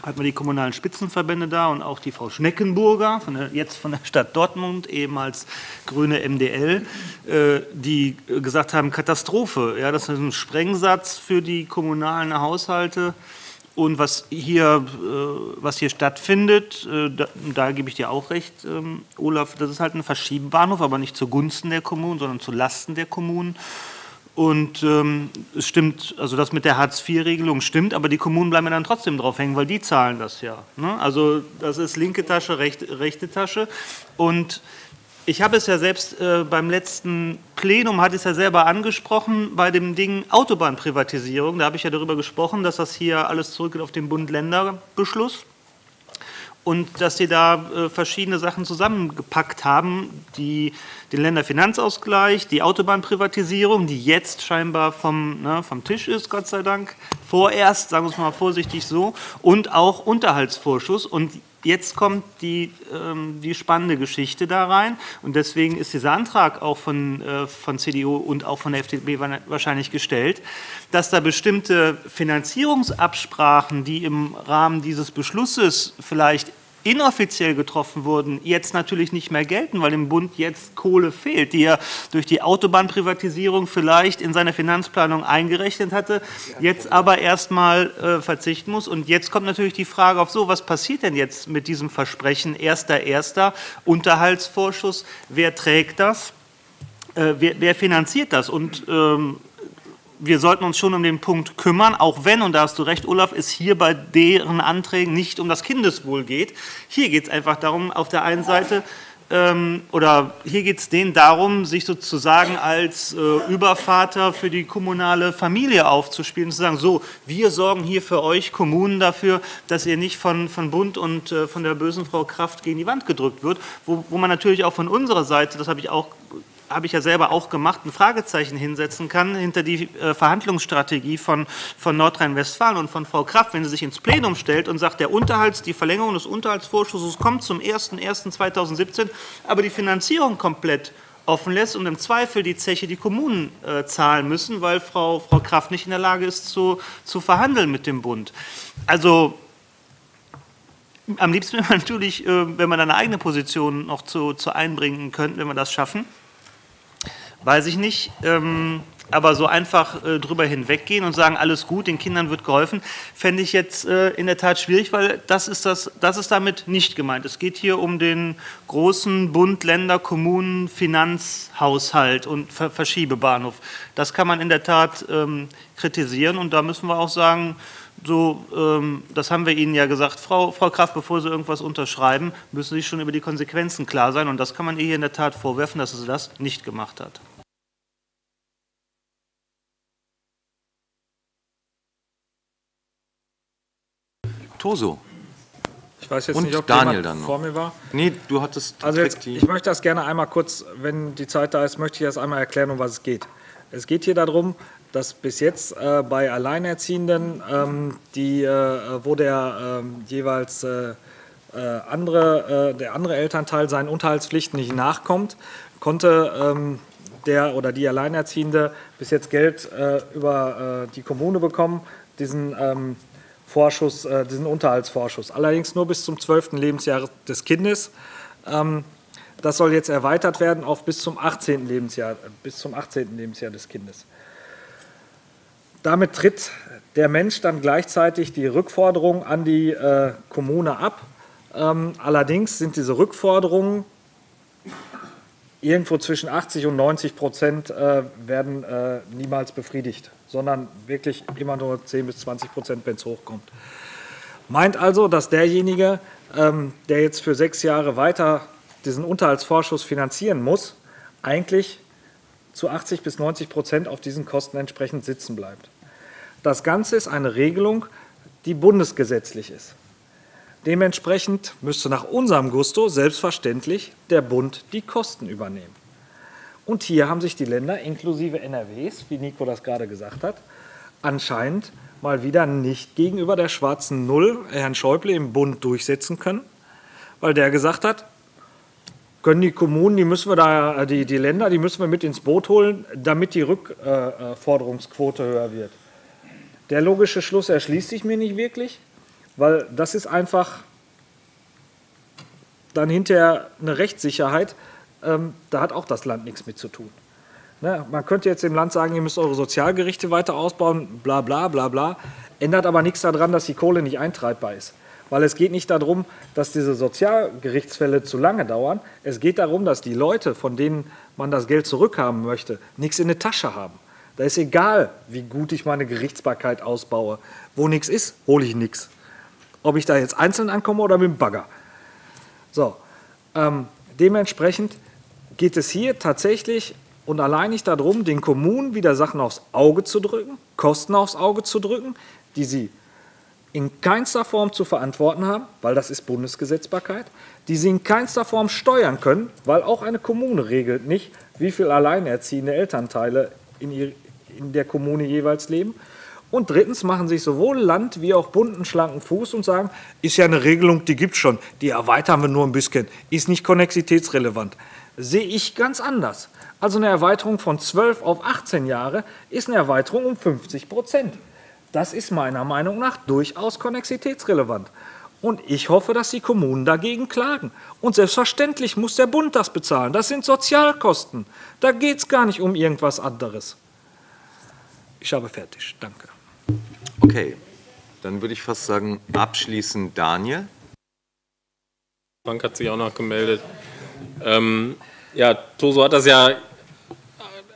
hatten wir die kommunalen Spitzenverbände da und auch die Frau Schneckenburger, von der, jetzt von der Stadt Dortmund, ehemals grüne M D L, äh, die gesagt haben, Katastrophe. Ja, das ist ein Sprengsatz für die kommunalen Haushalte. Und was hier, was hier stattfindet, da, da gebe ich dir auch recht, Olaf, das ist halt ein Verschiebebahnhof, aber nicht zugunsten der Kommunen, sondern zu Lasten der Kommunen. Und ähm, es stimmt, also das mit der Hartz-vier-Regelung stimmt, aber die Kommunen bleiben ja dann trotzdem drauf hängen, weil die zahlen das ja. Ne? Also das ist linke Tasche, rechte, rechte Tasche. Und ich habe es ja selbst äh, beim letzten Plenum, hatte ich es ja selber angesprochen, bei dem Ding Autobahnprivatisierung, da habe ich ja darüber gesprochen, dass das hier alles zurückgeht auf den Bund-Länder-Beschluss und dass sie da äh, verschiedene Sachen zusammengepackt haben, die den Länderfinanzausgleich, die Autobahnprivatisierung, die jetzt scheinbar vom, ne, vom Tisch ist, Gott sei Dank, vorerst, sagen wir es mal vorsichtig so, und auch Unterhaltsvorschuss. Und jetzt kommt die, ähm, die spannende Geschichte da rein und deswegen ist dieser Antrag auch von, äh, von C D U und auch von der F D P wahrscheinlich gestellt, dass da bestimmte Finanzierungsabsprachen, die im Rahmen dieses Beschlusses vielleicht inoffiziell getroffen wurden, jetzt natürlich nicht mehr gelten, weil dem Bund jetzt Kohle fehlt, die er durch die Autobahnprivatisierung vielleicht in seiner Finanzplanung eingerechnet hatte, jetzt aber erstmal äh, verzichten muss. Und jetzt kommt natürlich die Frage auf so, was passiert denn jetzt mit diesem Versprechen, erster, erster, Unterhaltsvorschuss, wer trägt das, äh, wer, wer finanziert das? Und ähm, wir sollten uns schon um den Punkt kümmern, auch wenn, und da hast du recht, Olaf, es hier bei deren Anträgen nicht um das Kindeswohl geht. Hier geht es einfach darum, auf der einen Seite, ähm, oder hier geht es denen darum, sich sozusagen als äh, Übervater für die kommunale Familie aufzuspielen und zu sagen, so, wir sorgen hier für euch Kommunen dafür, dass ihr nicht von, von Bund und äh, von der bösen Frau Kraft gegen die Wand gedrückt wird, wo, wo man natürlich auch von unserer Seite, das habe ich auch habe ich ja selber auch gemacht, ein Fragezeichen hinsetzen kann hinter die äh, Verhandlungsstrategie von, von Nordrhein-Westfalen und von Frau Kraft, wenn sie sich ins Plenum stellt und sagt, der Unterhalts, die Verlängerung des Unterhaltsvorschusses kommt zum ersten ersten zweitausendsiebzehn, aber die Finanzierung komplett offen lässt und im Zweifel die Zeche die Kommunen äh, zahlen müssen, weil Frau, Frau Kraft nicht in der Lage ist, zu, zu verhandeln mit dem Bund. Also am liebsten wäre man natürlich, äh, wenn man eine eigene Position noch zu, zu einbringen könnte, wenn wir das schaffen. Weiß ich nicht, ähm, aber so einfach äh, drüber hinweggehen und sagen, alles gut, den Kindern wird geholfen, fände ich jetzt äh, in der Tat schwierig, weil das ist, das, das ist damit nicht gemeint. Es geht hier um den großen Bund, Länder, Kommunen, Finanzhaushalt und Ver Verschiebebahnhof. Das kann man in der Tat ähm, kritisieren und da müssen wir auch sagen, so, ähm, das haben wir Ihnen ja gesagt, Frau, Frau Kraft, bevor Sie irgendwas unterschreiben, müssen Sie schon über die Konsequenzen klar sein und das kann man ihr hier in der Tat vorwerfen, dass sie das nicht gemacht hat. Toso. Ich weiß jetzt und nicht, ob Daniel dann vor mir war. Nee, du hattest... Also jetzt, ich möchte das gerne einmal kurz, wenn die Zeit da ist, möchte ich das einmal erklären, um was es geht. Es geht hier darum, dass bis jetzt äh, bei Alleinerziehenden, ähm, die, äh, wo der äh, jeweils äh, andere, äh, der andere Elternteil seinen Unterhaltspflichten nicht nachkommt, konnte ähm, der oder die Alleinerziehende bis jetzt Geld äh, über äh, die Kommune bekommen, diesen ähm, Vorschuss, äh, diesen Unterhaltsvorschuss. Allerdings nur bis zum zwölften Lebensjahr des Kindes. Ähm, das soll jetzt erweitert werden auf bis zum achtzehnten Lebensjahr, bis zum achtzehnten Lebensjahr des Kindes. Damit tritt der Mensch dann gleichzeitig die Rückforderung an die äh, Kommune ab. Ähm, allerdings sind diese Rückforderungen irgendwo zwischen achtzig und neunzig Prozent äh, werden äh, niemals befriedigt, sondern wirklich immer nur zehn bis zwanzig Prozent, wenn es hochkommt. Meint also, dass derjenige, ähm, der jetzt für sechs Jahre weiter diesen Unterhaltsvorschuss finanzieren muss, eigentlich zu achtzig bis neunzig Prozent auf diesen Kosten entsprechend sitzen bleibt. Das Ganze ist eine Regelung, die bundesgesetzlich ist. Dementsprechend müsste nach unserem Gusto selbstverständlich der Bund die Kosten übernehmen. Und hier haben sich die Länder inklusive N R Ws, wie Nico das gerade gesagt hat, anscheinend mal wieder nicht gegenüber der schwarzen Null Herrn Schäuble im Bund durchsetzen können, weil der gesagt hat, können die Kommunen, die müssen wir da, die, die Länder, die müssen wir mit ins Boot holen, damit die Rückforderungsquote höher wird. Der logische Schluss erschließt sich mir nicht wirklich, weil das ist einfach dann hinterher eine Rechtssicherheit, ähm, da hat auch das Land nichts mit zu tun. Ne? Man könnte jetzt dem Land sagen, ihr müsst eure Sozialgerichte weiter ausbauen, bla bla bla bla, ändert aber nichts daran, dass die Kohle nicht eintreibbar ist. Weil es geht nicht darum, dass diese Sozialgerichtsfälle zu lange dauern. Es geht darum, dass die Leute, von denen man das Geld zurückhaben möchte, nichts in der Tasche haben. Da ist egal, wie gut ich meine Gerichtsbarkeit ausbaue. Wo nichts ist, hole ich nichts. Ob ich da jetzt einzeln ankomme oder mit dem Bagger. So, ähm, dementsprechend geht es hier tatsächlich und allein nicht darum, den Kommunen wieder Sachen aufs Auge zu drücken, Kosten aufs Auge zu drücken, die sie in keinster Form zu verantworten haben, weil das ist Bundesgesetzbarkeit, die sie in keinster Form steuern können, weil auch eine Kommune regelt nicht, wie viel alleinerziehende Elternteile in, ihr, in der Kommune jeweils leben. Und drittens machen sich sowohl Land wie auch Bund einen schlanken Fuß und sagen, ist ja eine Regelung, die gibt es schon, die erweitern wir nur ein bisschen, ist nicht konnexitätsrelevant. Sehe ich ganz anders. Also eine Erweiterung von zwölf auf achtzehn Jahre ist eine Erweiterung um fünfzig Prozent. Das ist meiner Meinung nach durchaus konnexitätsrelevant. Und ich hoffe, dass die Kommunen dagegen klagen. Und selbstverständlich muss der Bund das bezahlen. Das sind Sozialkosten. Da geht es gar nicht um irgendwas anderes. Ich habe fertig. Danke. Okay. Dann würde ich fast sagen, abschließend Daniel. Die Bank hat sich auch noch gemeldet. Ähm, ja, Toso hat das ja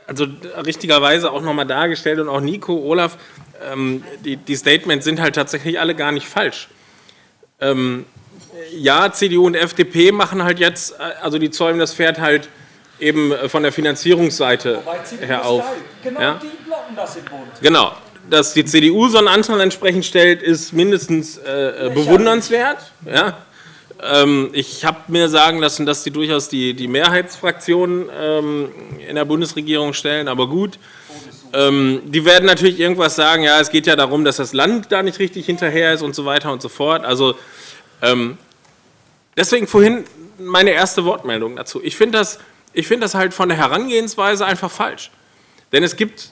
also richtigerweise auch nochmal dargestellt und auch Nico, Olaf. Ähm, die, die Statements sind halt tatsächlich alle gar nicht falsch. Ähm, ja, C D U und F D P machen halt jetzt, also die zäumen das Pferd halt eben von der Finanzierungsseite her auf. Genau, ja? Die blocken das im Bund. Genau, dass die C D U so einen Antrag entsprechend stellt, ist mindestens äh, bewundernswert. Ja? Ähm, ich habe mir sagen lassen, dass die durchaus die, die Mehrheitsfraktionen ähm, in der Bundesregierung stellen, aber gut. Ähm, die werden natürlich irgendwas sagen, ja, es geht ja darum, dass das Land da nicht richtig hinterher ist und so weiter und so fort. Also ähm, deswegen vorhin meine erste Wortmeldung dazu. Ich finde das, ich find das halt von der Herangehensweise einfach falsch. Denn es gibt,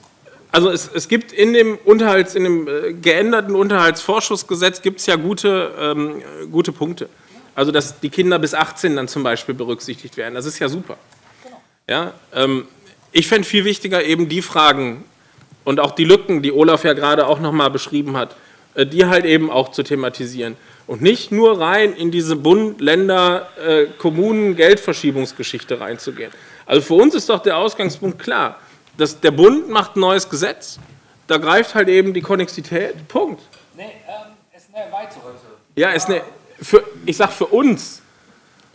also es, es gibt in dem Unterhalts, in dem äh, geänderten Unterhaltsvorschussgesetz gibt es ja gute, ähm, gute Punkte. Also dass die Kinder bis achtzehn dann zum Beispiel berücksichtigt werden. Das ist ja super. Ja, ähm, ich fände viel wichtiger eben die Fragen und auch die Lücken, die Olaf ja gerade auch nochmal beschrieben hat, die halt eben auch zu thematisieren. Und nicht nur rein in diese Bund-, Länder-, äh, Kommunen-Geldverschiebungsgeschichte reinzugehen. Also für uns ist doch der Ausgangspunkt klar, dass der Bund macht ein neues Gesetz, da greift halt eben die Konnexität, Punkt. Nee, ähm, ist eine Erweiterung. Ja, ist eine, für, ich sag für uns,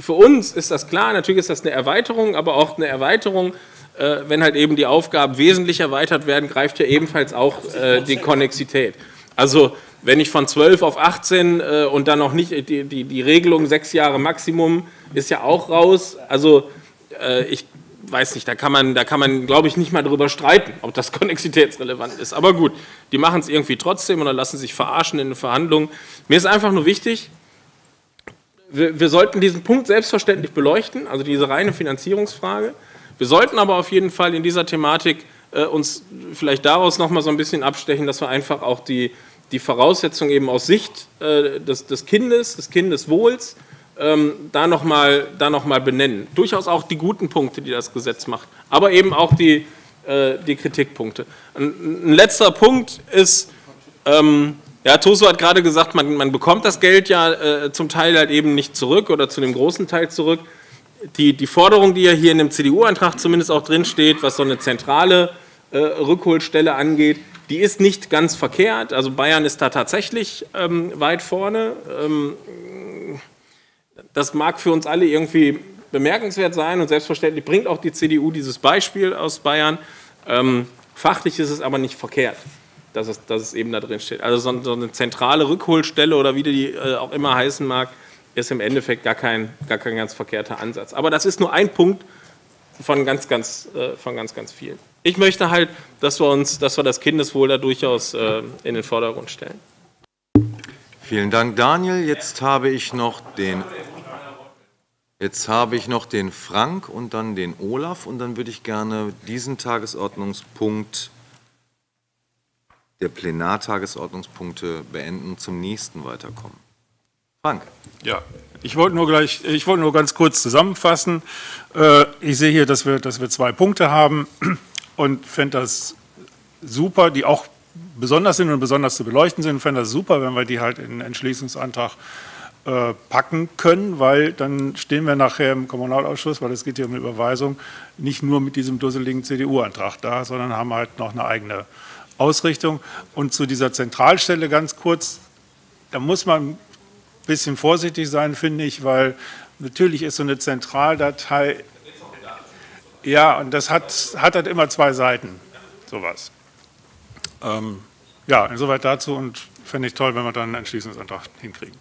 für uns ist das klar, natürlich ist das eine Erweiterung, aber auch eine Erweiterung, wenn halt eben die Aufgaben wesentlich erweitert werden, greift ja ebenfalls auch äh, die Konnexität. Also wenn ich von zwölf auf achtzehn äh, und dann noch nicht, die, die, die Regelung sechs Jahre Maximum ist ja auch raus. Also äh, ich weiß nicht, da kann man, da kann man glaube ich, nicht mal darüber streiten, ob das konnexitätsrelevant ist. Aber gut, die machen es irgendwie trotzdem oder lassen sich verarschen in den Verhandlungen. Mir ist einfach nur wichtig, wir, wir sollten diesen Punkt selbstverständlich beleuchten, also diese reine Finanzierungsfrage. Wir sollten aber auf jeden Fall in dieser Thematik äh, uns vielleicht daraus noch mal so ein bisschen abstechen, dass wir einfach auch die, die Voraussetzungen eben aus Sicht äh, des, des Kindes, des Kindeswohls, ähm, da noch mal, da noch mal benennen. Durchaus auch die guten Punkte, die das Gesetz macht, aber eben auch die, äh, die Kritikpunkte. Ein, ein letzter Punkt ist, ähm, ja, Toso hat gerade gesagt, man, man bekommt das Geld ja äh, zum Teil halt eben nicht zurück oder zu dem großen Teil zurück. Die, die Forderung, die ja hier in dem C D U-Antrag zumindest auch drin steht, was so eine zentrale äh, Rückholstelle angeht, die ist nicht ganz verkehrt. Also Bayern ist da tatsächlich ähm, weit vorne. Ähm, das mag für uns alle irgendwie bemerkenswert sein und selbstverständlich bringt auch die C D U dieses Beispiel aus Bayern. Ähm, fachlich ist es aber nicht verkehrt, dass es, dass es eben da drin steht. Also so, so eine zentrale Rückholstelle oder wie die äh, auch immer heißen mag, ist im Endeffekt gar kein, gar kein ganz verkehrter Ansatz. Aber das ist nur ein Punkt von ganz, ganz, äh, von ganz, ganz vielen. Ich möchte halt, dass wir, uns, dass wir das Kindeswohl da durchaus äh, in den Vordergrund stellen. Vielen Dank, Daniel. Jetzt habe ich noch den... Jetzt habe ich noch den Frank und dann den Olaf und dann würde ich gerne diesen Tagesordnungspunkt der Plenartagesordnungspunkte beenden und zum nächsten weiterkommen. Frank. Ja, ich wollte nur gleich, ich wollte nur ganz kurz zusammenfassen. Ich sehe hier, dass wir, dass wir zwei Punkte haben und fände das super, die auch besonders sind und besonders zu beleuchten sind. Ich fände das super, wenn wir die halt in einen Entschließungsantrag äh, packen können, weil dann stehen wir nachher im Kommunalausschuss, weil es geht hier um eine Überweisung, nicht nur mit diesem dusseligen C D U-Antrag da, sondern haben halt noch eine eigene Ausrichtung. Und zu dieser Zentralstelle ganz kurz, da muss man ein bisschen vorsichtig sein, finde ich, weil natürlich ist so eine Zentraldatei, ja, und das hat, hat halt immer zwei Seiten, sowas. Ähm, ja, insoweit dazu und fände ich toll, wenn wir dann einen Entschließungsantrag hinkriegen.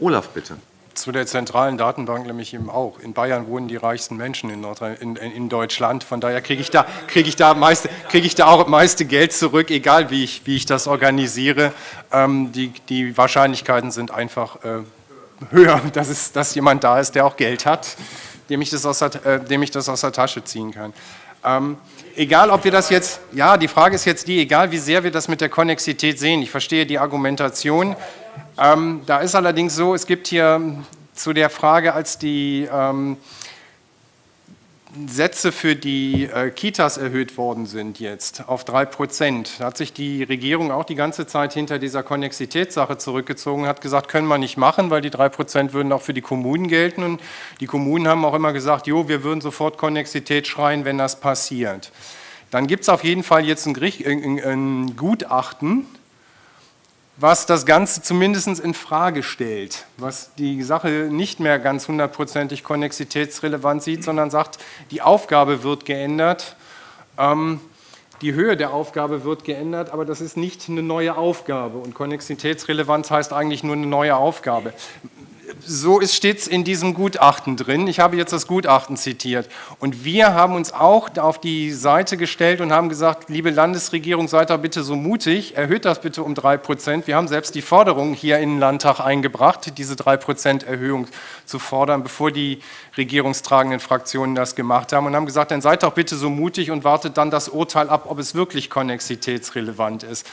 Olaf, bitte. Zu der zentralen Datenbank nämlich eben auch. In Bayern wohnen die reichsten Menschen in, Nordrhein, in, in Deutschland. Von daher kriege ich da, kriege ich da meiste, kriege ich da auch meiste Geld zurück, egal wie ich, wie ich das organisiere. Ähm, die, die Wahrscheinlichkeiten sind einfach äh, höher, dass, es, dass jemand da ist, der auch Geld hat, dem ich das aus der, äh, dem ich das aus der Tasche ziehen kann. Ähm, Egal, ob wir das jetzt, ja, die Frage ist jetzt die, egal wie sehr wir das mit der Konnexität sehen, ich verstehe die Argumentation. Ähm, da ist allerdings so, es gibt hier zu der Frage, als die ähm, Sätze für die äh, Kitas erhöht worden sind jetzt auf drei Prozent, hat sich die Regierung auch die ganze Zeit hinter dieser Konnexitätssache zurückgezogen, hat gesagt, können wir nicht machen, weil die drei Prozent würden auch für die Kommunen gelten und die Kommunen haben auch immer gesagt, jo, wir würden sofort Konnexität schreien, wenn das passiert. Dann gibt es auf jeden Fall jetzt ein, ein, ein Gutachten, was das Ganze zumindest in Frage stellt, was die Sache nicht mehr ganz hundertprozentig konnexitätsrelevant sieht, sondern sagt, die Aufgabe wird geändert, ähm, die Höhe der Aufgabe wird geändert, aber das ist nicht eine neue Aufgabe und Konnexitätsrelevanz heißt eigentlich nur eine neue Aufgabe. So steht es in diesem Gutachten drin. Ich habe jetzt das Gutachten zitiert. Und wir haben uns auch auf die Seite gestellt und haben gesagt, liebe Landesregierung, seid da bitte so mutig, erhöht das bitte um drei Prozent. Wir haben selbst die Forderung hier in den Landtag eingebracht, diese drei Prozent Erhöhung zu fordern, bevor die regierungstragenden Fraktionen das gemacht haben. Und haben gesagt, dann seid doch bitte so mutig und wartet dann das Urteil ab, ob es wirklich konnexitätsrelevant ist.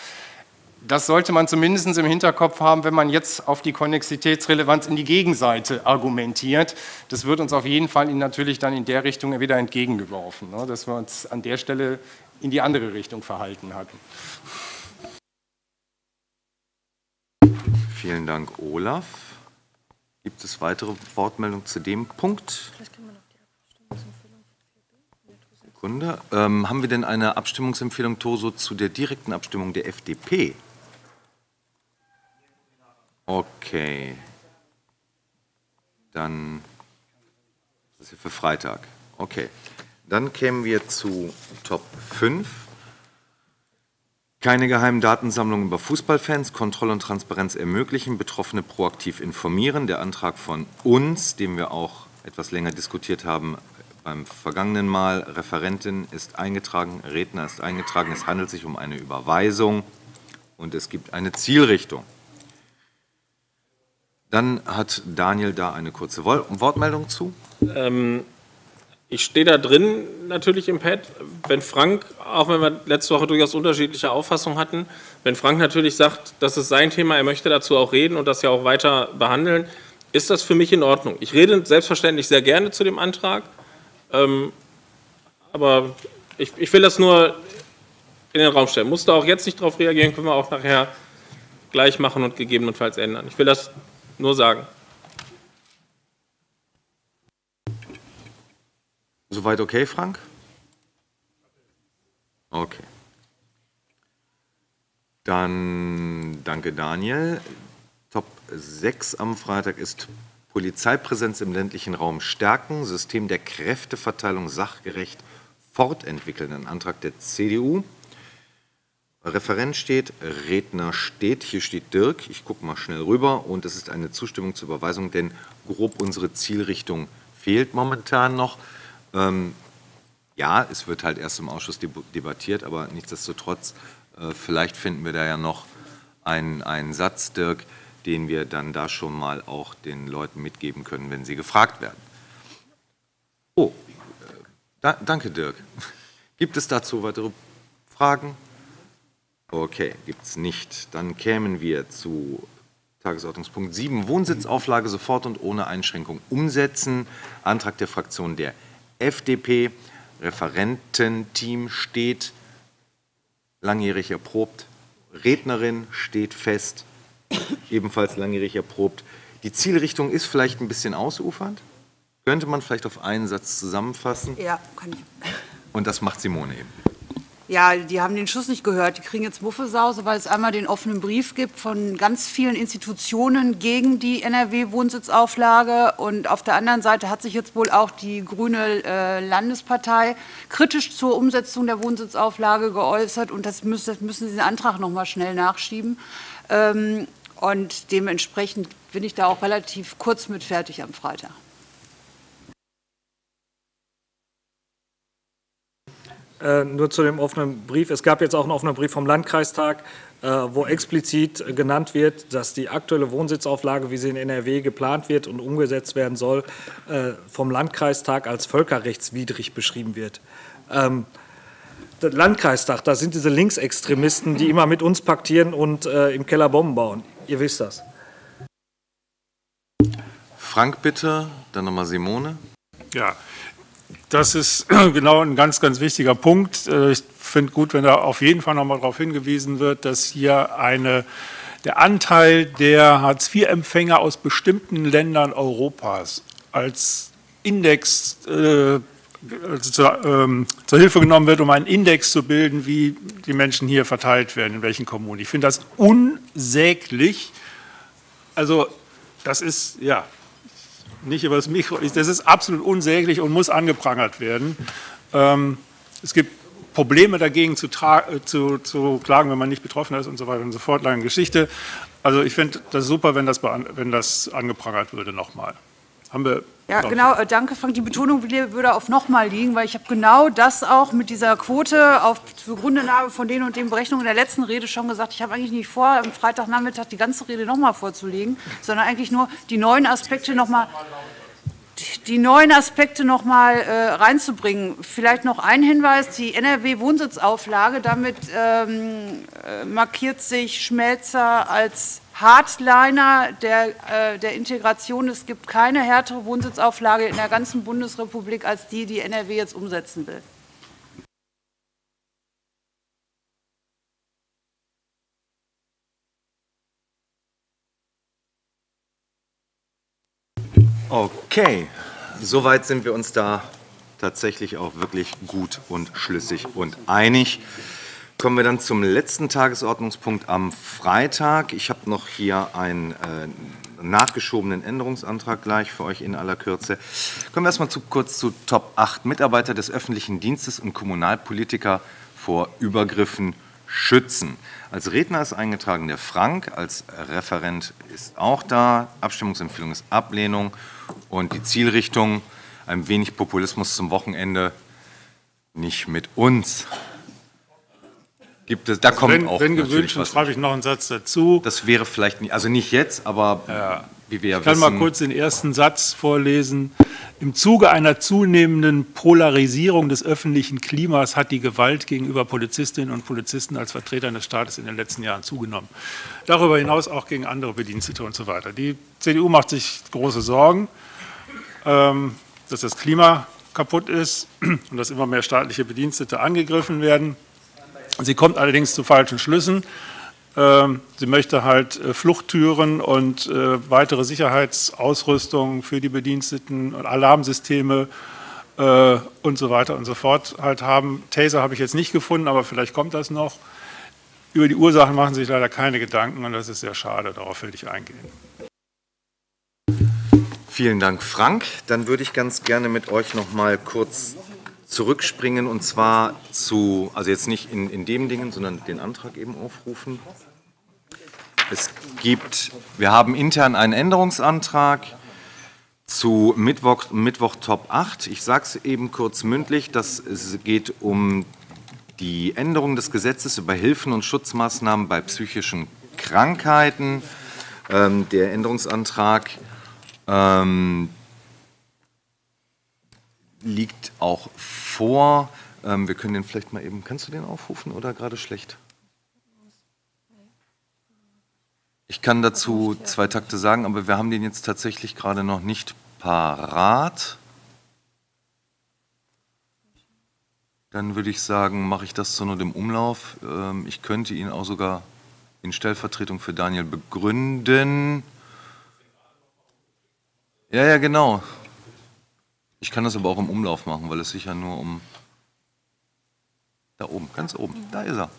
Das sollte man zumindest im Hinterkopf haben, wenn man jetzt auf die Konnexitätsrelevanz in die Gegenseite argumentiert. Das wird uns auf jeden Fall natürlich dann in der Richtung wieder entgegengeworfen, ne? Dass wir uns an der Stelle in die andere Richtung verhalten hatten. Vielen Dank, Olaf. Gibt es weitere Wortmeldungen zu dem Punkt? Sekunde. Ähm, haben wir denn eine Abstimmungsempfehlung, Toso, zu der direkten Abstimmung der F D P? Okay, dann, das ist ja für Freitag, okay, dann kämen wir zu Top fünf. Keine geheimen Datensammlungen über Fußballfans, Kontrolle und Transparenz ermöglichen, Betroffene proaktiv informieren. Der Antrag von uns, den wir auch etwas länger diskutiert haben beim vergangenen Mal, Referentin ist eingetragen, Redner ist eingetragen, es handelt sich um eine Überweisung und es gibt eine Zielrichtung. Dann hat Daniel da eine kurze Wortmeldung zu. Ähm, ich stehe da drin natürlich im Pad, wenn Frank, auch wenn wir letzte Woche durchaus unterschiedliche Auffassungen hatten, wenn Frank natürlich sagt, das ist sein Thema, er möchte dazu auch reden und das ja auch weiter behandeln, ist das für mich in Ordnung. Ich rede selbstverständlich sehr gerne zu dem Antrag, ähm, aber ich, ich will das nur in den Raum stellen. Muss da auch jetzt nicht drauf reagieren, können wir auch nachher gleich machen und gegebenenfalls ändern. Ich will das nur sagen. Soweit okay, Frank? Okay. Dann danke, Daniel. Top sechs am Freitag ist Polizeipräsenz im ländlichen Raum stärken, System der Kräfteverteilung sachgerecht fortentwickeln. Ein Antrag der C D U. Referent steht, Redner steht, hier steht Dirk, ich gucke mal schnell rüber und es ist eine Zustimmung zur Überweisung, denn grob unsere Zielrichtung fehlt momentan noch. Ähm, ja, es wird halt erst im Ausschuss debattiert, aber nichtsdestotrotz, äh, vielleicht finden wir da ja noch einen, einen Satz, Dirk, den wir dann da schon mal auch den Leuten mitgeben können, wenn sie gefragt werden. Oh, da, danke Dirk. Gibt es dazu weitere Fragen? Okay, gibt es nicht. Dann kämen wir zu Tagesordnungspunkt sieben, Wohnsitzauflage sofort und ohne Einschränkung umsetzen. Antrag der Fraktion der F D P, Referententeam steht, langjährig erprobt, Rednerin steht fest, ebenfalls langjährig erprobt. Die Zielrichtung ist vielleicht ein bisschen ausufernd, könnte man vielleicht auf einen Satz zusammenfassen. Ja, kann ich. Und das macht Simone eben. Ja, die haben den Schuss nicht gehört. Die kriegen jetzt Muffelsause, weil es einmal den offenen Brief gibt von ganz vielen Institutionen gegen die N R W-Wohnsitzauflage. Und auf der anderen Seite hat sich jetzt wohl auch die Grüne äh, Landespartei kritisch zur Umsetzung der Wohnsitzauflage geäußert. Und das müssen, das müssen sie den Antrag noch mal schnell nachschieben. Ähm, und dementsprechend bin ich da auch relativ kurz mit fertig am Freitag. Äh, nur zu dem offenen Brief. Es gab jetzt auch einen offenen Brief vom Landkreistag, äh, wo explizit äh, genannt wird, dass die aktuelle Wohnsitzauflage, wie sie in N R W geplant wird und umgesetzt werden soll, äh, vom Landkreistag als völkerrechtswidrig beschrieben wird. Ähm, der Landkreistag, das sind diese Linksextremisten, die immer mit uns paktieren und äh, im Keller Bomben bauen. Ihr wisst das. Frank bitte, dann nochmal Simone. Ja. Das ist genau ein ganz, ganz wichtiger Punkt. Ich finde gut, wenn da auf jeden Fall nochmal darauf hingewiesen wird, dass hier eine, der Anteil der Hartz-vier-Empfänger aus bestimmten Ländern Europas als Index äh, zur, ähm, zur Hilfe genommen wird, um einen Index zu bilden, wie die Menschen hier verteilt werden, in welchen Kommunen. Ich finde das unsäglich. Also das ist, ja... nicht über das Mikro, das ist absolut unsäglich und muss angeprangert werden. Ähm, es gibt Probleme dagegen zu, zu, zu klagen, wenn man nicht betroffen ist und so weiter und so fort, lange Geschichte. Also ich finde das super, wenn das, wenn das angeprangert würde nochmal. Haben wir... Ja, genau, danke Frank. Die Betonung würde auf nochmal liegen, weil ich habe genau das auch mit dieser Quote auf Zugrundenahme von den und den Berechnungen in der letzten Rede schon gesagt. Ich habe eigentlich nicht vor, am Freitagnachmittag die ganze Rede nochmal vorzulegen, sondern eigentlich nur die neuen Aspekte nochmal die neuen Aspekte noch mal äh, reinzubringen. Vielleicht noch ein Hinweis, die N R W-Wohnsitzauflage, damit ähm, markiert sich Schmelzer als Hardliner der, äh, der Integration. Es gibt keine härtere Wohnsitzauflage in der ganzen Bundesrepublik als die, die N R W jetzt umsetzen will. Okay, soweit sind wir uns da tatsächlich auch wirklich gut und schlüssig und einig. Kommen wir dann zum letzten Tagesordnungspunkt am Freitag. Ich habe noch hier einen äh, nachgeschobenen Änderungsantrag gleich für euch in aller Kürze. Kommen wir erstmal zu, kurz zu Top acht. Mitarbeiter des öffentlichen Dienstes und Kommunalpolitiker vor Übergriffen schützen. Als Redner ist eingetragen der Frank, als Referent ist auch da. Abstimmungsempfehlung ist Ablehnung und die Zielrichtung, ein wenig Populismus zum Wochenende, nicht mit uns. Gibt es, da also kommt wenn, auch wenn gewünscht, schreibe ich noch einen Satz dazu. Das wäre vielleicht nicht, also nicht jetzt, aber ja. Wie wir ja wissen. Ich kann mal kurz den ersten Satz vorlesen. Im Zuge einer zunehmenden Polarisierung des öffentlichen Klimas hat die Gewalt gegenüber Polizistinnen und Polizisten als Vertretern des Staates in den letzten Jahren zugenommen. Darüber hinaus auch gegen andere Bedienstete und so weiter. Die C D U macht sich große Sorgen, ähm, dass das Klima kaputt ist und dass immer mehr staatliche Bedienstete angegriffen werden. Sie kommt allerdings zu falschen Schlüssen. Sie möchte halt Fluchttüren und weitere Sicherheitsausrüstung für die Bediensteten und Alarmsysteme und so weiter und so fort halt haben. Taser habe ich jetzt nicht gefunden, aber vielleicht kommt das noch. Über die Ursachen machen sich leider keine Gedanken und das ist sehr schade. Darauf will ich eingehen. Vielen Dank, Frank. Dann würde ich ganz gerne mit euch noch mal kurz zurückspringen und zwar zu, also jetzt nicht in, in dem Dingen, sondern den Antrag eben aufrufen. Es gibt, wir haben intern einen Änderungsantrag zu Mittwoch, Mittwoch Top acht. Ich sage es eben kurz mündlich, dass es geht um die Änderung des Gesetzes über Hilfen und Schutzmaßnahmen bei psychischen Krankheiten. Ähm, der Änderungsantrag ähm, liegt auch vor. Ähm, wir können den vielleicht mal eben, kannst du den aufrufen oder gerade schlecht? Ich kann dazu zwei Takte sagen, aber wir haben den jetzt tatsächlich gerade noch nicht parat. Dann würde ich sagen, mache ich das zu nur dem Umlauf. Ähm, ich könnte ihn auch sogar in Stellvertretung für Daniel begründen. Ja, ja, genau. Ich kann das aber auch im Umlauf machen, weil es sich ja nur um... Da oben, ganz oben, da ist er.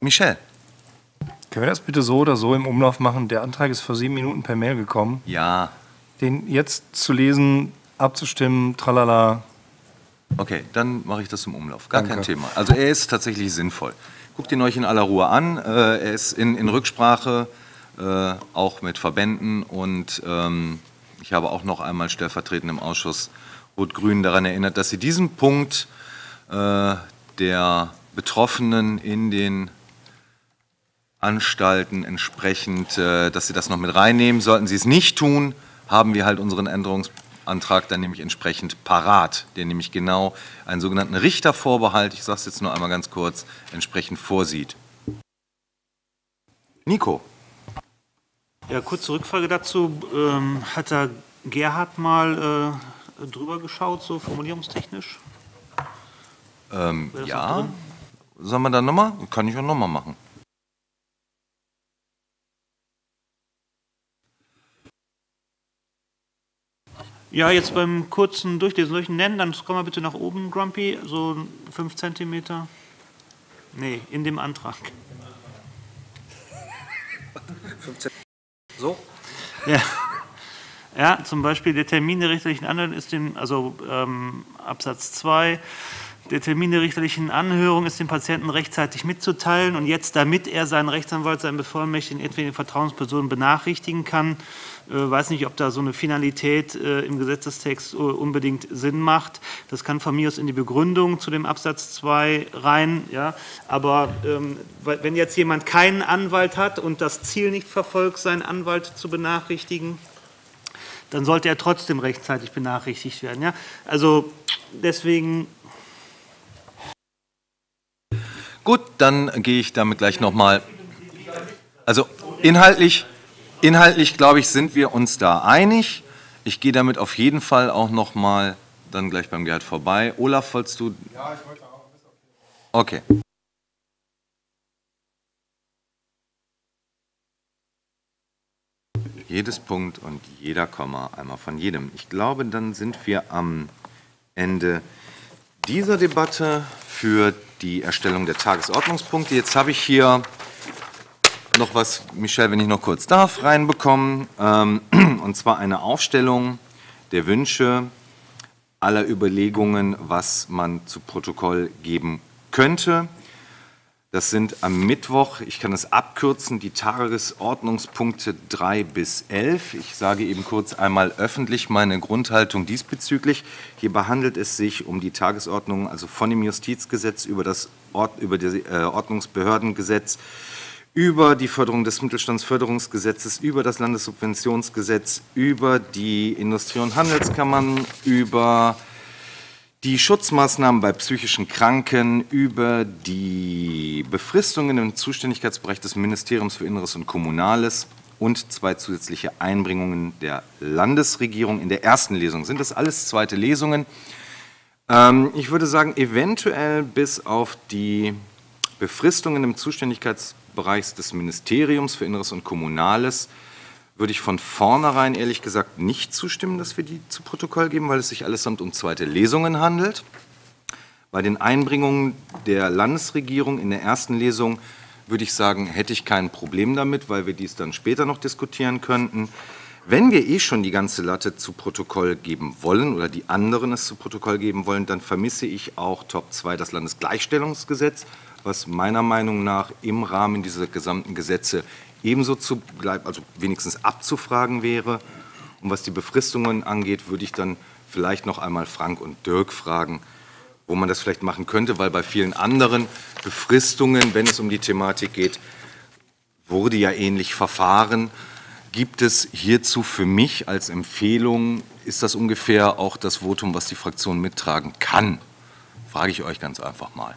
Michel. Können wir das bitte so oder so im Umlauf machen? Der Antrag ist vor sieben Minuten per Mail gekommen. Ja. Den jetzt zu lesen, abzustimmen, tralala... Okay, dann mache ich das im Umlauf. Gar Danke. Kein Thema. Also er ist tatsächlich sinnvoll. Guckt ihn euch in aller Ruhe an. Er ist in, in Rücksprache, äh, auch mit Verbänden. Und ähm, ich habe auch noch einmal stellvertretend im Ausschuss Rot-Grün daran erinnert, dass sie diesen Punkt äh, der Betroffenen in den Anstalten entsprechend, äh, dass sie das noch mit reinnehmen. Sollten sie es nicht tun, haben wir halt unseren Änderungspunkt. Antrag dann nämlich entsprechend parat, der nämlich genau einen sogenannten Richtervorbehalt, ich sage es jetzt nur einmal ganz kurz, entsprechend vorsieht. Nico. Ja, kurze Rückfrage dazu. Ähm, hat da Gerhard mal äh, drüber geschaut, so formulierungstechnisch? Ähm, ja. Sollen wir da nochmal? Kann ich auch nochmal machen. Ja, jetzt beim kurzen Durchlesen soll ich ihn nennen, dann kommen wir bitte nach oben, Grumpy, so fünf Zentimeter. Nee, in dem Antrag. So? Ja. Ja, zum Beispiel der Termin der richterlichen Anhörung ist dem, also ähm, Absatz zwei, der Termin der richterlichen Anhörung ist dem Patienten rechtzeitig mitzuteilen und jetzt, damit er seinen Rechtsanwalt, seinen Bevollmächtigten, entweder den Vertrauenspersonen benachrichtigen kann. Ich äh, weiß nicht, ob da so eine Finalität äh, im Gesetzestext uh, unbedingt Sinn macht. Das kann von mir aus in die Begründung zu dem Absatz zwei rein. Ja? Aber ähm, wenn jetzt jemand keinen Anwalt hat und das Ziel nicht verfolgt, seinen Anwalt zu benachrichtigen, dann sollte er trotzdem rechtzeitig benachrichtigt werden. Ja? Also deswegen... Gut, dann gehe ich damit gleich nochmal. Also inhaltlich, inhaltlich, glaube ich, sind wir uns da einig. Ich gehe damit auf jeden Fall auch nochmal dann gleich beim Gerhard vorbei. Olaf, wolltest du? Ja, ich wollte auch. Okay. Jedes Punkt und jeder Komma, einmal von jedem. Ich glaube, dann sind wir am Ende dieser Debatte für die Erstellung der Tagesordnungspunkte. Jetzt habe ich hier noch was, Michel, wenn ich noch kurz darf, reinbekommen, ähm, und zwar eine Aufstellung der Wünsche aller Überlegungen, was man zu Protokoll geben könnte. Das sind am Mittwoch, ich kann es abkürzen, die Tagesordnungspunkte drei bis elf. Ich sage eben kurz einmal öffentlich meine Grundhaltung diesbezüglich. Hierbei handelt es sich um die Tagesordnung, also von dem Justizgesetz über das Ord, über das äh, Ordnungsbehördengesetz, über die Förderung des Mittelstandsförderungsgesetzes, über das Landessubventionsgesetz, über die Industrie- und Handelskammern, über... die Schutzmaßnahmen bei psychischen Kranken, über die Befristungen im Zuständigkeitsbereich des Ministeriums für Inneres und Kommunales und zwei zusätzliche Einbringungen der Landesregierung in der ersten Lesung. Sind das alles zweite Lesungen? Ähm, ich würde sagen, eventuell bis auf die Befristungen im Zuständigkeitsbereich des Ministeriums für Inneres und Kommunales würde ich von vornherein ehrlich gesagt nicht zustimmen, dass wir die zu Protokoll geben, weil es sich allesamt um zweite Lesungen handelt. Bei den Einbringungen der Landesregierung in der ersten Lesung würde ich sagen, hätte ich kein Problem damit, weil wir dies dann später noch diskutieren könnten. Wenn wir eh schon die ganze Latte zu Protokoll geben wollen oder die anderen es zu Protokoll geben wollen, dann vermisse ich auch Top zwei das Landesgleichstellungsgesetz, was meiner Meinung nach im Rahmen dieser gesamten Gesetze ebenso zu bleiben, also wenigstens abzufragen wäre. Und was die Befristungen angeht, würde ich dann vielleicht noch einmal Frank und Dirk fragen, wo man das vielleicht machen könnte, weil bei vielen anderen Befristungen, wenn es um die Thematik geht, wurde ja ähnlich verfahren. Gibt es hierzu für mich als Empfehlung, ist das ungefähr auch das Votum, was die Fraktion mittragen kann? Frage ich euch ganz einfach mal.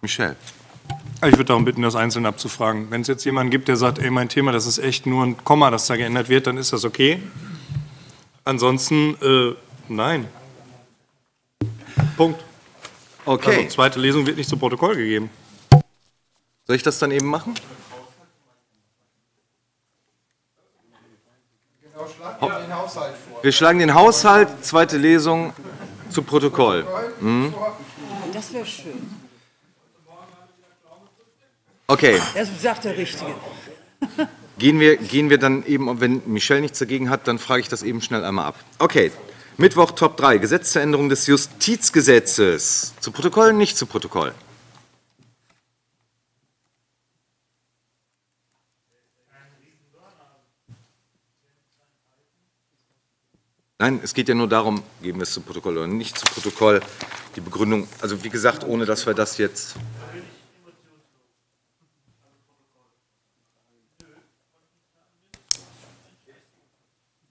Michel. Ich würde darum bitten, das einzeln abzufragen. Wenn es jetzt jemanden gibt, der sagt, ey, mein Thema, das ist echt nur ein Komma, das da geändert wird, dann ist das okay. Ansonsten, äh, nein. Punkt. Okay. Also, zweite Lesung wird nicht zu Protokoll gegeben. Soll ich das dann eben machen? Wir schlagen den Haushalt, zweite Lesung, zu Protokoll. Hm? Das wäre schön. Okay. Das sagt der Richtige. Gehen wir, gehen wir dann eben, wenn Michel nichts dagegen hat, dann frage ich das eben schnell einmal ab. Okay. Mittwoch, Top drei, Gesetz zur Änderung des Justizgesetzes. Zu Protokoll, nicht zu Protokoll? Nein, es geht ja nur darum, geben wir es zu Protokoll oder nicht zu Protokoll. Die Begründung, also wie gesagt, ohne dass wir das jetzt...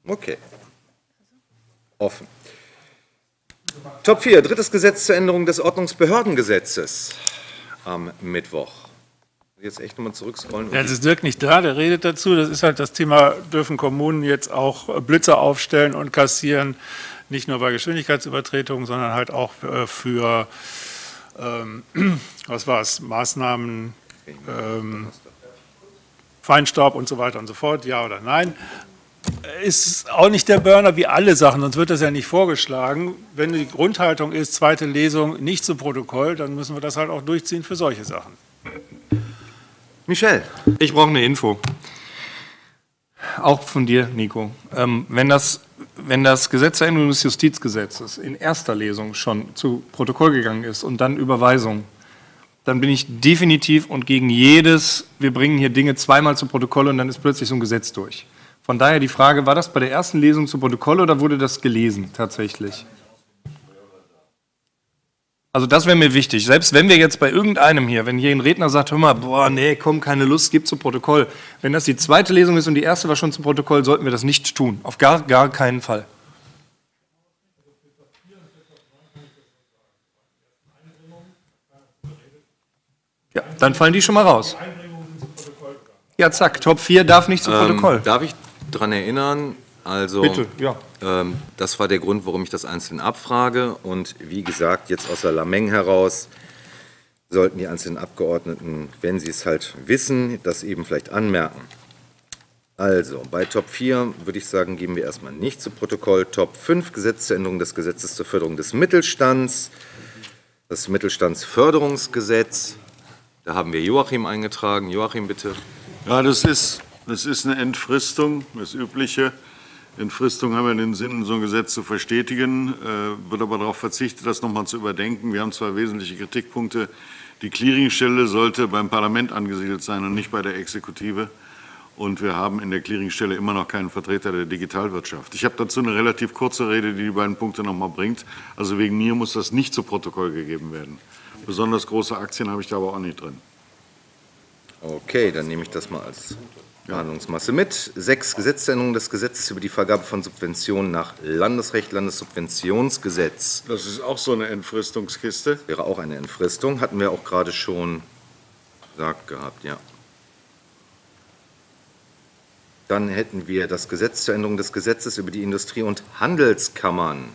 Okay. Offen. Top vier, drittes Gesetz zur Änderung des Ordnungsbehördengesetzes am Mittwoch. Jetzt echt nochmal zurückscrollen. Ja, das ist Dirk nicht da, der redet dazu. Das ist halt das Thema, dürfen Kommunen jetzt auch Blitzer aufstellen und kassieren, nicht nur bei Geschwindigkeitsübertretungen, sondern halt auch für ähm, was war es, Maßnahmen, ähm, Feinstaub und so weiter und so fort, ja oder nein. Ist auch nicht der Burner wie alle Sachen, sonst wird das ja nicht vorgeschlagen. Wenn die Grundhaltung ist, zweite Lesung nicht zu Protokoll, dann müssen wir das halt auch durchziehen für solche Sachen. Michel, ich brauche eine Info. Auch von dir, Nico. Ähm, wenn das, wenn das Gesetz zur Änderung des Justizgesetzes in erster Lesung schon zu Protokoll gegangen ist und dann Überweisung, dann bin ich definitiv und gegen jedes, wir bringen hier Dinge zweimal zu Protokoll und dann ist plötzlich so ein Gesetz durch. Von daher die Frage, war das bei der ersten Lesung zu Protokoll oder wurde das gelesen tatsächlich? Also das wäre mir wichtig. Selbst wenn wir jetzt bei irgendeinem hier, wenn hier ein Redner sagt, hör mal, boah, nee, komm, keine Lust, gib zu Protokoll. Wenn das die zweite Lesung ist und die erste war schon zu Protokoll, sollten wir das nicht tun. Auf gar, gar keinen Fall. Ja, dann fallen die schon mal raus. Ja, zack, Top vier darf nicht zu Protokoll. Ähm, darf ich daran erinnern, also bitte, ja. ähm, das war der Grund, warum ich das einzeln abfrage. Und wie gesagt, jetzt aus der Lameng heraus sollten die einzelnen Abgeordneten, wenn sie es halt wissen, das eben vielleicht anmerken. Also, bei Top vier würde ich sagen, geben wir erstmal nicht zu Protokoll. Top fünf, Gesetz zur Änderung des Gesetzes zur Förderung des Mittelstands, das Mittelstandsförderungsgesetz. Da haben wir Joachim eingetragen. Joachim, bitte. Ja, das ist... Das ist eine Entfristung, das Übliche. Entfristung haben wir den Sinn, so ein Gesetz zu verstetigen, äh, wird aber darauf verzichtet, das nochmal zu überdenken. Wir haben zwei wesentliche Kritikpunkte. Die Clearingstelle sollte beim Parlament angesiedelt sein und nicht bei der Exekutive. Und wir haben in der Clearingstelle immer noch keinen Vertreter der Digitalwirtschaft. Ich habe dazu eine relativ kurze Rede, die die beiden Punkte nochmal bringt. Also wegen mir muss das nicht zu Protokoll gegeben werden. Besonders große Aktien habe ich da aber auch nicht drin. Okay, dann nehme ich das mal als... Verhandlungsmasse mit. Sechs, Gesetzänderung des Gesetzes über die Vergabe von Subventionen nach Landesrecht, Landessubventionsgesetz. Das ist auch so eine Entfristungskiste. Das wäre auch eine Entfristung, hatten wir auch gerade schon gesagt gehabt, ja. Dann hätten wir das Gesetz zur Änderung des Gesetzes über die Industrie- und Handelskammern.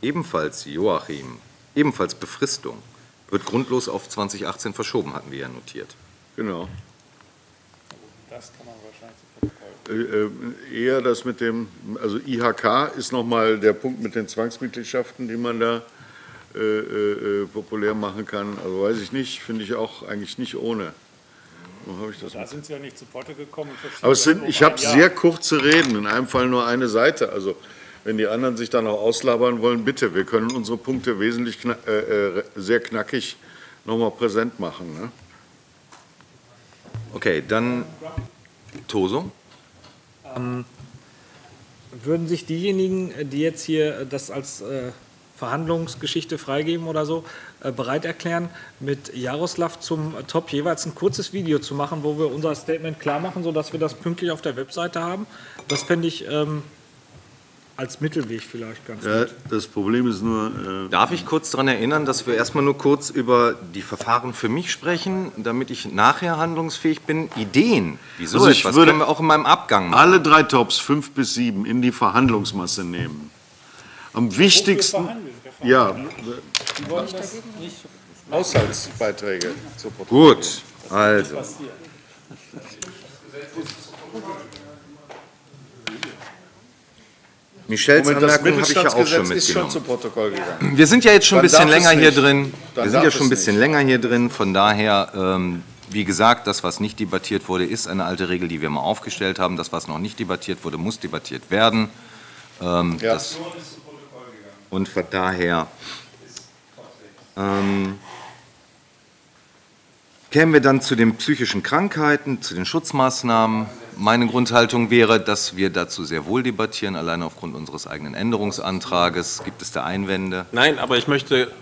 Ebenfalls Joachim, ebenfalls Befristung. Wird grundlos auf zweitausendachtzehn verschoben, hatten wir ja notiert. Genau. Das kann man wahrscheinlich zu Protokoll. Äh, äh, eher das mit dem, also I H K ist nochmal der Punkt mit den Zwangsmitgliedschaften, die man da äh, äh, populär machen kann. Also weiß ich nicht, finde ich auch eigentlich nicht ohne. Wo habe ich das? Da sind Sie ja nicht zu Potte gekommen. Aber es sind, ich habe sehr kurze Reden, in einem Fall nur eine Seite. Also wenn die anderen sich dann auch auslabern wollen, bitte, wir können unsere Punkte wesentlich kna äh, sehr knackig nochmal präsent machen, ne? Okay, dann Toso. Ähm, würden sich diejenigen, die jetzt hier das als äh, Verhandlungsgeschichte freigeben oder so, äh, bereit erklären, mit Jaroslav zum Top jeweils ein kurzes Video zu machen, wo wir unser Statement klar machen, sodass wir das pünktlich auf der Webseite haben. Das fände ich ähm, als Mittelweg vielleicht ganz ja, gut. Das Problem ist nur... Äh Darf ich kurz daran erinnern, dass wir erstmal nur kurz über die Verfahren für mich sprechen, damit ich nachher handlungsfähig bin? Ideen, wieso also etwas würde können wir auch in meinem Abgang machen. Alle drei Tops, fünf bis sieben, in die Verhandlungsmasse nehmen. Am wichtigsten... Ja. Die wollen das nicht. Haushaltsbeiträge zu protokollieren. Gut, also... Michels Moment, Anmerkung habe ich ja auch schon mitgenommen. Schon wir sind ja jetzt schon dann ein bisschen länger hier drin. Dann wir sind ja schon ein bisschen nicht. länger hier drin. Von daher, ähm, wie gesagt, das, was nicht debattiert wurde, ist eine alte Regel, die wir mal aufgestellt haben. Das, was noch nicht debattiert wurde, muss debattiert werden. Ähm, ja. das Und von daher ähm, kämen wir dann zu den psychischen Krankheiten, zu den Schutzmaßnahmen. Meine Grundhaltung wäre, dass wir dazu sehr wohl debattieren. Allein aufgrund unseres eigenen Änderungsantrages gibt es da Einwände. Nein, aber ich möchte,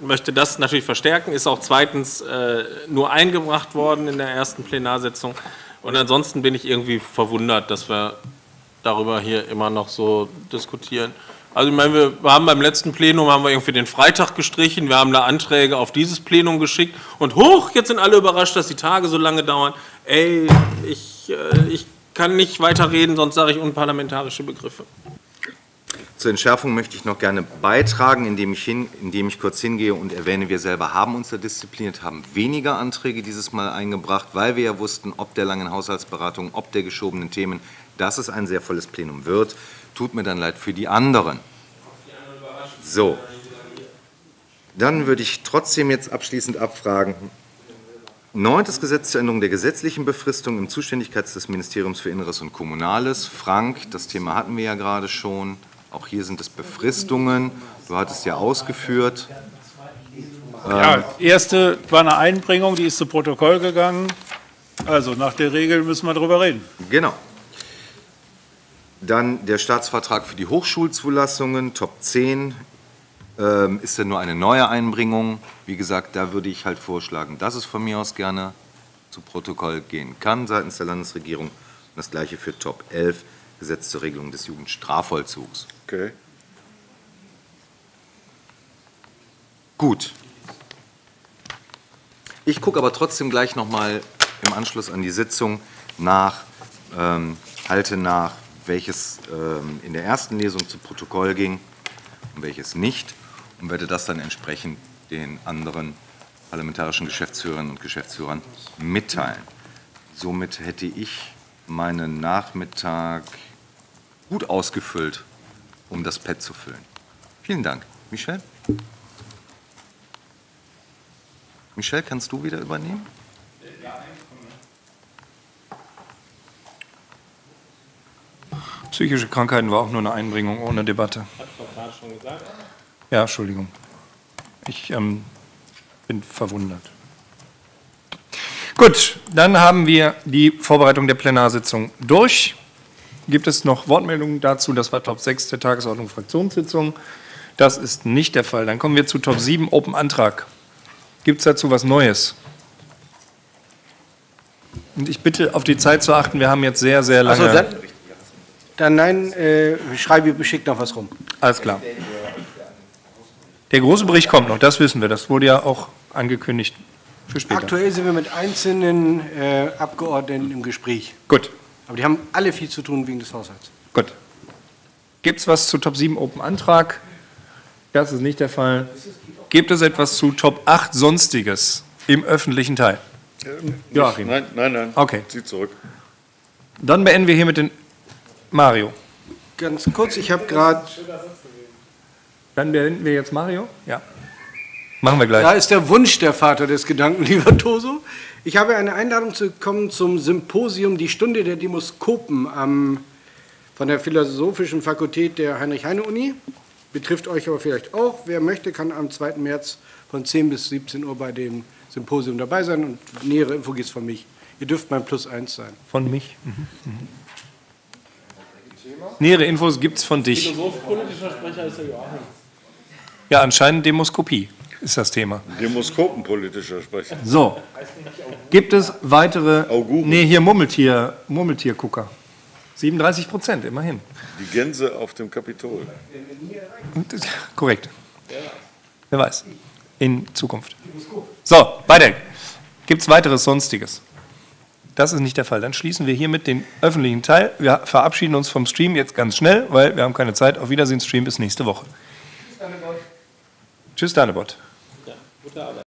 möchte das natürlich verstärken. Ist auch zweitens äh, nur eingebracht worden in der ersten Plenarsitzung. Und ansonsten bin ich irgendwie verwundert, dass wir darüber hier immer noch so diskutieren. Also ich meine, wir haben beim letzten Plenum haben wir irgendwie den Freitag gestrichen, wir haben da Anträge auf dieses Plenum geschickt und hoch, jetzt sind alle überrascht, dass die Tage so lange dauern. Ey, ich, ich kann nicht weiterreden, sonst sage ich unparlamentarische Begriffe. Zur Entschärfung möchte ich noch gerne beitragen, indem ich, hin, indem ich kurz hingehe und erwähne, wir selber haben uns da diszipliniert, haben weniger Anträge dieses Mal eingebracht, weil wir ja wussten, ob der langen Haushaltsberatung, ob der geschobenen Themen, dass es ein sehr volles Plenum wird. Tut mir dann leid für die anderen. So, dann würde ich trotzdem jetzt abschließend abfragen. Neuntes Gesetz zur Änderung der gesetzlichen Befristung im Zuständigkeits des Ministeriums für Inneres und Kommunales. Frank, das Thema hatten wir ja gerade schon. Auch hier sind es Befristungen. Du hattest ja ausgeführt. Ja, die erste war eine Einbringung, die ist zu Protokoll gegangen. Also nach der Regel müssen wir darüber reden. Genau. Dann der Staatsvertrag für die Hochschulzulassungen, Top zehn, ähm, ist ja nur eine neue Einbringung. Wie gesagt, da würde ich halt vorschlagen, dass es von mir aus gerne zu Protokoll gehen kann seitens der Landesregierung. Und das Gleiche für Top elf, Gesetz zur Regelung des Jugendstrafvollzugs. Okay. Gut. Ich gucke aber trotzdem gleich nochmal im Anschluss an die Sitzung nach, ähm, halte nach, welches ähm, in der ersten Lesung zu Protokoll ging und welches nicht, und werde das dann entsprechend den anderen parlamentarischen Geschäftsführerinnen und Geschäftsführern mitteilen. Somit hätte ich meinen Nachmittag gut ausgefüllt, um das Pad zu füllen. Vielen Dank. Michel? Michel, kannst du wieder übernehmen? Psychische Krankheiten war auch nur eine Einbringung ohne Debatte. Hat Frau Kahn schon gesagt? Ja, Entschuldigung. Ich ähm, bin verwundert. Gut, dann haben wir die Vorbereitung der Plenarsitzung durch. Gibt es noch Wortmeldungen dazu? Das war Top sechs der Tagesordnung Fraktionssitzung. Das ist nicht der Fall. Dann kommen wir zu Top sieben, Open Antrag. Gibt es dazu was Neues? Und ich bitte, auf die Zeit zu achten. Wir haben jetzt sehr, sehr lange... Also, dann nein, äh, schreibe ich schicke noch was rum. Alles klar. Der große Bericht kommt noch, das wissen wir. Das wurde ja auch angekündigt für später. Aktuell sind wir mit einzelnen äh, Abgeordneten im Gespräch. Gut. Aber die haben alle viel zu tun wegen des Haushalts. Gut. Gibt es was zu Top sieben Open Antrag? Das ist nicht der Fall. Gibt es etwas zu Top acht Sonstiges im öffentlichen Teil? Ähm, Joachim? Nein, nein, nein. Okay. Zieh zurück. Dann beenden wir hier mit den... Mario. Ganz kurz, ich habe gerade... Dann beenden wir jetzt Mario? Ja. Machen wir gleich. Da ist der Wunsch der Vater des Gedanken, lieber Toso. Ich habe eine Einladung bekommen zum Symposium Die Stunde der Demoskopen am, von der Philosophischen Fakultät der Heinrich-Heine-Uni. Betrifft euch aber vielleicht auch. Wer möchte, kann am zweiten März von zehn bis siebzehn Uhr bei dem Symposium dabei sein. Und nähere Info gibt es von mich. Ihr dürft mein Plus eins sein. Von mich? Mhm. Mhm. Nähere Infos gibt es von dich. Philosoph-politischer Sprecher ist der Joachim. Ja, anscheinend Demoskopie ist das Thema. Demoskopenpolitischer Sprecher. So, gibt es weitere... Auguren. Nee, hier Murmeltier, Murmeltiergucker. siebenunddreißig Prozent, immerhin. Die Gänse auf dem Kapitol. Korrekt. Wer weiß. In Zukunft. So, weiter. Gibt es weiteres Sonstiges? Das ist nicht der Fall. Dann schließen wir hiermit den öffentlichen Teil. Wir verabschieden uns vom Stream jetzt ganz schnell, weil wir haben keine Zeit. Auf Wiedersehen, Stream bis nächste Woche. Tschüss, Danebot. Ja, gute Arbeit.